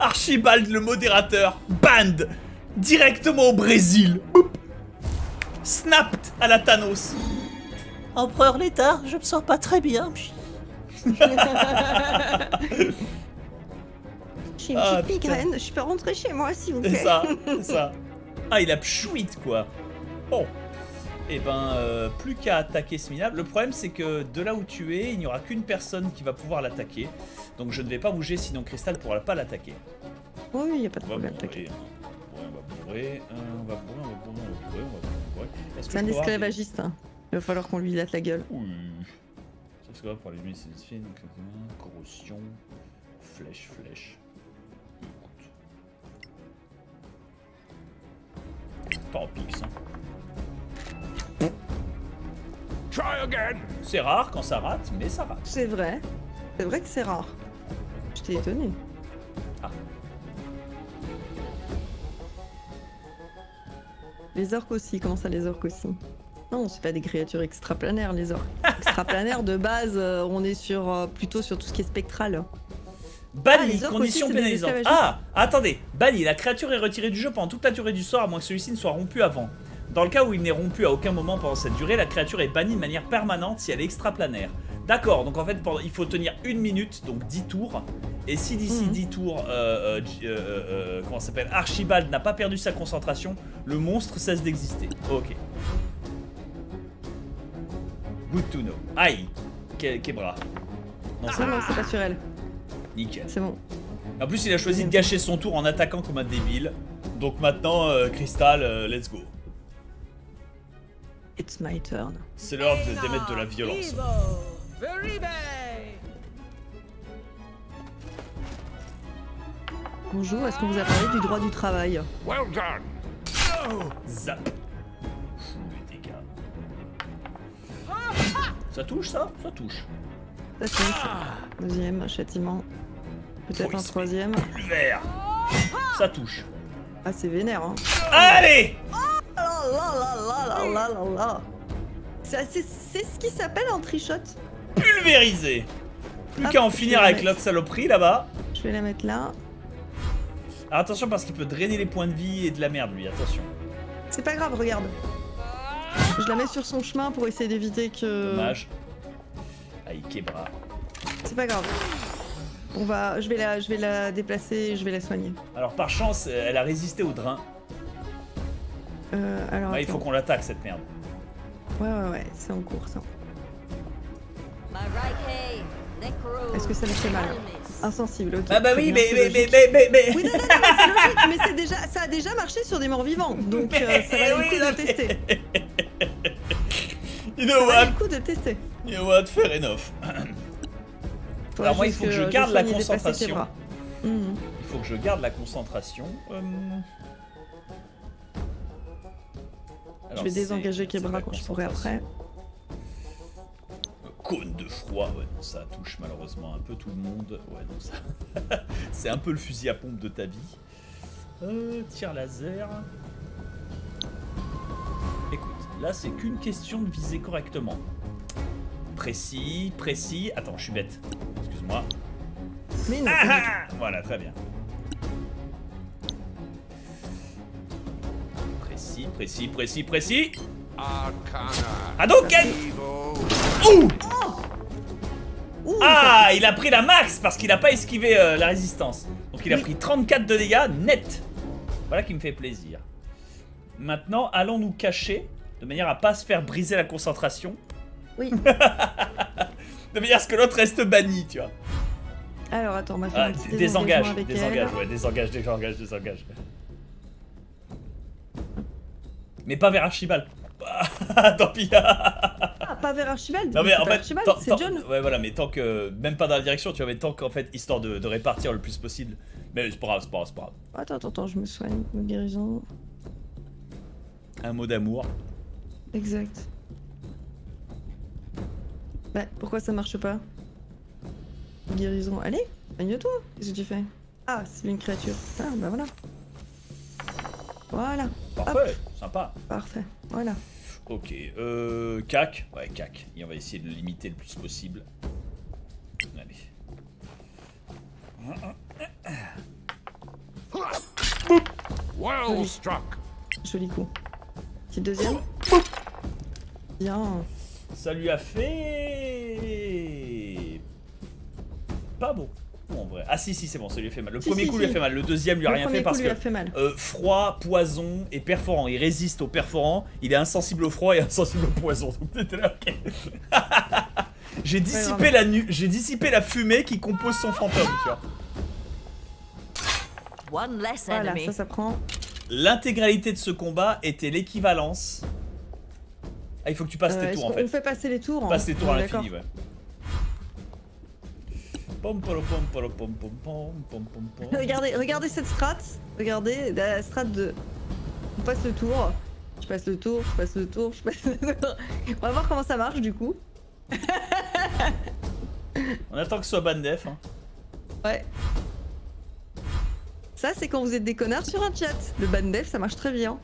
Archibald, le modérateur. Banned. Directement au Brésil. Boop. Snapped à la Thanos. Empereur Létard, je me sens pas très bien. J'ai une ah, petite migraine, je peux rentrer chez moi s'il vous plaît. C'est ça, c'est ça. Ah, il a pchouite quoi. Bon, et eh ben euh, plus qu'à attaquer ce minable. Le problème c'est que de là où tu es, il n'y aura qu'une personne qui va pouvoir l'attaquer. Donc je ne vais pas bouger sinon Krysthal ne pourra pas l'attaquer. Oui, il n'y a pas de problème. On va bourrer, on va bourrer, on va bourrer, on va bourrer, on va bourrer. C'est un esclavagiste, hein. Il va falloir qu'on lui latte la gueule. Oui. Sauf que là, pour allumer cette fille, donc corrosion, flèche, flèche. Pas en pix, hein. Try again. C'est rare quand ça rate, mais ça rate. C'est vrai. C'est vrai que c'est rare. Je t'ai étonné. Ah. Les orques aussi, comment ça les orques aussi? Non, c'est pas des créatures extraplanaires, les orques. Extraplanaires, de base, euh, on est sur euh, plutôt sur tout ce qui est spectral. Banni, ah, condition pénalisante. Ah, attendez, banni, la créature est retirée du jeu pendant toute la durée du sort, à moins que celui-ci ne soit rompu avant. Dans le cas où il n'est rompu à aucun moment pendant cette durée, la créature est bannie de manière permanente si elle est extraplanaire. D'accord, donc en fait, pendant, il faut tenir une minute, donc dix tours. Et si d'ici mmh. dix tours, euh, euh, euh, euh, comment ça s'appelle, Archibald n'a pas perdu sa concentration, le monstre cesse d'exister. Ok. Good to know. Aïe, Kebra. Non, c'est ah, pas sur elle. Nickel. C'est bon. En plus, il a choisi de gâcher son tour en attaquant comme un débile. Donc maintenant, euh, Krysthal, euh, let's go. It's my turn. C'est l'heure de démettre de la violence. Bonjour, est-ce qu'on vous a parlé du droit du travail? Well done. Oh. Zap. Ça touche ça? Ça touche. Ça touche. Deuxième, châtiment. Peut-être un troisième. Vert. Ça touche. Ah, c'est vénère, hein. Allez! C'est ce qui s'appelle un trichote. Pulvérisé. Plus ah, qu'à en finir avec l'autre saloperie là-bas. Je vais la mettre là. Ah, attention parce qu'il peut drainer les points de vie et de la merde lui, attention. C'est pas grave, regarde. Je la mets sur son chemin pour essayer d'éviter que... Dommage. Aïe, Kebra. C'est pas grave. On va... je, vais la... je vais la déplacer et je vais la soigner. Alors par chance, elle a résisté au drain. Euh, alors, bah, il faut qu'on l'attaque cette merde. Ouais, ouais, ouais, c'est en cours ça. Est-ce que ça me fait mal? Insensible, ok. Ah bah oui, mais mais, mais, mais, mais, mais, oui, non, non, non, mais c'est logique, mais déjà, ça a déjà marché sur des morts vivants, donc mais, euh, ça va oui, le coup de tester. You know ça what? Va le coup de tester. You know what? Fair enough. Toi, alors moi, il faut que, que je garde la concentration. Mm -hmm. Il faut que je garde la concentration. Hum... Alors, je vais désengager Kebra quand je pourrai après. Cône de froid, ouais, non, ça touche malheureusement un peu tout le monde. Ouais, non, ça. C'est un peu le fusil à pompe de ta vie. Euh, tir laser. Écoute, là, c'est qu'une question de viser correctement. Précis, précis. Attends, je suis bête. Excuse-moi. Ah, voilà, très bien. Précis, précis, précis, précis. Ah donc, elle... Ouh Ouh, ah, il a pris la max parce qu'il n'a pas esquivé euh, la résistance. Donc il a oui. pris trente-quatre de dégâts net. Voilà qui me fait plaisir. Maintenant, allons nous cacher de manière à pas se faire briser la concentration. Oui. De manière à ce que l'autre reste banni, tu vois. Alors attends, on va faire ah, un petit désengage, avec désengage, elle. Ouais, désengage, désengage, désengage. Mais pas vers Archibald. Tant pis. Ah, pas vers Archibald. Non mais, mais en fait, c'est John. Ouais voilà, mais tant que même pas dans la direction, tu vois, mais tant qu'en fait histoire de, de répartir le plus possible. Mais c'est pas grave, c'est pas grave, c'est pas grave. Attends, attends, attends, je me soigne, me guérison. Un mot d'amour. Exact. Bah pourquoi ça marche pas? Guérison, allez, gagne-toi. Qu'est-ce que tu fais? Ah, c'est une créature. Ah bah voilà. Voilà. Parfait, hop. Sympa. Parfait, voilà. Ok, euh, cac. Ouais, cac. Et on va essayer de le limiter le plus possible. Allez. Well joli. Struck. Joli coup. Petit deuxième. Bien. Ça lui a fait... Pas beau. En vrai. Ah si si c'est bon, ça lui a fait mal. Le si, premier si, coup si. lui a fait mal, le deuxième lui a le rien fait parce que fait mal. Euh, froid, poison et perforant. Il résiste au perforant, il est insensible au froid et insensible au poison. Okay. J'ai dissipé, ouais, j'ai dissipé la fumée qui compose son fantôme, tu vois. Voilà, ça, ça prend. L'intégralité de ce combat était l'équivalence. Ah il faut que tu passes euh, tes tours en fait. On fait passer les tours. Hein. Passe tes tours ouais, à l'infini, ouais. Regardez, regardez cette strat. Regardez la strat de. On passe le tour. Je passe le tour. Je passe le tour. Je passe le tour. On va voir comment ça marche du coup. On attend que ce soit bandef. Hein. Ouais. Ça c'est quand vous êtes des connards sur un chat. Le bandef ça marche très bien.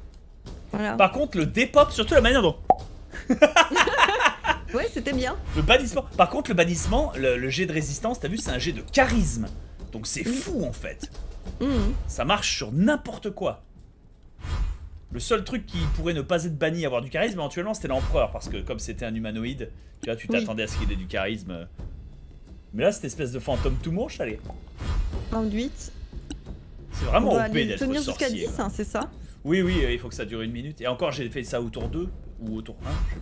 Voilà. Par contre le dépop surtout la manière dont. Ouais, c'était bien. Le bannissement. Par contre, le bannissement, le, le jet de résistance, t'as vu, c'est un jet de charisme. Donc c'est mmh. fou en fait. Mmh. Ça marche sur n'importe quoi. Le seul truc qui pourrait ne pas être banni, avoir du charisme, éventuellement, c'était l'empereur. Parce que comme c'était un humanoïde, tu vois, tu t'attendais oui. à ce qu'il ait du charisme. Mais là, cette espèce de fantôme tout moche, allez. vingt-huit. C'est vraiment O P d'être tenir jusqu'à dix, hein, c'est ça? Oui, oui, euh, il faut que ça dure une minute. Et encore, j'ai fait ça au tour deux ou au tour un, je sais pas.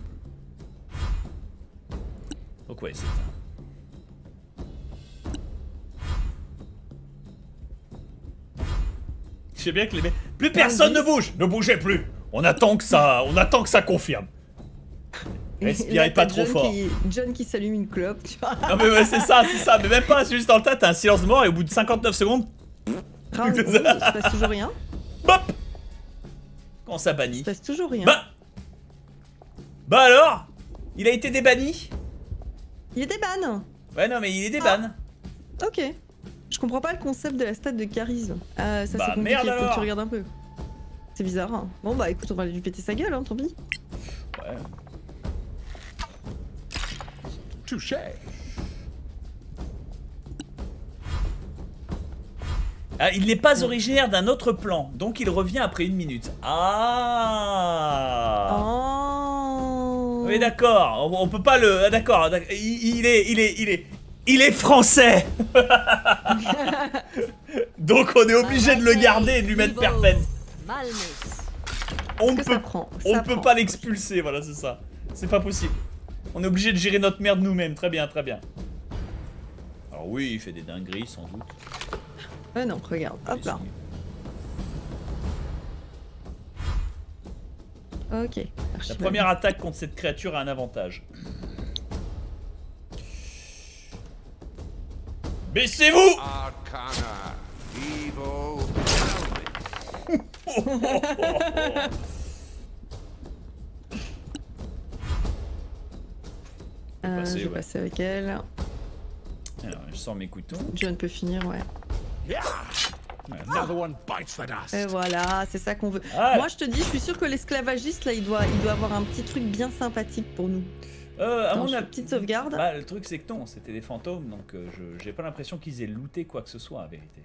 Donc ouais, c'est ça. Je sais bien que les mecs... Plus personne ne bouge. Ne bougez plus. On attend que ça, on attend que ça confirme. Respirez pas trop fort. John qui s'allume une clope, tu vois. Non mais ouais, c'est ça, c'est ça. Mais même pas, c'est juste dans le tas, t'as un silence mort et au bout de cinquante-neuf secondes... Il se passe toujours rien. Bop. Quand ça bannit. Il se passe toujours rien. Bah, bah alors, il a été débanni. Il est déban. Ouais non mais il est déban. Ah. Ok. Je Je comprends pas le concept de la stat de charisme. Euh, ça bah c'est compliqué, merde alors. Faut que tu regardes un peu. C'est bizarre. Hein. Bon bah écoute, on va lui péter sa gueule, hein, tant pis. Ouais. Touché. Ah, il n'est pas originaire d'un autre plan, donc il revient après une minute. Ah. Oh. Oui d'accord, on, on peut pas le... Ah, d'accord, il, il est... Il est... Il est... Il est français. Donc on est obligé de le garder et de lui mettre perpète. On peut, on peut pas l'expulser, voilà c'est ça. C'est pas possible. On est obligé de gérer notre merde nous-mêmes, très bien, très bien. Alors oui, il fait des dingueries sans doute. Ah non, regarde, hop là. Ok. La première attaque contre cette créature a un avantage. Baissez-vous. euh, Je vais ouais. passer avec elle. Alors, je sors mes couteaux. John peut finir, ouais. Yeah. Et voilà, c'est ça qu'on veut. Ah. Moi, je te dis, je suis sûr que l'esclavagiste, là, il doit, il doit avoir un petit truc bien sympathique pour nous. Euh, Attends, à mon avis, petite sauvegarde. Bah, le truc c'est que non, c'était des fantômes, donc euh, je j'ai pas l'impression qu'ils aient looté quoi que ce soit, en vérité.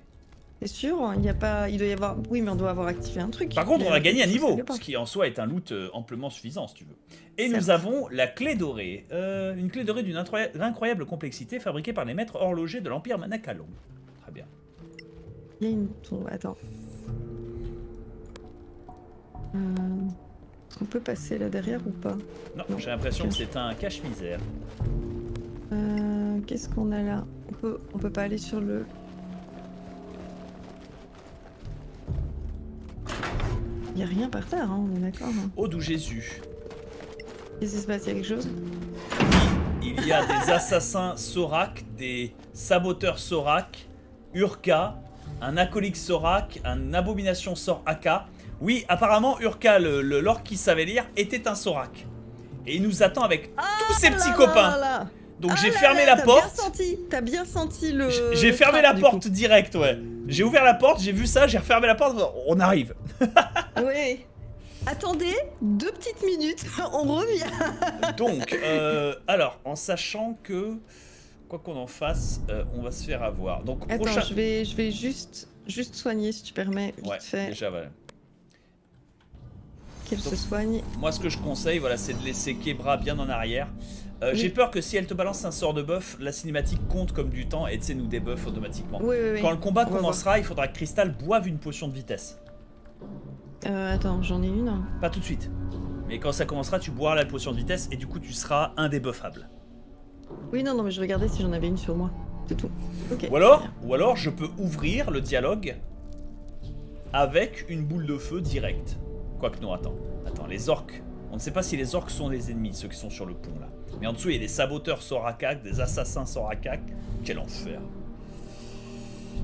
C'est sûr, il n'y a pas, il doit y avoir, oui, mais on doit avoir activé un truc. Par contre, on a gagné un niveau, ce qui en soi est un loot amplement suffisant, si tu veux. Et nous avons la clé dorée, euh, une clé dorée d'une incroyable complexité, fabriquée par les maîtres horlogers de l'Empire Manacala. Très bien. Il y a une tombe. Attends. Euh... On peut passer là derrière ou pas? Non, non. J'ai l'impression que c'est un cache-misère. Euh, Qu'est-ce qu'on a là? On peut, on peut pas aller sur le... Il n'y a rien par terre, hein, on est d'accord. Hein. Oh, d'où Jésus. Qu'est-ce qui se passe? Il y a quelque chose? Il y a des assassins Sorax, des saboteurs Sorax, Urka, un acolyte Sorax, un abomination Soraka. Oui, apparemment, Urka, le, le l'orc qui savait lire, était un Sorax. Et il nous attend avec ah tous ses petits là copains. Là là. Donc ah j'ai fermé là, la as porte. T'as bien senti le... J'ai fermé la porte coup. direct, ouais. J'ai ouvert la porte, j'ai vu ça, j'ai refermé la porte. On arrive. Oui. Attendez, deux petites minutes, on revient. Donc, euh, alors, en sachant que... Quoi qu'on en fasse, euh, on va se faire avoir. Donc, Attends, prochain... je vais, je vais juste, juste soigner, si tu permets. Vite ouais, fait. déjà, voilà. Qu'elle se soigne. Moi, ce que je conseille, voilà, c'est de laisser Kebra bien en arrière. Euh, oui. J'ai peur que si elle te balance un sort de buff, la cinématique compte comme du temps et nous débuffe automatiquement. Oui, oui, oui. Quand le combat on commencera, il faudra que Krysthal boive une potion de vitesse. Euh, attends, j'en ai une. Pas tout de suite. Mais quand ça commencera, tu boiras la potion de vitesse et du coup, tu seras indébuffable. Oui, non, non, mais je regardais si j'en avais une sur moi. C'est tout. Okay. Ou alors, ou alors, je peux ouvrir le dialogue avec une boule de feu directe. Quoique non, attends, attends, les orques. On ne sait pas si les orques sont des ennemis, ceux qui sont sur le pont là. Mais en dessous, il y a des saboteurs Sorax, des assassins Sorax. Quel enfer.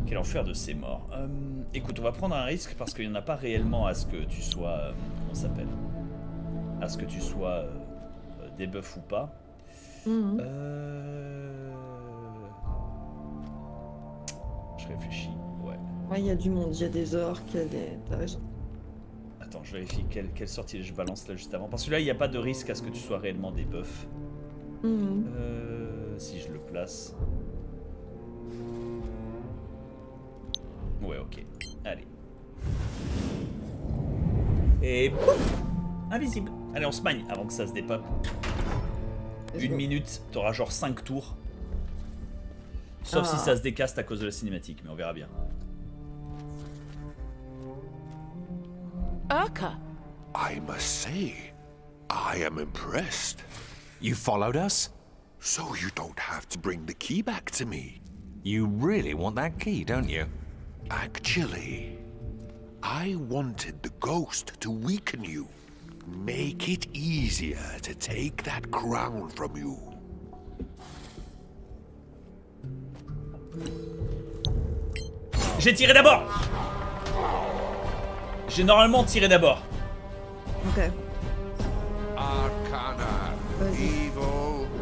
Quel enfer de ces morts. Euh, écoute, on va prendre un risque parce qu'il n'y en a pas réellement à ce que tu sois... Euh, comment ça s'appelle? À ce que tu sois euh, débuff ou pas. Mmh. Euh... Je réfléchis, ouais. Ouais, il y a du monde, il y a des orques, il y a des... T'as raison. Attends, je vérifie quelle, quelle sortie je balance là juste avant. Parce que là, il n'y a pas de risque à ce que tu sois réellement débuff. Mmh. Euh, si je le place. Ouais, ok. Allez. Et pouf! Invisible. Allez, on se magne avant que ça se dépop. Une minute, t'auras genre cinq tours. Sauf ah. si ça se décaste à cause de la cinématique, mais on verra bien. Urka. I must say, I am impressed. You followed us? So you don't have to bring the key back to me. You really want that key, don't you? Actually, I wanted the ghost to weaken you. Make it easier to take that crown from you. J'ai tiré d'abord. J'ai normalement tiré d'abord. Ok.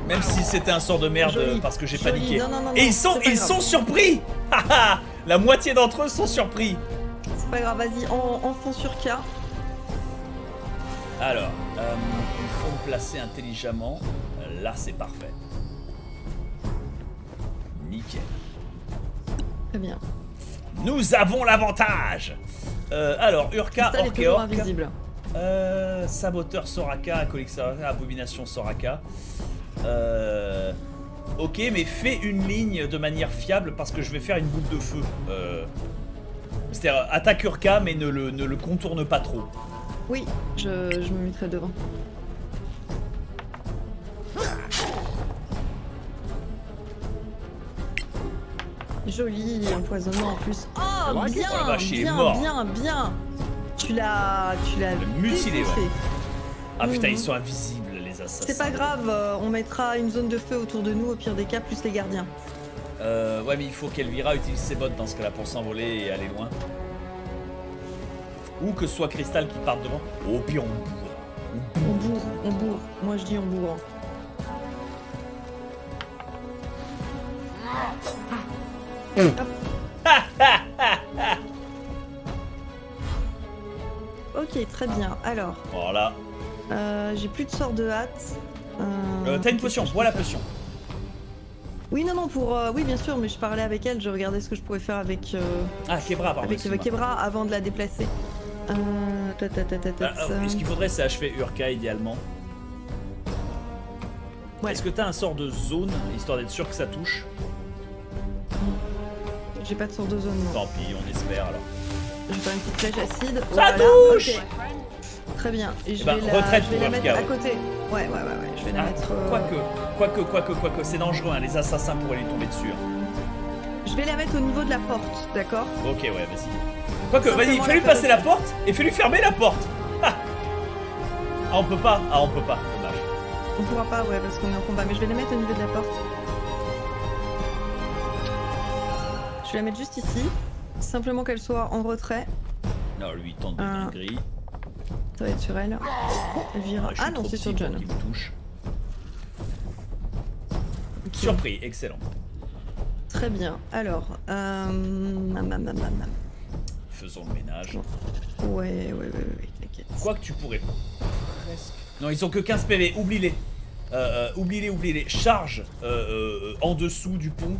Même si c'était un sort de merde, joli, parce que j'ai paniqué. Non, non, non, et ils sont, ils sont surpris. La moitié d'entre eux sont surpris. C'est pas grave, vas-y, en, en fond sur K. Alors, euh, il faut me placer intelligemment. Là, c'est parfait. Nickel. Très bien. Nous avons l'avantage. Euh, alors, Urka, Orc et Orc. Euh, saboteur Soraka, collecteur abomination Soraka. Euh, ok, mais fais une ligne de manière fiable parce que je vais faire une boule de feu. Euh, C'est-à-dire, attaque Urka, mais ne le, ne le contourne pas trop. Oui, je, je me mettrai devant. Joli empoisonnement en plus. Oh, bien, bien, mort. bien, bien. Tu l'as, tu l'as mutilé. Ouais. Ah mmh. Putain, ils sont invisibles les assassins. C'est pas grave, euh, on mettra une zone de feu autour de nous au pire des cas, plus les gardiens. Euh, ouais, mais il faut qu'Elvira utilise ses bottes dans ce cas-là pour s'envoler et aller loin. Ou que ce soit Krysthal qui parte devant. Oh, puis on bourre. On bourre, on bourre. Moi je dis on bourre. Ok, très bien. Alors. Voilà. Euh, J'ai plus de sort de hâte. Euh, euh, T'as une potion. Vois la potion. Oui, non, non, pour. Euh, oui, bien sûr, mais je parlais avec elle. Je regardais ce que je pouvais faire avec. Euh, ah, Kebra, pardon. Avec Kebra avant de la déplacer. Euh, ta, ta, ta, ta, ta, ah, alors, ce qu'il faudrait, c'est achever Urka idéalement. Ouais. Est-ce que t'as un sort de zone histoire d'être sûr que ça touche? J'ai pas de sort de zone. Tant pis, on espère alors. Je vais faire une petite flèche acide. Ça touche. Okay. Très bien. Et je, eh ben, vais la, je vais la mettre cas, à côté. Ouais, ouais, ouais, ouais. Je vais ah, la mettre. Euh... Quoique, quoique, quoique, quoique, c'est dangereux. Hein. Les assassins pourraient lui tomber dessus. Hein. Je vais la mettre au niveau de la porte, d'accord? Ok, ouais, vas-y. Quoique, vas-y, fais-lui passer la porte et fais-lui fermer la porte. Ah, on peut pas. Ah, on peut pas. Dommage. On pourra pas, ouais, parce qu'on est en combat. Mais je vais la mettre au niveau de la porte. Je vais la mettre juste ici, simplement qu'elle soit en retrait. Non, lui il tente de euh, gris. Ça va être sur elle. Elvira. Ah, ah non, c'est sur John. Qui me touche. Okay. Surpris, excellent. Très bien. Alors, euh... Nam, nam, nam, nam. Faisons le ménage. Ouais, ouais, ouais, ouais, ouais, t'inquiète. Quoi que tu pourrais. Presque. Non, ils ont que quinze P V, oublie-les. Euh, euh, oublie-les, oublie-les. Charge euh, euh, en dessous du pont.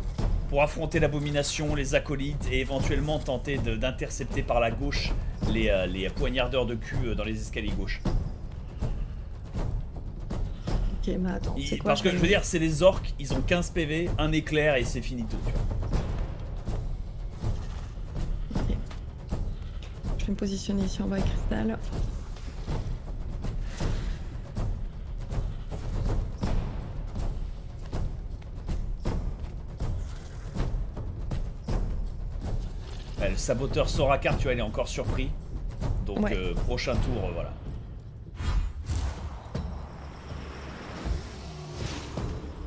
Pour affronter l'abomination, les acolytes et éventuellement tenter d'intercepter par la gauche les, euh, les poignardeurs de cul euh, dans les escaliers gauche. Ok, mais attends, c'est quoi? Parce que je veux dire, c'est les orques, ils ont quinze P V, un éclair et c'est finito. Okay. Je vais me positionner ici en bas avec Krysthal. Le saboteur Soracar, tu vois, il est encore surpris. Donc, ouais. euh, prochain tour, euh, voilà.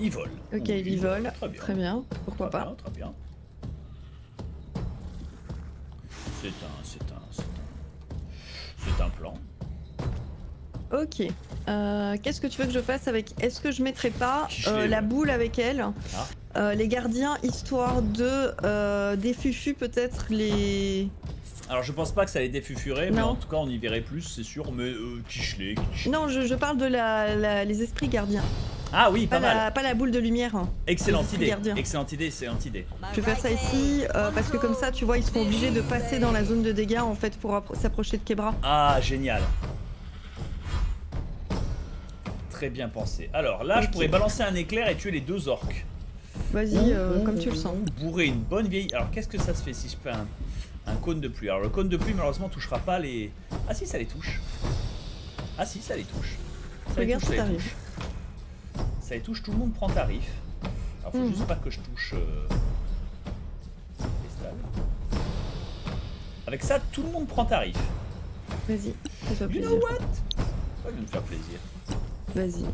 Il vole. Ok, il, il vole. vole. Très bien. Très bien. Pourquoi très pas bien, Très bien. C'est un, c'est un, c'est un, c'est un plan. Ok. Euh, Qu'est-ce que tu veux que je fasse avec... Est-ce que je mettrai pas euh, la boule avec elle ah. Euh, les gardiens, histoire de euh, défufus peut-être les... Alors je pense pas que ça les défufurait, mais en tout cas on y verrait plus, c'est sûr, mais euh, quiche-les, quiche-les. Non, je, je parle de la, la, les esprits gardiens. Ah oui, pas, pas mal. La, pas la boule de lumière. Hein. Excellente idée, gardiens. excellente idée, excellente idée. Je vais faire ça ici, euh, parce que comme ça, tu vois, ils seront obligés de passer dans la zone de dégâts, en fait, pour s'approcher de Kebra. Ah, génial. Très bien pensé. Alors là, okay. Je pourrais balancer un éclair et tuer les deux orques. Vas-y, euh, comme tu le sens. Bourrer une bonne vieille. Alors qu'est-ce que ça se fait si je fais un, un cône de pluie? Alors le cône de pluie malheureusement touchera pas les... Ah si, ça les touche. Ah si, ça les touche. Ça les touche, ça les touche. Ça les touche, tout le monde prend tarif. Alors faut mmh. juste pas que je touche... Euh... Avec ça, tout le monde prend tarif. Vas-y, fais-toi plaisir. You know what? Ça va me faire plaisir. Vas-y.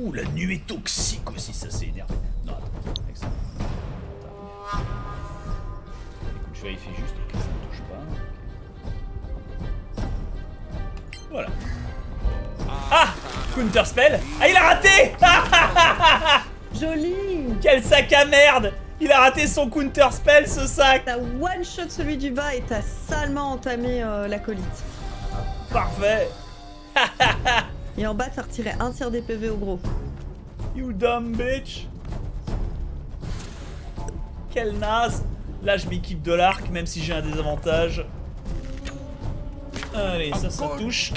Ouh, la nuée toxique aussi, ça c'est énervé. Non, attends, avec ça. Écoute, je vérifie juste que ça ne touche pas. Okay. Voilà. Ah, counter spell. Ah, il a raté. Joli. Quel sac à merde. Il a raté son counter spell, ce sac. T'as one shot celui du bas et t'as salement entamé euh, l'acolyte. Ah, parfait. Et en bas, t'as retiré un tiers des P V au gros. You dumb bitch. Quelle naze. Là, je m'équipe de l'arc, même si j'ai un désavantage. Allez, ça, ça touche.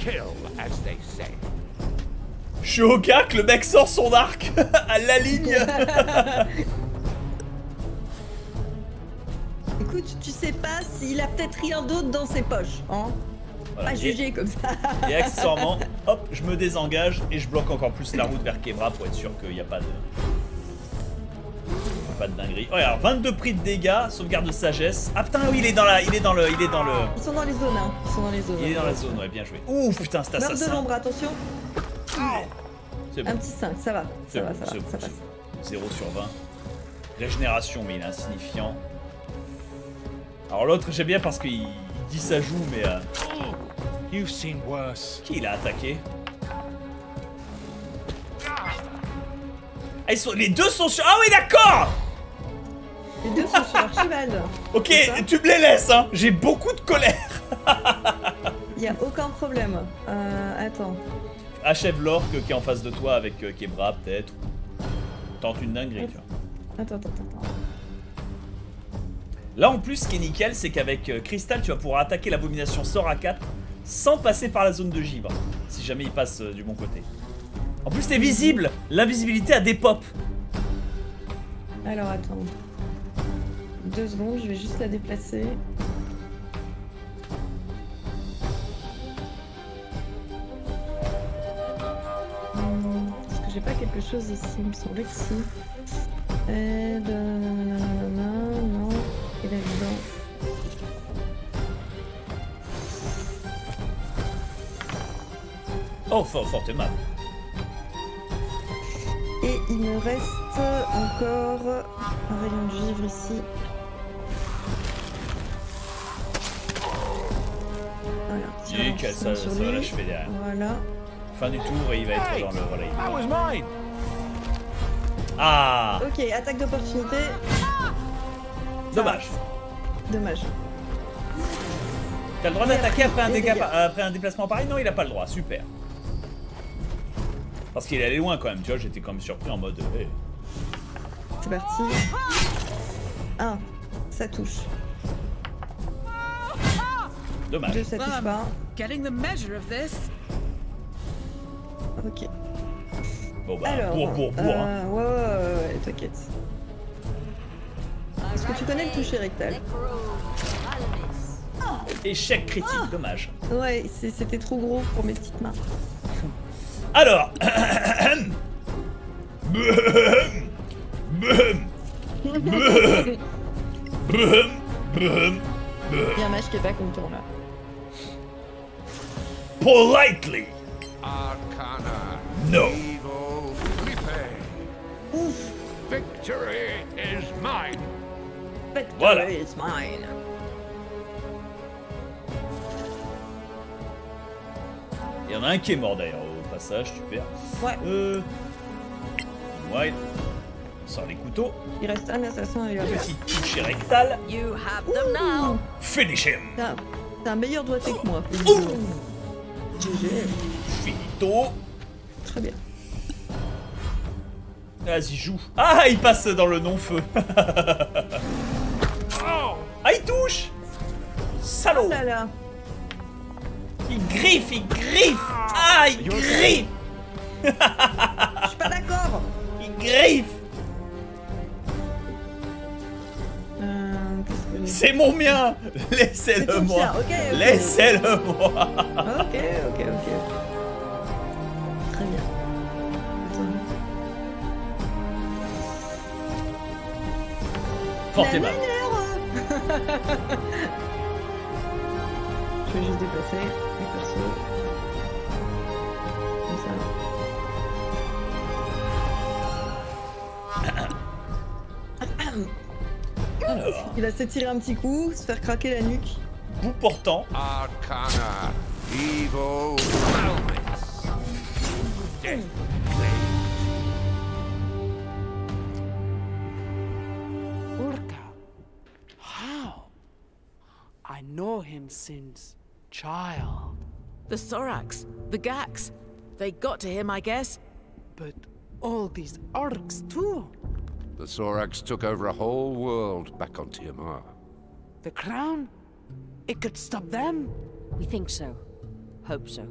Je suis au cas que le mec sort son arc à la ligne. Écoute, tu sais pas s'il a peut-être rien d'autre dans ses poches, hein. Voilà. Pas jugé et, comme ça. Et accessoirement, hop, je me désengage et je bloque encore plus la route vers Kebra pour être sûr qu'il n'y a pas de... Pas de dinguerie. Oh, alors vingt-deux prix de dégâts, sauvegarde de sagesse. Ah putain, oui, il est dans la, il est dans le, il est dans le. Ils sont dans les zones, hein. Ils sont dans les zones. Il est dans la zone, ouais, bien joué. Ouh, putain, c'est assassin. Meurtre de l'ombre, attention. C'est bon. Un petit cinq, ça va. Ça va, ça va, ça passe. zéro sur vingt. Régénération, mais il est insignifiant. Alors l'autre, j'aime bien parce qu'il dit ça joue, mais. Euh... You've seen worse. Qui il a attaqué? Ah, ils sont... Les deux sont sur. Ah oui, d'accord. Les deux sont sur Archibald. Ok, tu me les laisses, hein. J'ai beaucoup de colère. Il n'y a aucun problème. Euh, attends. Achève l'orc qui est en face de toi avec euh, Kebra, peut-être. Tente une dinguerie, tu vois. Attends, attends, attends. Là, en plus, ce qui est nickel, c'est qu'avec euh, Krysthal, tu vas pouvoir attaquer l'abomination Sorax sans passer par la zone de givre. Si jamais il passe euh, du bon côté. En plus, t'es visible. L'invisibilité a des pops. Alors, attends. Deux secondes, je vais juste la déplacer. Hum, Est-ce que j'ai pas quelque chose ici? Il me semblait que si. Et de... non. Et là, dedans. Oh, fort, fort, t'es mal. Et il me reste encore un rayon de givre ici. Voilà. Nickel, ça, ça va l'achever derrière. Voilà. Fin du tour et il va être dans le relais. Voilà, il... Ah. Ok, attaque d'opportunité. Dommage. Ah. Dommage. T'as le droit d'attaquer après, après, dégâ... après un déplacement pareil? Non, il a pas le droit. Super. Parce qu'il est allé loin quand même, tu vois, j'étais quand même surpris en mode... Hey. C'est parti. un, ça touche. Dommage. deux, ça touche pas. Ok. Bon bah, alors, pour, pour, pour. Euh, hein. Ouais, ouais, ouais, ouais, t'inquiète. Est-ce que tu connais le toucher rectal? Échec critique, oh. Dommage. Ouais, c'était trop gros pour mes petites mains. Alors, bien match qui est pas content là. Politely. Arcana. No. Ouf. Victory is mine. Victory voilà. Is mine. Il y en a un qui est mort d'ailleurs. Passage, super. Ouais. Euh. Wild. On sort les couteaux. Il reste un assassin et un petit toucher rectal. You have them now. Finish him. T'as un meilleur doigté que moi. G G. Finito. Très bien. Vas-y, joue. Ah, il passe dans le non-feu. Oh. Ah, il touche. Salaud. Oh là là. Il griffe, il griffe. Ah, il griffe. Je suis pas d'accord. Il griffe. Euh, C'est mon mien. Laissez-le moi. Okay, okay. Laissez-le moi. Ok, ok, ok. Très bien. Attends. Fortez mal. Je vais juste dépasser les persos. Comme ça. Alors. Il va s'étirer un petit coup, se faire craquer la nuque. Bout portant. Arcana, Evo, Death. since child. The Sorax, the Gax, they got to him, I guess. But all these Arks too. The Sorax took over a whole world back on Tiamar. The crown? It could stop them? We think so. Hope so.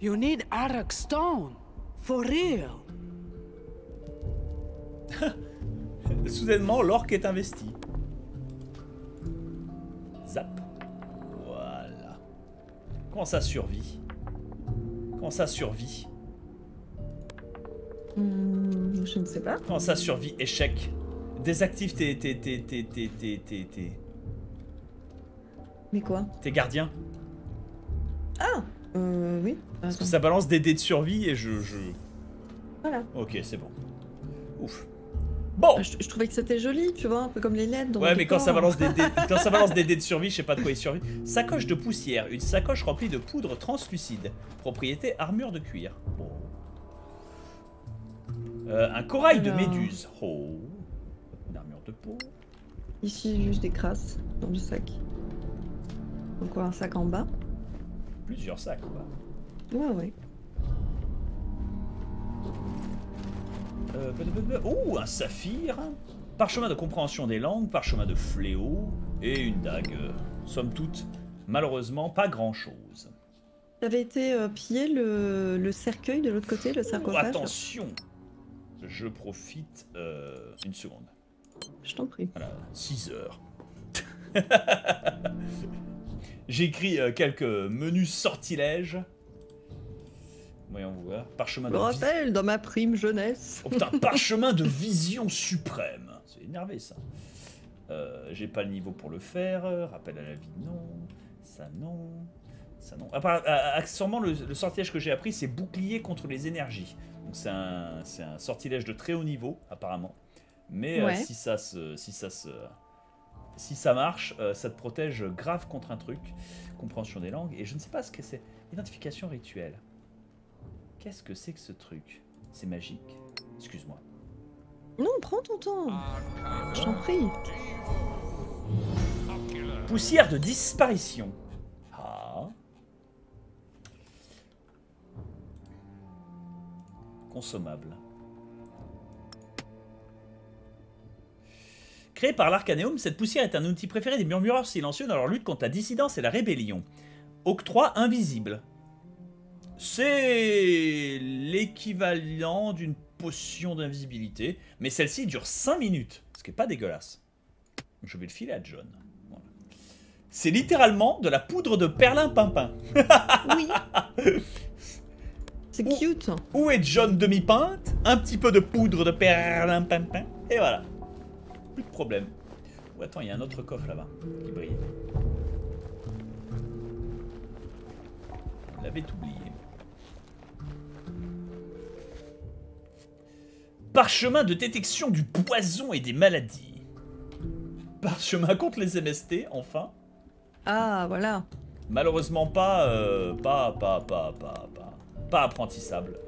You need Arok Stone. For real. Soudainement, l'orque est investi. Zap. Voilà. Quand ça survit. Quand ça survit. Mmh, je ne sais pas. Quand ça survit, échec. Désactive tes... tes, tes, tes, tes, tes, tes, tes. Mais quoi? Tes gardiens. Ah Euh, oui. Attends. Parce que ça balance des dés de survie et je... je... Voilà. Ok, c'est bon. Ouf. Bon, je, je trouvais que c'était joli, tu vois, un peu comme les L E D. Dans ouais, mais quand ça, balance des dés, quand ça balance des dés de survie, je sais pas de quoi ils survivent. Sacoche de poussière, une sacoche remplie de poudre translucide. Propriété armure de cuir. Bon. Euh, un corail alors... de méduse. Oh. Une armure de peau. Ici, juste des crasses dans le sac. Encore un sac en bas. Plusieurs sacs en bas. Ouais, ouais. Euh, oh, un saphir, parchemin de compréhension des langues, parchemin de fléau et une dague. Somme toute, malheureusement, pas grand-chose. Ça avait été euh, pillé le, le cercueil de l'autre côté, le sarcophage. Oh, attention, je profite euh, une seconde. Je t'en prie. Voilà, six heures. J'écris euh, quelques menus sortilèges. Voyons voir. Parchemin de rappel dans ma prime jeunesse. Oh putain, parchemin de vision suprême. C'est énervé ça. Euh, J'ai pas le niveau pour le faire. Rappel à la vie, non. Ça, non. Ça, non. Accessoirement, le, le sortilège que j'ai appris, c'est bouclier contre les énergies. Donc c'est un, un sortilège de très haut niveau, apparemment. Mais ouais. euh, si ça se, si ça se, si ça marche, euh, ça te protège grave contre un truc. Compréhension des langues. Et je ne sais pas ce que c'est. Identification rituelle. Qu'est-ce que c'est que ce truc? C'est magique. Excuse-moi. Non, prends ton temps. Je t'en prie. Poussière de disparition. Ah. Consommable. Créée par l'Arcanéum, cette poussière est un outil préféré des murmureurs silencieux dans leur lutte contre la dissidence et la rébellion. Octroi invisible. C'est l'équivalent d'une potion d'invisibilité, mais celle-ci dure cinq minutes, ce qui n'est pas dégueulasse. Je vais le filer à John. Voilà. C'est littéralement de la poudre de perlimpinpin. Oui. C'est cute. Où est John demi-pinte? Un petit peu de poudre de perlimpinpin, et voilà. Plus de problème. Oh, attends, il y a un autre coffre là-bas qui brille. Je l'avais oublié. Parchemin de détection du poison et des maladies. Parchemin contre les M S T, enfin. Ah, voilà. Malheureusement pas, euh, pas, pas, pas, pas, pas, pas apprentissable.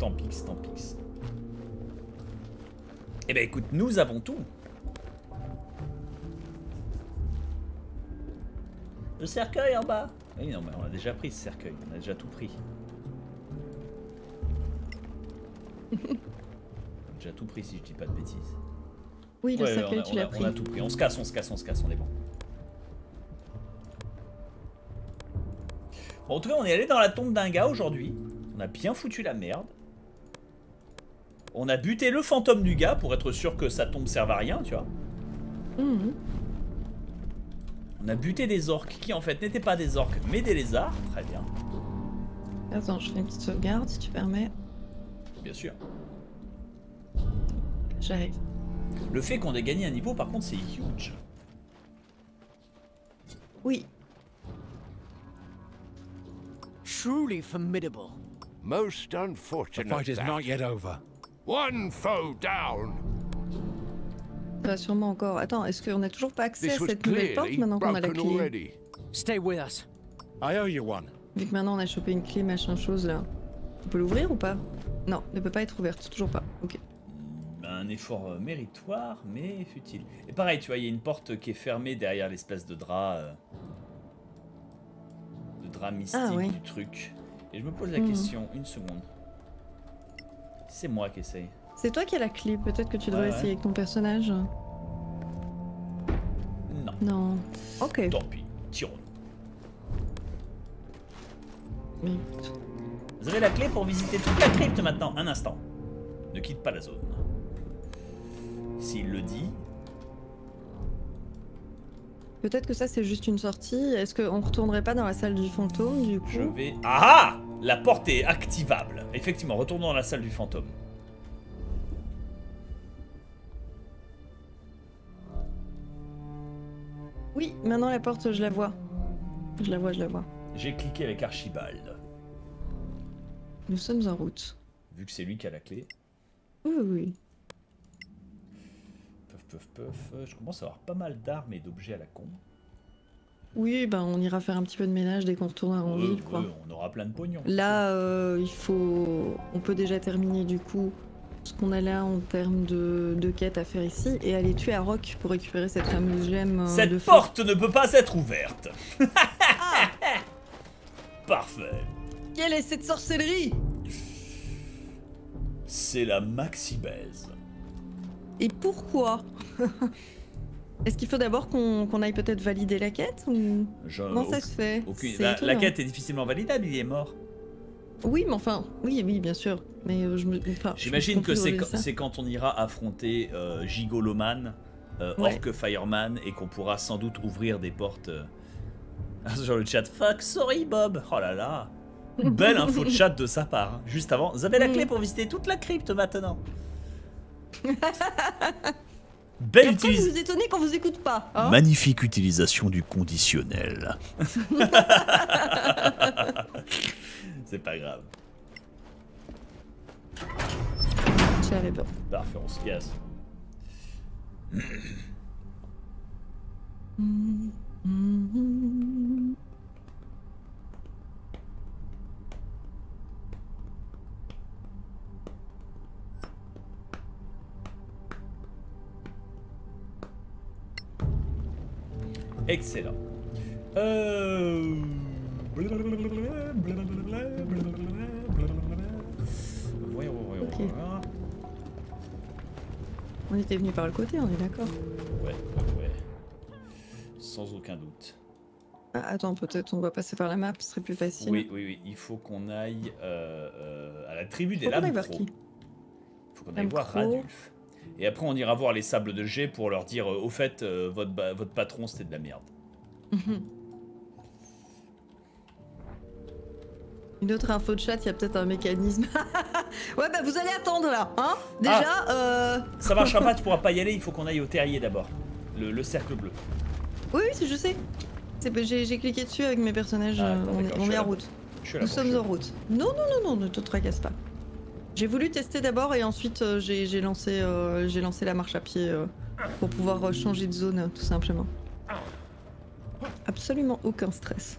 Tant pis, tant pis. Eh ben écoute, nous avons tout. Le cercueil en bas. Oui, non, mais on a déjà pris ce cercueil, on a déjà tout pris. J'ai tout pris si je dis pas de bêtises. Oui, le ouais, cercueil, tu l'as pris. On a tout pris. On se casse, on se casse, on se casse, on est bon. Bon, en tout cas, on est allé dans la tombe d'un gars aujourd'hui. On a bien foutu la merde. On a buté le fantôme du gars pour être sûr que sa tombe serve à rien, tu vois. Mmh. On a buté des orques qui en fait n'étaient pas des orques mais des lézards. Très bien. Attends, je fais une petite sauvegarde si tu permets. Bien sûr. J'arrive. Le fait qu'on ait gagné un niveau, par contre, c'est huge. Oui. Truly formidable. Most unfortunate. The fight is not yet over. One foe down. Ça va sûrement encore. Attends, est-ce qu'on n'a toujours pas accès à cette nouvelle porte maintenant qu'on a la clé? Stay with us. I owe you one. Vu que maintenant on a chopé une clé, machin chose là. On peut l'ouvrir ou pas? Non, ne peut pas être ouverte, toujours pas. Ok. Un un effort méritoire, mais futile. Et pareil, tu vois, il y a une porte qui est fermée derrière l'espèce de drap... Euh, de drap mystique ah, ouais. du truc. Et je me pose la mmh. question, une seconde. C'est moi qui essaye. C'est toi qui as la clé, peut-être que tu devrais ouais, essayer ouais. avec ton personnage. Non. Non. Ok. Tant pis, tirons. Oui. Vous avez la clé pour visiter toute la crypte maintenant, un instant. Ne quitte pas la zone. S'il le dit... Peut-être que ça c'est juste une sortie. Est-ce qu'on retournerait pas dans la salle du fantôme du coup? Je vais... Ah, la porte est activable. Effectivement, retournons dans la salle du fantôme. Oui, maintenant la porte, je la vois. Je la vois, je la vois. J'ai cliqué avec Archibald. Nous sommes en route. Vu que c'est lui qui a la clé. Oui, oui. Puff, puff, puff. Je commence à avoir pas mal d'armes et d'objets à la con. Oui, ben on ira faire un petit peu de ménage dès qu'on retourne à Ronville, quoi. Euh, on aura plein de pognon. Là, euh, il faut... On peut déjà terminer, du coup, ce qu'on a là en termes de, de quête à faire ici et aller tuer Arok pour récupérer cette fameuse gemme. Cette de porte ne peut pas être ouverte. Ah. Parfait. Quelle est cette sorcellerie? C'est la maxi-baise. Et pourquoi? Est-ce qu'il faut d'abord qu'on qu'on aille peut-être valider la quête ou... Je... Comment ça se fait? Aucune... la, la quête est difficilement validable, il est mort. Oui, mais enfin, oui, oui, bien sûr. Mais euh, je me... enfin, j'imagine que c'est quand, quand on ira affronter euh, Gigoloman, euh, ouais. Orc Fireman, et qu'on pourra sans doute ouvrir des portes. Euh... Genre le chat, fuck, sorry Bob. Oh là là. Belle info de chat de sa part. Juste avant, vous avez la clé pour visiter toute la crypte maintenant. Belle utilisation. Vous étonnez quand vous écoute pas. Hein, magnifique utilisation du conditionnel. C'est pas grave. J'avais peur. Parfait, on se casse. Excellent. Euh... Okay. On était venu par le côté, on est d'accord? Ouais, ouais, ouais. Sans aucun doute. Ah, attends, peut-être on va passer par la map, ce serait plus facile. Oui, oui, oui. Il faut qu'on aille euh, euh, à la tribu des Lames Pro. Il faut qu'on aille voir Radulf. Et après, on ira voir les sables de G pour leur dire euh, au fait, euh, votre, votre patron, c'était de la merde. Une autre info de chat, il y a peut-être un mécanisme. Ouais, bah vous allez attendre là, hein? Déjà, ah, euh... ça marchera pas, tu pourras pas y aller, il faut qu'on aille au terrier d'abord. Le, le cercle bleu. Oui, oui, je sais. J'ai cliqué dessus avec mes personnages, ah, attends, on est, on est en route. Nous sommes en route. Non, non, non, non, ne te tracasse pas. J'ai voulu tester d'abord et ensuite euh, j'ai lancé, euh, j'ai lancé la marche à pied euh, pour pouvoir euh, changer de zone, tout simplement. Absolument aucun stress.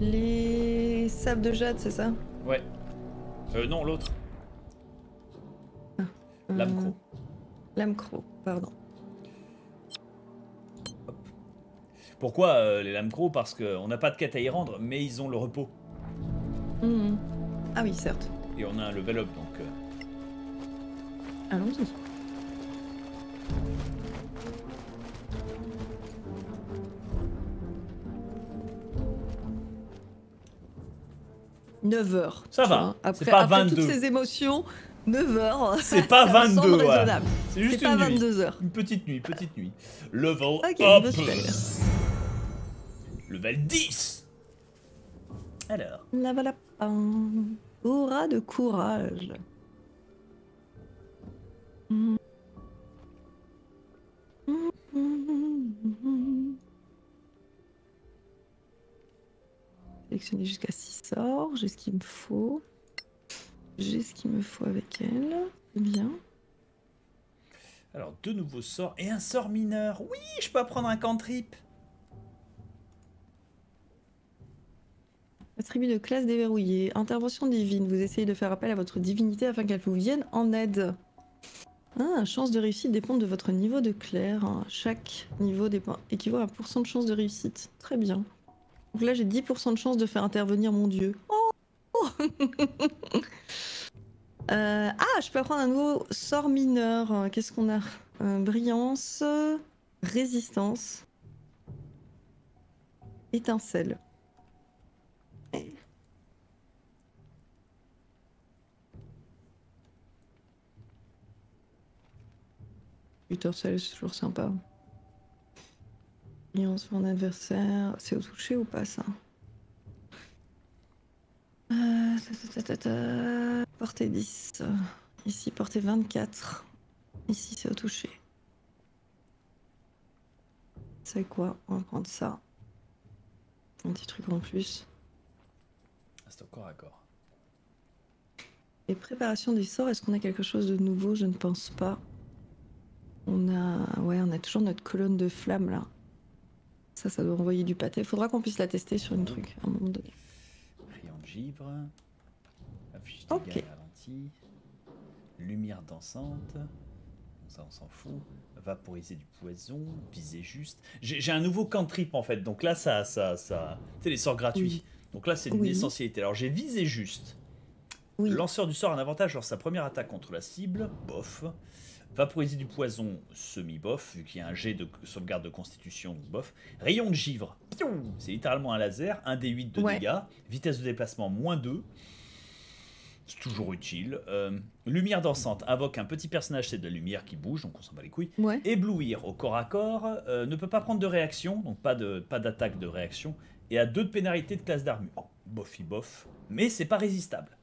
Les sables de jade, c'est ça? Ouais. Euh, non, l'autre. Ah, euh... L'âme-cro. L'âme-cro, pardon. Hop. Pourquoi euh, les l'âme-cro? Parce qu'on n'a pas de quête à y rendre, mais ils ont le repos. Mmh. Ah oui, certes. Et on a un level up, donc... Euh... Allons-y. neuf heures. Ça va. Après, après toutes ces émotions, neuf heures. C'est pas vingt-deux, ouais. C'est juste une nuit. vingt-deux heures. Une petite nuit, petite nuit. Level okay, up. Level dix. Alors. Lavalapin. Aura de courage. Mm. Mm. Mm. Sélectionner jusqu'à six sorts, j'ai ce qu'il me faut. J'ai ce qu'il me faut avec elle. Bien. Alors, deux nouveaux sorts et un sort mineur. Oui, je peux prendre un cantrip. Attribut de classe déverrouillé. Intervention divine. Vous essayez de faire appel à votre divinité afin qu'elle vous vienne en aide. Ah, chance de réussite dépend de votre niveau de clerc. Chaque niveau dépend, équivaut à un pour cent de chance de réussite. Très bien. Donc là, j'ai dix pour cent de chance de faire intervenir mon dieu. Oh, oh. euh, Ah, je peux apprendre un nouveau sort mineur. Qu'est-ce qu'on a? euh, Brillance, résistance, étincelle. Étincelle, c'est toujours sympa. Et on se fait un adversaire. C'est au toucher ou pas ça? euh, ta, ta, ta, ta. Portée dix. Ici, portée vingt-quatre. Ici, c'est au toucher. C'est quoi? On va prendre ça. Un petit truc en plus. C'est au corps à corps. Et préparation des sorts, est-ce qu'on a quelque chose de nouveau? Je ne pense pas. On a... Ouais, on a toujours notre colonne de flammes là. Ça, ça doit envoyer du pâté. Faudra qu'on puisse la tester sur une truc à un moment donné. Rayon de givre. Affiche de dégâts ralentis. Lumière dansante. Ça, on s'en fout. Vaporiser du poison. Viser juste. J'ai un nouveau cantrip en fait. Donc là, ça. ça, ça... Tu sais, les sorts gratuits. Oui. Donc là, c'est une oui. essentialité. Alors, j'ai visé juste. Oui. Lanceur du sort a un avantage lors de sa première attaque contre la cible. Bof. Vaporiser du poison, semi-bof, vu qu'il y a un jet de sauvegarde de constitution, donc bof. Rayon de givre, c'est littéralement un laser, un D huit de ouais. dégâts, vitesse de déplacement, moins deux, c'est toujours utile. Euh, lumière dansante, invoque un petit personnage, c'est de la lumière qui bouge, donc on s'en bat les couilles. Ouais. Éblouir, au corps à corps, euh, ne peut pas prendre de réaction, donc pas d'attaque de, pas de réaction, et a deux de pénalité de classe d'armure. Oh, bofi-bof, mais c'est pas résistable.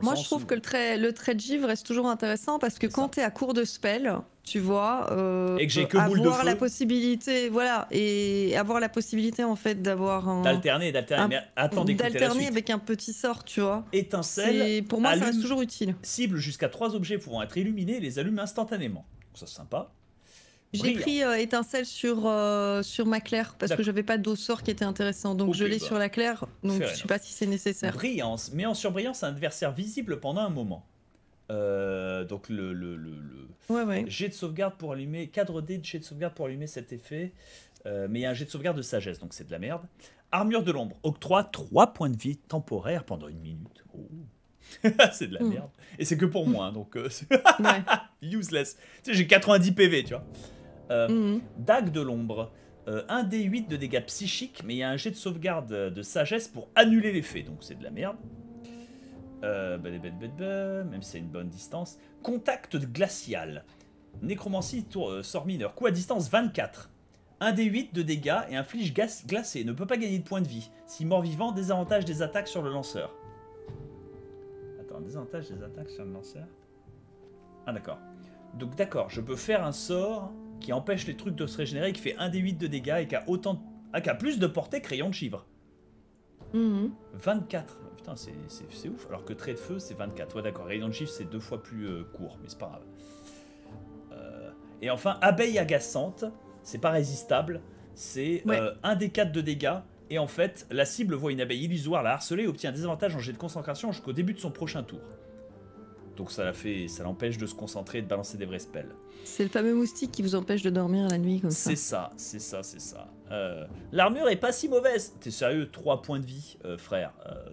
Moi, je trouve où... que le trait, le trait de givre reste toujours intéressant parce que quand tu es à court de spell, tu vois, euh, et que j'ai que boule de feu. La possibilité, voilà, et avoir la possibilité en fait d'avoir un. D'alterner, d'alterner. D'alterner avec un petit sort, tu vois. Étincelle. Pour moi, allume, ça reste toujours utile. Cible jusqu'à trois objets pouvant être illuminés et les allume instantanément. Donc, ça, c'est sympa. J'ai pris euh, étincelle sur, euh, sur ma claire parce que j'avais pas d'autres sorts qui étaient intéressants. Donc okay, je l'ai bah. sur la claire, donc Fair je sais enough. pas si c'est nécessaire. Brillance, mais en surbrillance, un adversaire visible pendant un moment. Euh, donc le, le, le, le... Ouais, ouais. jet de sauvegarde pour allumer, cadre D de jet de sauvegarde pour allumer cet effet. Euh, mais il y a un jet de sauvegarde de sagesse, donc c'est de la merde. Armure de l'ombre, octroie trois points de vie temporaires pendant une minute. Oh. C'est de la merde. Mmh. Et c'est que pour moi, hein, donc euh, ouais. useless. Tu sais, j'ai quatre-vingt-dix P V, tu vois. Euh, mmh. Dague de l'ombre, euh, un D huit de dégâts psychiques, mais il y a un jet de sauvegarde de sagesse pour annuler l'effet, donc c'est de la merde. Euh, bah, bah, bah, bah, même si c'est une bonne distance. Contact glacial, nécromancie, tour, euh, sort mineur, coup à distance vingt-quatre, un D huit de dégâts et inflige gaz glacé, ne peut pas gagner de points de vie. Si mort-vivant, désavantage des attaques sur le lanceur. Attends, désavantage des attaques sur le lanceur. Ah d'accord. Donc d'accord, je peux faire un sort qui empêche les trucs de se régénérer, qui fait un D huit de dégâts et qui a, autant de... ah, qui a plus de portée que rayon de givre. Mmh. vingt-quatre. Putain, c'est ouf. Alors que trait de feu, c'est vingt-quatre. Ouais, d'accord. Rayon de givre, c'est deux fois plus euh, court, mais c'est pas grave. Euh... Et enfin, abeille agaçante. C'est pas résistable. C'est ouais. euh, un D quatre de dégâts. Et en fait, la cible voit une abeille illusoire la harceler et obtient un désavantage en jet de concentration jusqu'au début de son prochain tour. Donc ça la fait, ça l'empêche de se concentrer et de balancer des vrais spells. C'est le fameux moustique qui vous empêche de dormir la nuit comme ça. C'est ça, c'est ça, c'est ça. Euh, L'armure est pas si mauvaise. T'es sérieux, trois points de vie, euh, frère. Euh,